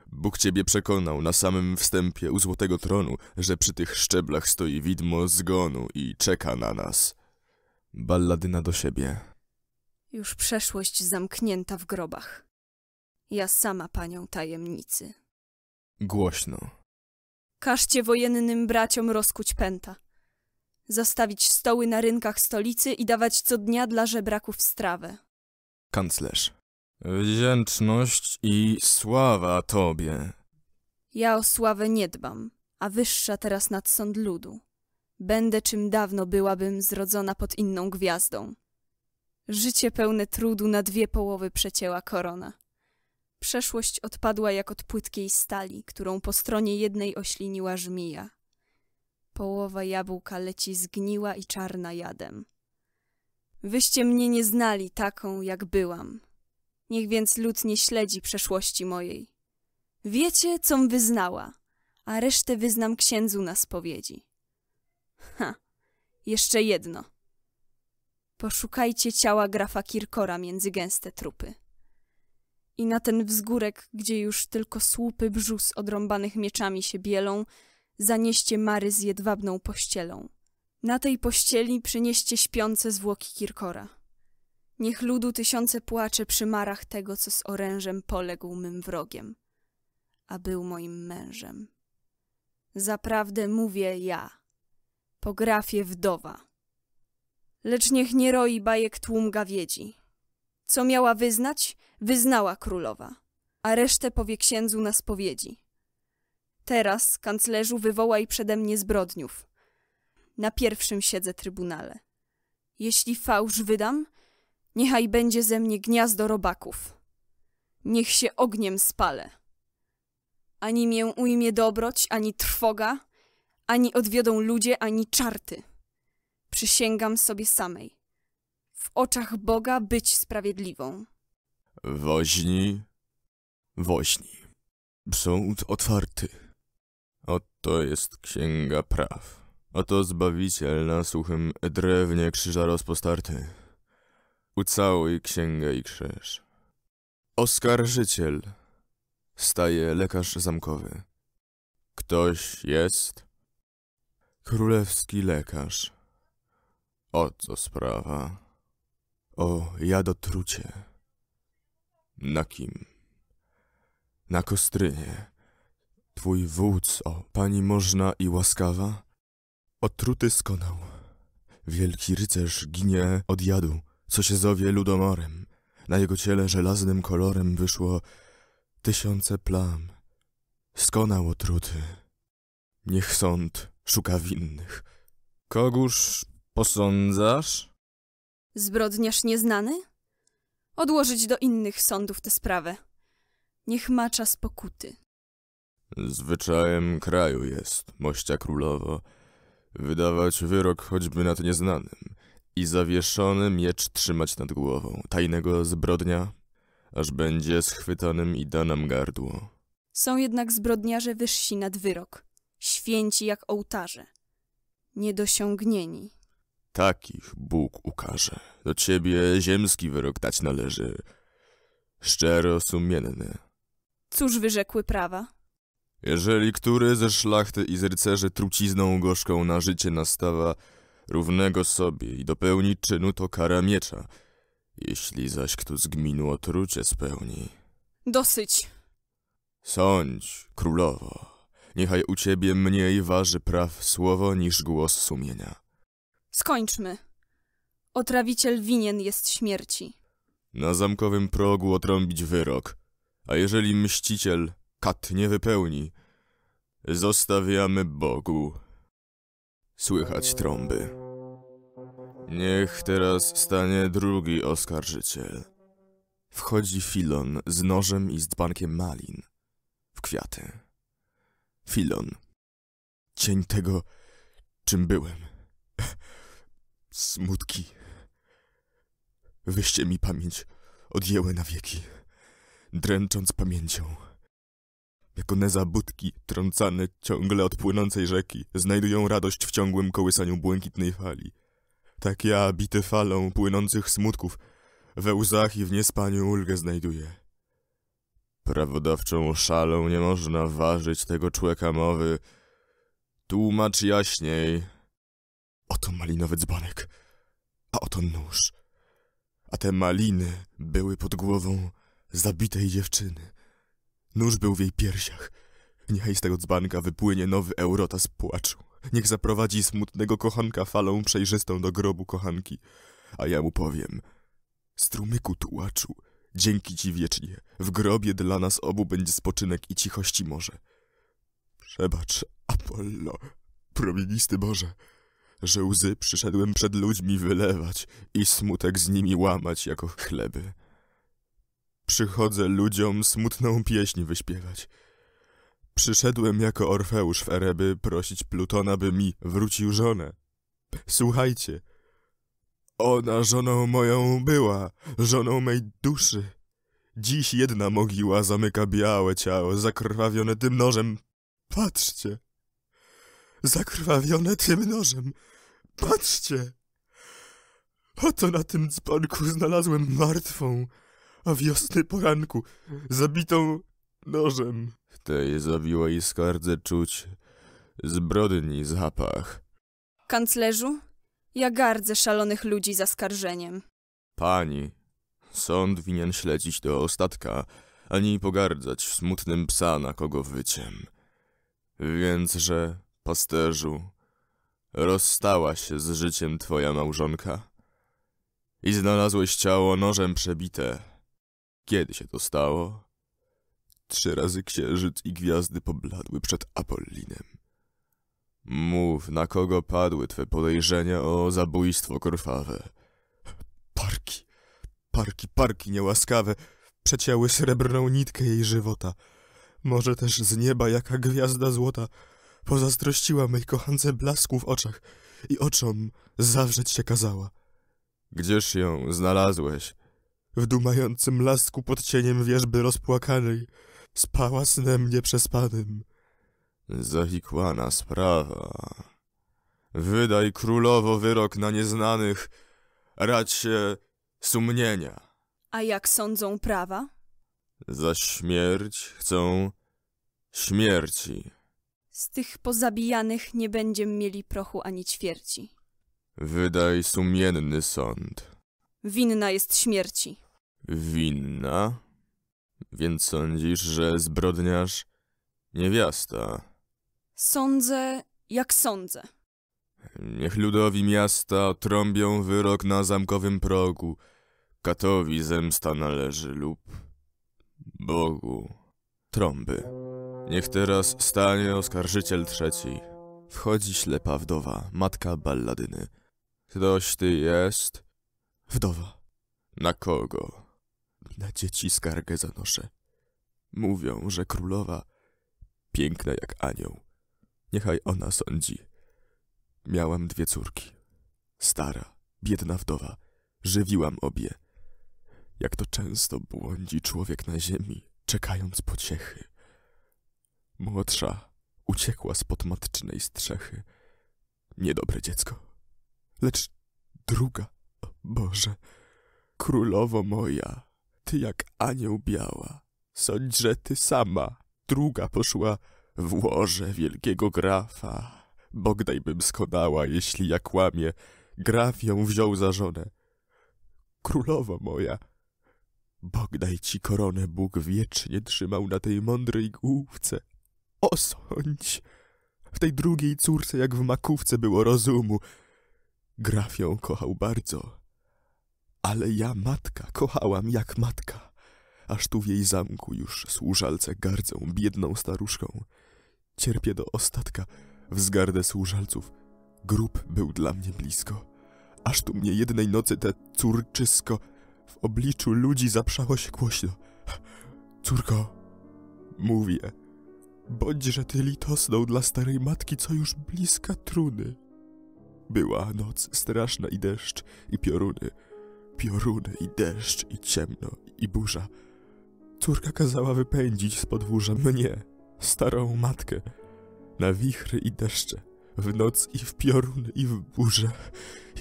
Bóg ciebie przekonał na samym wstępie u Złotego Tronu, że przy tych szczeblach stoi widmo zgonu i czeka na nas. Balladyna do siebie. Już przeszłość zamknięta w grobach. Ja sama panią tajemnicy. Głośno. Każcie wojennym braciom rozkuć pęta. Zastawić stoły na rynkach stolicy i dawać co dnia dla żebraków strawę. Kanclerz. Wdzięczność i sława tobie. Ja o sławę nie dbam, a wyższa teraz nad sąd ludu. Będę czym dawno byłabym zrodzona pod inną gwiazdą. Życie pełne trudu na dwie połowy przecięła korona. Przeszłość odpadła jak od płytkiej stali, którą po stronie jednej ośliniła żmija. Połowa jabłka leci zgniła i czarna jadem. Wyście mnie nie znali taką, jak byłam. Niech więc lud nie śledzi przeszłości mojej. Wiecie, com wyznała, a resztę wyznam księdzu na spowiedzi. Ha, jeszcze jedno. Poszukajcie ciała grafa Kirkora między gęste trupy. I na ten wzgórek, gdzie już tylko słupy brzus odrąbanych mieczami się bielą, zanieście mary z jedwabną pościelą. Na tej pościeli przynieście śpiące zwłoki Kirkora. Niech ludu tysiące płacze przy marach tego, co z orężem poległ mym wrogiem, a był moim mężem. Zaprawdę mówię ja, po grafie wdowa. Lecz niech nie roi bajek tłum gawiedzi. Co miała wyznać, wyznała królowa, a resztę powie księdzu na spowiedzi. Teraz, kanclerzu, wywołaj przede mnie zbrodniów. Na pierwszym siedzę trybunale. Jeśli fałsz wydam, niechaj będzie ze mnie gniazdo robaków. Niech się ogniem spalę. Ani mię ujmie dobroć, ani trwoga, ani odwiodą ludzie, ani czarty. Przysięgam sobie samej. W oczach Boga być sprawiedliwą. Woźni, woźni. Sąd otwarty. Oto jest księga praw. Oto Zbawiciel na suchym drewnie krzyża rozpostarty. Ucałuj księgę i krzyż. Oskarżyciel. Staje lekarz zamkowy. Ktoś jest? Królewski lekarz. O co sprawa? O jadotrucie. Na kim? Na Kostrynie. Twój wódz, o pani można i łaskawa? Otruty skonał. Wielki rycerz ginie od jadu, co się zowie ludomorem. Na jego ciele żelaznym kolorem wyszło tysiące plam. Skonał otruty. Niech sąd szuka winnych. Kogóż posądzasz? Zbrodniarz nieznany? Odłożyć do innych sądów tę sprawę. Niech ma czas pokuty. Zwyczajem kraju jest, mościa królowo, wydawać wyrok choćby nad nieznanym i zawieszony miecz trzymać nad głową tajnego zbrodnia, aż będzie schwytanym i da nam gardło. Są jednak zbrodniarze wyżsi nad wyrok, święci jak ołtarze, niedosiągnieni. Takich Bóg ukaże. Do ciebie ziemski wyrok dać należy, szczero sumienny. Cóż wyrzekły prawa? Jeżeli który ze szlachty i z rycerzy trucizną gorzką na życie nastawa równego sobie i dopełni czynu, to kara miecza. Jeśli zaś kto z gminu otrucie spełni... Dosyć. Sądź, królowo, niechaj u ciebie mniej waży praw słowo niż głos sumienia. Skończmy. Otrawiciel winien jest śmierci. Na zamkowym progu otrąbić wyrok, a jeżeli mściciel kat nie wypełni, zostawiamy Bogu. Słychać trąby. Niech teraz stanie drugi oskarżyciel. Wchodzi Filon z nożem i z dzbankiem malin w kwiaty. Filon. Cień tego, czym byłem. Smutki. Wyście mi pamięć odjęły na wieki, dręcząc pamięcią. Jako nezabudki trącane ciągle od płynącej rzeki znajdują radość w ciągłym kołysaniu błękitnej fali. Tak ja, bity falą płynących smutków, we łzach i w niespaniu ulgę znajduję. Prawodawczą szalą nie można ważyć tego człeka mowy. Tłumacz jaśniej. Oto malinowy dzbanek, a oto nóż. A te maliny były pod głową zabitej dziewczyny. Nóż był w jej piersiach. Niechaj z tego dzbanka wypłynie nowy Eurotas płaczu. Niech zaprowadzi smutnego kochanka falą przejrzystą do grobu kochanki. A ja mu powiem: strumyku tułaczu, dzięki ci wiecznie. W grobie dla nas obu będzie spoczynek i cichości morze. Przebacz, Apollo, promienisty Boże, że łzy przyszedłem przed ludźmi wylewać i smutek z nimi łamać jako chleby. Przychodzę ludziom smutną pieśń wyśpiewać. Przyszedłem jako Orfeusz w Ereby prosić Plutona, by mi wrócił żonę. Słuchajcie, ona żoną moją była, żoną mej duszy. Dziś jedna mogiła zamyka białe ciało, zakrwawione tym nożem. Patrzcie! Zakrwawione tym nożem. Patrzcie! Oto na tym dzbanku znalazłem martwą, a wiosny poranku zabitą nożem. W tej zawiłej skardze czuć zbrodni zapach. Kanclerzu, ja gardzę szalonych ludzi zaskarżeniem. Pani, sąd winien śledzić do ostatka, ani pogardzać smutnym psa na kogo wyciem. Więc że, pasterzu, rozstała się z życiem twoja małżonka i znalazłeś ciało nożem przebite. Kiedy się to stało? Trzy razy księżyc i gwiazdy pobladły przed Apollinem. Mów, na kogo padły twe podejrzenia o zabójstwo krwawe. Parki, parki, parki niełaskawe przecięły srebrną nitkę jej żywota. Może też z nieba jaka gwiazda złota pozazdrościła mej kochance blasku w oczach i oczom zawrzeć się kazała. Gdzież ją znalazłeś? W dumającym lasku pod cieniem wierzby rozpłakanej spała snem nieprzespanym. Zahikłana sprawa. Wydaj, królowo, wyrok na nieznanych, rać się sumienia. A jak sądzą prawa? Za śmierć chcą śmierci. Z tych pozabijanych nie będziemy mieli prochu ani ćwierci. Wydaj sumienny sąd. Winna jest śmierci. Winna? Więc sądzisz, że zbrodniarz niewiasta? Sądzę, jak sądzę. Niech ludowi miasta trąbią wyrok na zamkowym progu. Katowi zemsta należy lub Bogu. Trąby. Niech teraz stanie oskarżyciel trzeci. Wchodzi ślepa wdowa, matka Balladyny. Ktoś ty jest? Wdowa. Na kogo? Na dzieci skargę zanoszę. Mówią, że królowa piękna jak anioł. Niechaj ona sądzi. Miałam dwie córki. Stara, biedna wdowa. Żywiłam obie. Jak to często błądzi człowiek na ziemi, czekając pociechy. Młodsza uciekła spod matczynej strzechy. Niedobre dziecko. Lecz druga, o Boże, królowo moja, ty jak anioł biała, sądź, że ty sama, druga poszła w łoże wielkiego grafa. Bogdaj bym skonała, jeśli ja kłamię, graf ją wziął za żonę. Królowo moja, bogdaj ci koronę Bóg wiecznie trzymał na tej mądrej główce. Osądź! W tej drugiej córce jak w makówce było rozumu. Graf ją kochał bardzo, ale ja matka kochałam jak matka, aż tu w jej zamku już służalce gardzą biedną staruszką. Cierpię do ostatka wzgardę służalców, grób był dla mnie blisko. Aż tu mnie jednej nocy te córczysko w obliczu ludzi zaprzało się głośno. Córko, mówię, bądźże ty litosną dla starej matki, co już bliska truny. Była noc straszna i deszcz, i pioruny, pioruny, i deszcz, i ciemno, i burza. Córka kazała wypędzić z podwórza mnie, starą matkę, na wichry i deszcze, w noc i w piorun i w burzę.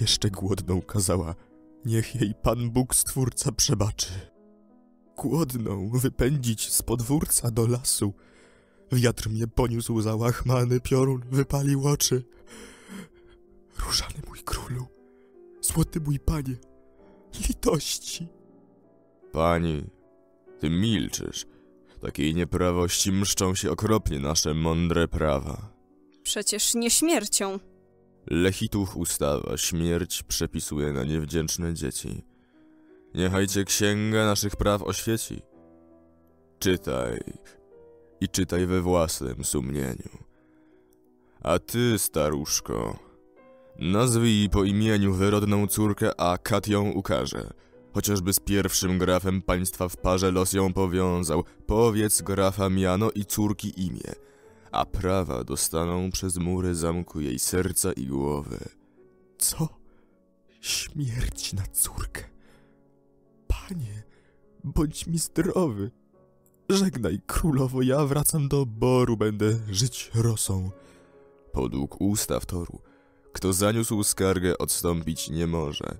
Jeszcze głodną kazała, niech jej Pan Bóg Stwórca przebaczy. Głodną wypędzić z podwórca do lasu. Wiatr mnie poniósł za łachmany, piorun wypalił oczy. Różany mój królu, złoty mój panie, litości. Pani, ty milczysz. Takiej nieprawości mszczą się okropnie nasze mądre prawa. Przecież nie śmiercią. Lechitów ustawa śmierć przepisuje na niewdzięczne dzieci. Niechaj cię księga naszych praw oświeci. Czytaj i czytaj we własnym sumieniu. A ty, staruszko, nazwij po imieniu wyrodną córkę, a kat ją ukaże. Chociażby z pierwszym grafem państwa w parze los ją powiązał. Powiedz grafa miano i córki imię, a prawa dostaną przez mury zamku jej serca i głowy. Co? Śmierć na córkę? Panie, bądź mi zdrowy. Żegnaj, królowo, ja wracam do boru, będę żyć rosą. Podług ustaw toru, kto zaniósł skargę, odstąpić nie może.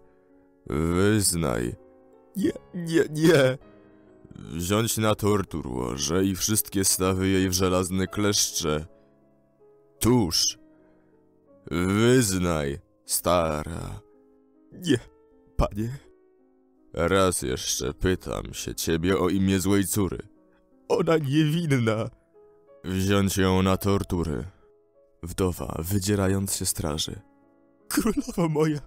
Wyznaj. Nie, nie, nie. Wziąć na tortur łoże i wszystkie stawy jej w żelazne kleszcze. Tuż. Wyznaj, stara. Nie, panie. Raz jeszcze pytam się ciebie o imię złej córy. Ona niewinna. Wziąć ją na tortury. Wdowa, wydzierając się straży. Królowo moja,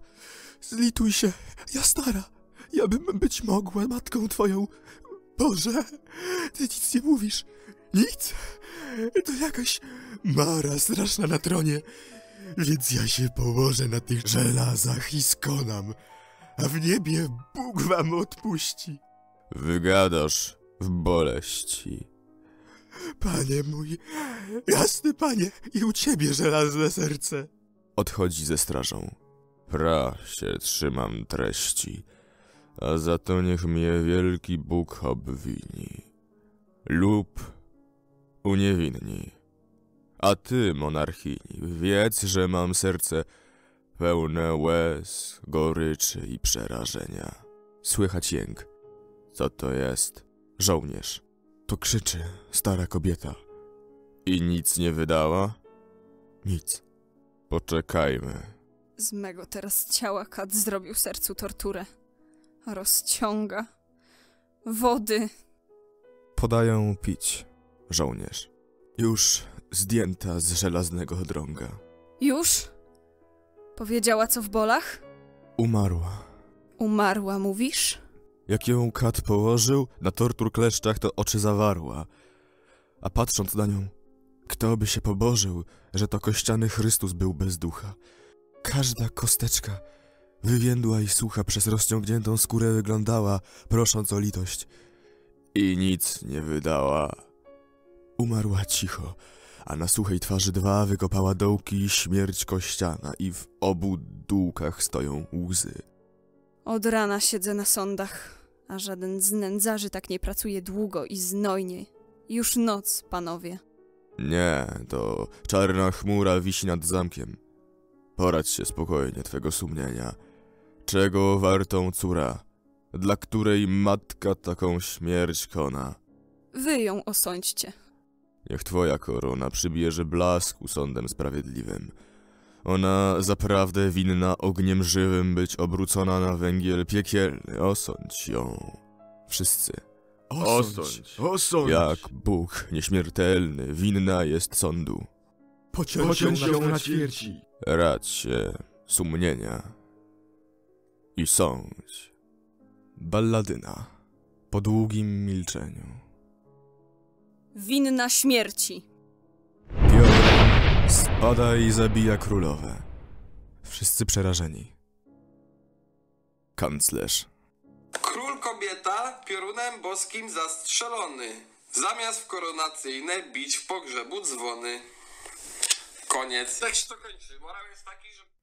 zlituj się, ja stara. Ja bym być mogła matką twoją. Boże, ty nic nie mówisz. Nic. To jakaś mara straszna na tronie. Więc ja się położę na tych żelazach i skonam. A w niebie Bóg wam odpuści. Wygadasz w boleści. Panie mój, jasny panie, i u ciebie żelazne serce. Odchodzi ze strażą. Pra się trzymam treści, a za to niech mnie wielki Bóg obwini lub uniewinni. A ty, monarchini, wiedz, że mam serce pełne łez, goryczy i przerażenia. Słychać jęk. Co to jest? Żołnierz. To krzyczy stara kobieta. I nic nie wydała? Nic. Poczekajmy. Z mego teraz ciała kat zrobił sercu torturę. Rozciąga. Wody. Podają pić. Żołnierz. Już zdjęta z żelaznego drąga. Już? Powiedziała co w bolach? Umarła. Umarła, mówisz? Jak ją kat położył na tortur kleszczach, to oczy zawarła. A patrząc na nią, kto by się pobożył, że to kościany Chrystus był bez ducha. Każda kosteczka wywiędła i sucha przez rozciągniętą skórę wyglądała, prosząc o litość. I nic nie wydała. Umarła cicho, a na suchej twarzy dwa wykopała dołki śmierć kościana i w obu dółkach stoją łzy. Od rana siedzę na sądach, a żaden z nędzarzy tak nie pracuje długo i znojnie. Już noc, panowie. Nie, to czarna chmura wisi nad zamkiem. Poradź się spokojnie twego sumienia. Czego wartą córa, dla której matka taką śmierć kona? Wy ją osądźcie. Niech twoja korona przybierze blasku sądem sprawiedliwym. Ona zaprawdę winna ogniem żywym być obrócona na węgiel piekielny. Osądź ją. Wszyscy. Osądź! Osądź! Jak Bóg nieśmiertelny winna jest sądu. Pociąć ją na ćwierci. Radź się sumienia i sądź. Balladyna. Po długim milczeniu. Winna śmierci. Piotr spada i zabija królowę. Wszyscy przerażeni. Kanclerz. Król kobieta piorunem boskim zastrzelony. Zamiast w koronacyjne bić w pogrzebu dzwony. Koniec. Tak się to kończy. Morał jest taki, że...